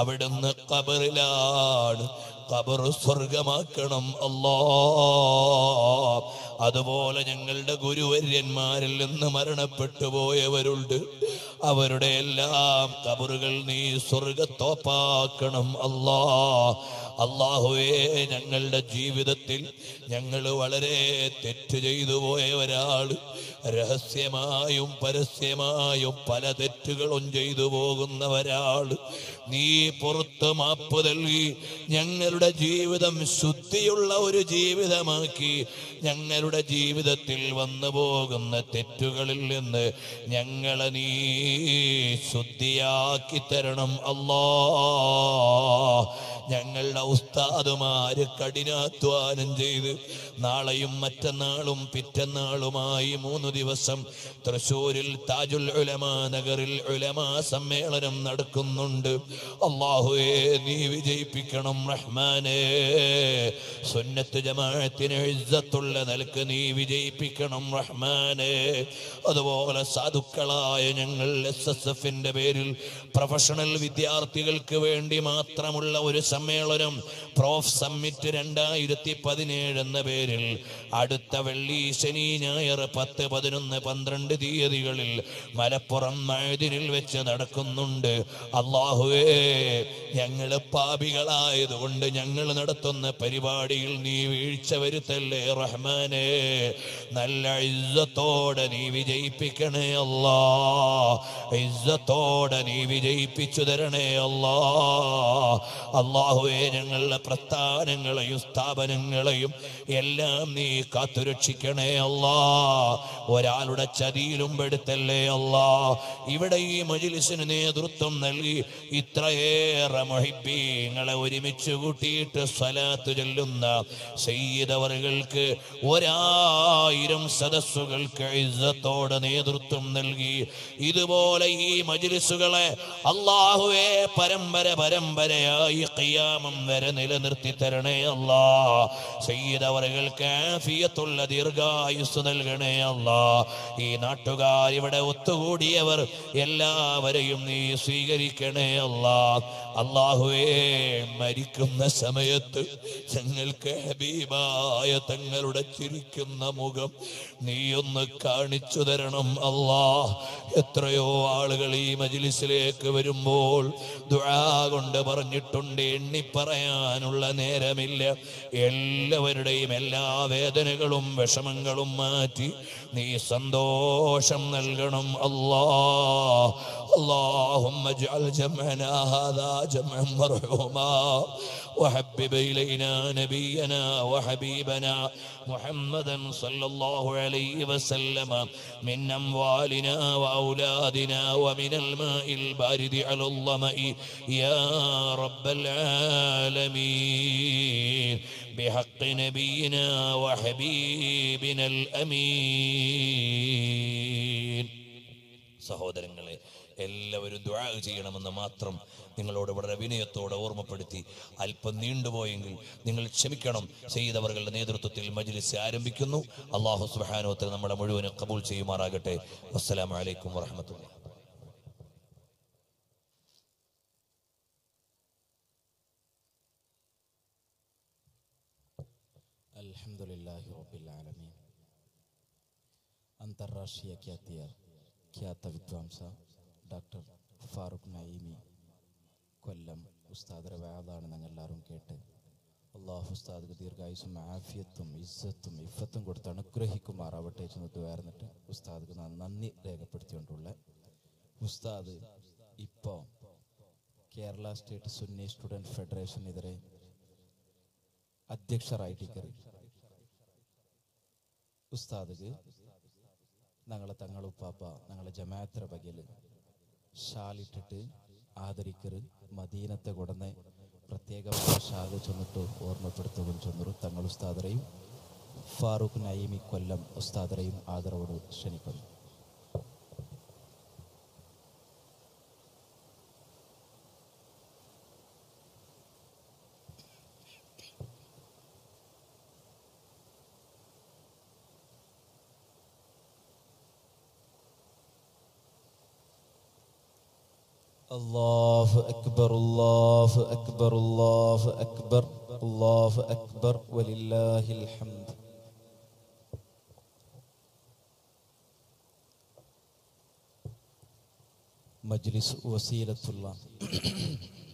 അവിടുന്ന് ഖബറിലാണ്. ഖബർ സ്വർഗമാക്കണം അല്ലാ. അതുപോലെ ഞങ്ങളുടെ ഗുരുവര്യന്മാരിൽ നിന്ന് മരണപ്പെട്ടു പോയവരുണ്ട്. അവരുടെ എല്ലാം ഖബറുകൾ നീ സ്വർഗത്തോപ്പാക്കണം അല്ലാ. അല്ലാഹുവേ, ഞങ്ങളുടെ ജീവിതത്തിൽ ഞങ്ങൾ വളരെ തെറ്റ് ചെയ്തു പോയ ഒരാൾ, രഹസ്യമായും പരസ്യമായും പല തെറ്റുകളും ചെയ്തു പോകുന്ന ഒരാൾ, നീ പുറത്ത് മാപ്പ് നൽകി ഞങ്ങളുടെ ജീവിതം ശുദ്ധിയുള്ള ഒരു ജീവിതമാക്കി ഞങ്ങളുടെ ജീവിതത്തിൽ വന്നു പോകുന്ന തെറ്റുകളിൽ നിന്ന് ഞങ്ങളെ നീ ശുദ്ധിയാക്കി തരണം അല്ലാ. ഞങ്ങളുടെ ഉസ്താദുമാര് കഠിനാധ്വാനം ചെയ്ത് നാളെയും മറ്റന്നാളും പിറ്റന്നാളുമായി മൂന്നു ദിവസം തൃശ്ശൂരിൽ താജുൽ ഉലമാ നഗറിൽ ഉലമാ സമ്മേളനം നടക്കുന്നുണ്ട്. അല്ലാഹുവേ, നീ വിജയിപ്പിക്കണം റഹ്മാനേ. സുന്നത്ത് ജമാഅത്തിന് ഇസ്സത്തുള്ള നിലക്ക് നീ വിജയിപ്പിക്കണം റഹ്മാനേ. അതുപോലെ സാധുക്കളായ ഞങ്ങൾ എസ് എസ് എഫിന്റെ പേരിൽ പ്രൊഫഷണൽ വിദ്യാർത്ഥികൾക്ക് വേണ്ടി മാത്രമുള്ള ഒരു സമ്മേളനം പ്രോഫ് സമ്മിറ്റ് രണ്ടായിരത്തി പതിനേഴ് എന്ന പേരിൽ അടുത്ത വെള്ളി ശനി ഞായർ പത്ത് പതിനൊന്ന് പന്ത്രണ്ട് തീയതികളിൽ മലപ്പുറം മഅ്ദിനിൽ വെച്ച് നടക്കുന്നുണ്ട്. അല്ലാഹുവേ, ഞങ്ങൾ പാപികളായതുകൊണ്ട് ഞങ്ങൾ നടത്തുന്ന പരിപാടിയിൽ നീ വീഴ്ച വരുത്തല്ലേ റഹ്മാനേ. നല്ല ഇസ്സത്തോടെ നീ വിജയിപ്പിക്കണേ അല്ലാ. ഇസ്സത്തോടെ നീ വിജയിപ്പിച്ചു തരണേ അല്ലാ. അല്ലാഹുവേ, ഞങ്ങളുടെ പ്രസ്ഥാനങ്ങളെയും സ്ഥാപനങ്ങളെയും എല്ലാം നീ കാത്തുരക്ഷിക്കണേ അല്ലാ. ഒരാളുടെ ചതിയിലും പെടുത്തല്ലേ അല്ലാ. ഇവിടെ ഈ മജ്‌ലിസിന് നേതൃത്വം നൽകി ഇത്രയേറെ മുഹിബ്ബീങ്ങളെ ഒരുമിച്ച് കൂട്ടിയിട്ട് സ്വലാത്ത് ചൊല്ലുന്ന സയ്യിദ് അവറുകൾക്ക് ഒരായിരം സദസ്സുകൾക്ക് ഇസ്സത്തോടെ നേതൃത്വം നൽകി ഇതുപോലെ ഈ മജ്‌ലിസുകളെ അല്ലാഹുവേ പരമ്പര പരമ്പരയായി ഖിയാമം വരെ നിലനിർത്തി തരണേ അല്ലാ. സയ്യിദ് അവറുകൾക്ക് ആഫിയത്തുള്ള ദീർഘായുസ് നൽകണേ അല്ലാ. ഈ നാട്ടുകാർ ഇവിടെ ഒത്തുകൂടിയവർ എല്ലാവരെയും നീ സ്വീകരിക്കണേ അല്ലാ. അല്ലാഹുവേ, മരിക്കുന്ന സമയത്ത് ഞങ്ങൾക്ക് ഹബീബായ തങ്ങളുടെ ചിരിക്കുന്ന മുഖം നീ ഒന്ന് കാണിച്ചു തരണം അല്ലാ. എത്രയോ ആളുകൾ ഈ മജ്‌ലിസിലേക്ക് വരുമ്പോൾ ദുആ കൊണ്ട് പറഞ്ഞിട്ടുണ്ട്. എണ്ണി പറയാനുള്ള നേരമില്ല. എല്ലാവരുടെയും എല്ലാ വേദനകളും വിഷമങ്ങളും മാറ്റി നീ സന്തോഷം നൽകണം അല്ലാ. اللهم اجعل جمعنا هذا جمعا مرحوما وحبب إلينا نبينا وحبيبنا محمدا صلى الله عليه وسلم من أموالنا وأولادنا ومن الماء البارد على الظمأ يا رب العالمين بحق نبينا وحبيبنا الأمين. സഹോദരങ്ങളെ, എല്ലാവരും ദുആ ചെയ്യണമെന്ന് മാത്രം നിങ്ങളോട് വളരെ വിനയത്തോടെ ഓർമ്മപ്പെടുത്തി. അല്പം നീണ്ടുപോയെങ്കിൽ നിങ്ങൾ ക്ഷമിക്കണം. സയ്യിദ് അവറുകളുടെ നേതൃത്വത്തിൽ മജ്‌ലിസ് ആരംഭിക്കുന്നു. അല്ലാഹു സുബ്ഹാനഹു വ തആല നമ്മുടെ മുഴുവൻ ഖബൂൽ ചെയ്യുമാറാകട്ടെ. അസ്സലാമു അലൈക്കും വറഹ്മത്തുള്ളാഹി. അൽഹംദുലില്ലാഹി റബ്ബിൽ ആലമീൻ. അന്തർരാഷ്ട്രീയ ഖ്യാതിയ ഖ്യാത വിദ്വാംസ ഡോക്ടർ ഫാറൂഖ് നഈമി കൊല്ലം ഉസ്താദ് റബിയാണ് ഞങ്ങളെല്ലാവരും കേട്ട്. അല്ലാഹു ഉസ്താദിക്ക് ദീർഘായുസും ആഫിയത്തും ഇസ്സത്തും ഇഫ്ഫത്തും കൊടുത്ത് അനുഗ്രഹിക്കുമാറാവട്ടെ ചെന്നിട്ട് വേർന്നിട്ട് ഉസ്താദിക്ക് നന്ദി രേഖപ്പെടുത്തിക്കൊണ്ടുള്ള ഉസ്താദ് ഇപ്പോൾ കേരള സ്റ്റേറ്റ് സുന്നി സ്റ്റുഡൻറ് ഫെഡറേഷനെതിരെ അധ്യക്ഷരായിരിക്കരുത്. ഉസ്താദ് ഞങ്ങളെ തങ്ങളുപ്പാപ്പ ഞങ്ങളെ ജമാഅത്തിൻ്റെ പകല് ഷാലിട്ടിട്ട് ആദരിക്കരുത്. മദീനത്തെ ഉടനെ പ്രത്യേകമായ ഷാല് ചെന്നിട്ട് ഓർമ്മപ്പെടുത്തുകയും ചെന്നൊരു തങ്ങൾ ഉസ്താദരെയും ഫാറൂഖ് നഈമി കൊല്ലം ഉസ്താദരെയും ആദരവോട് ക്ഷണിക്കുന്നു. الله أكبر الله أكبر الله أكبر الله أكبر ولله الحمد. مجلس وسيلة الله.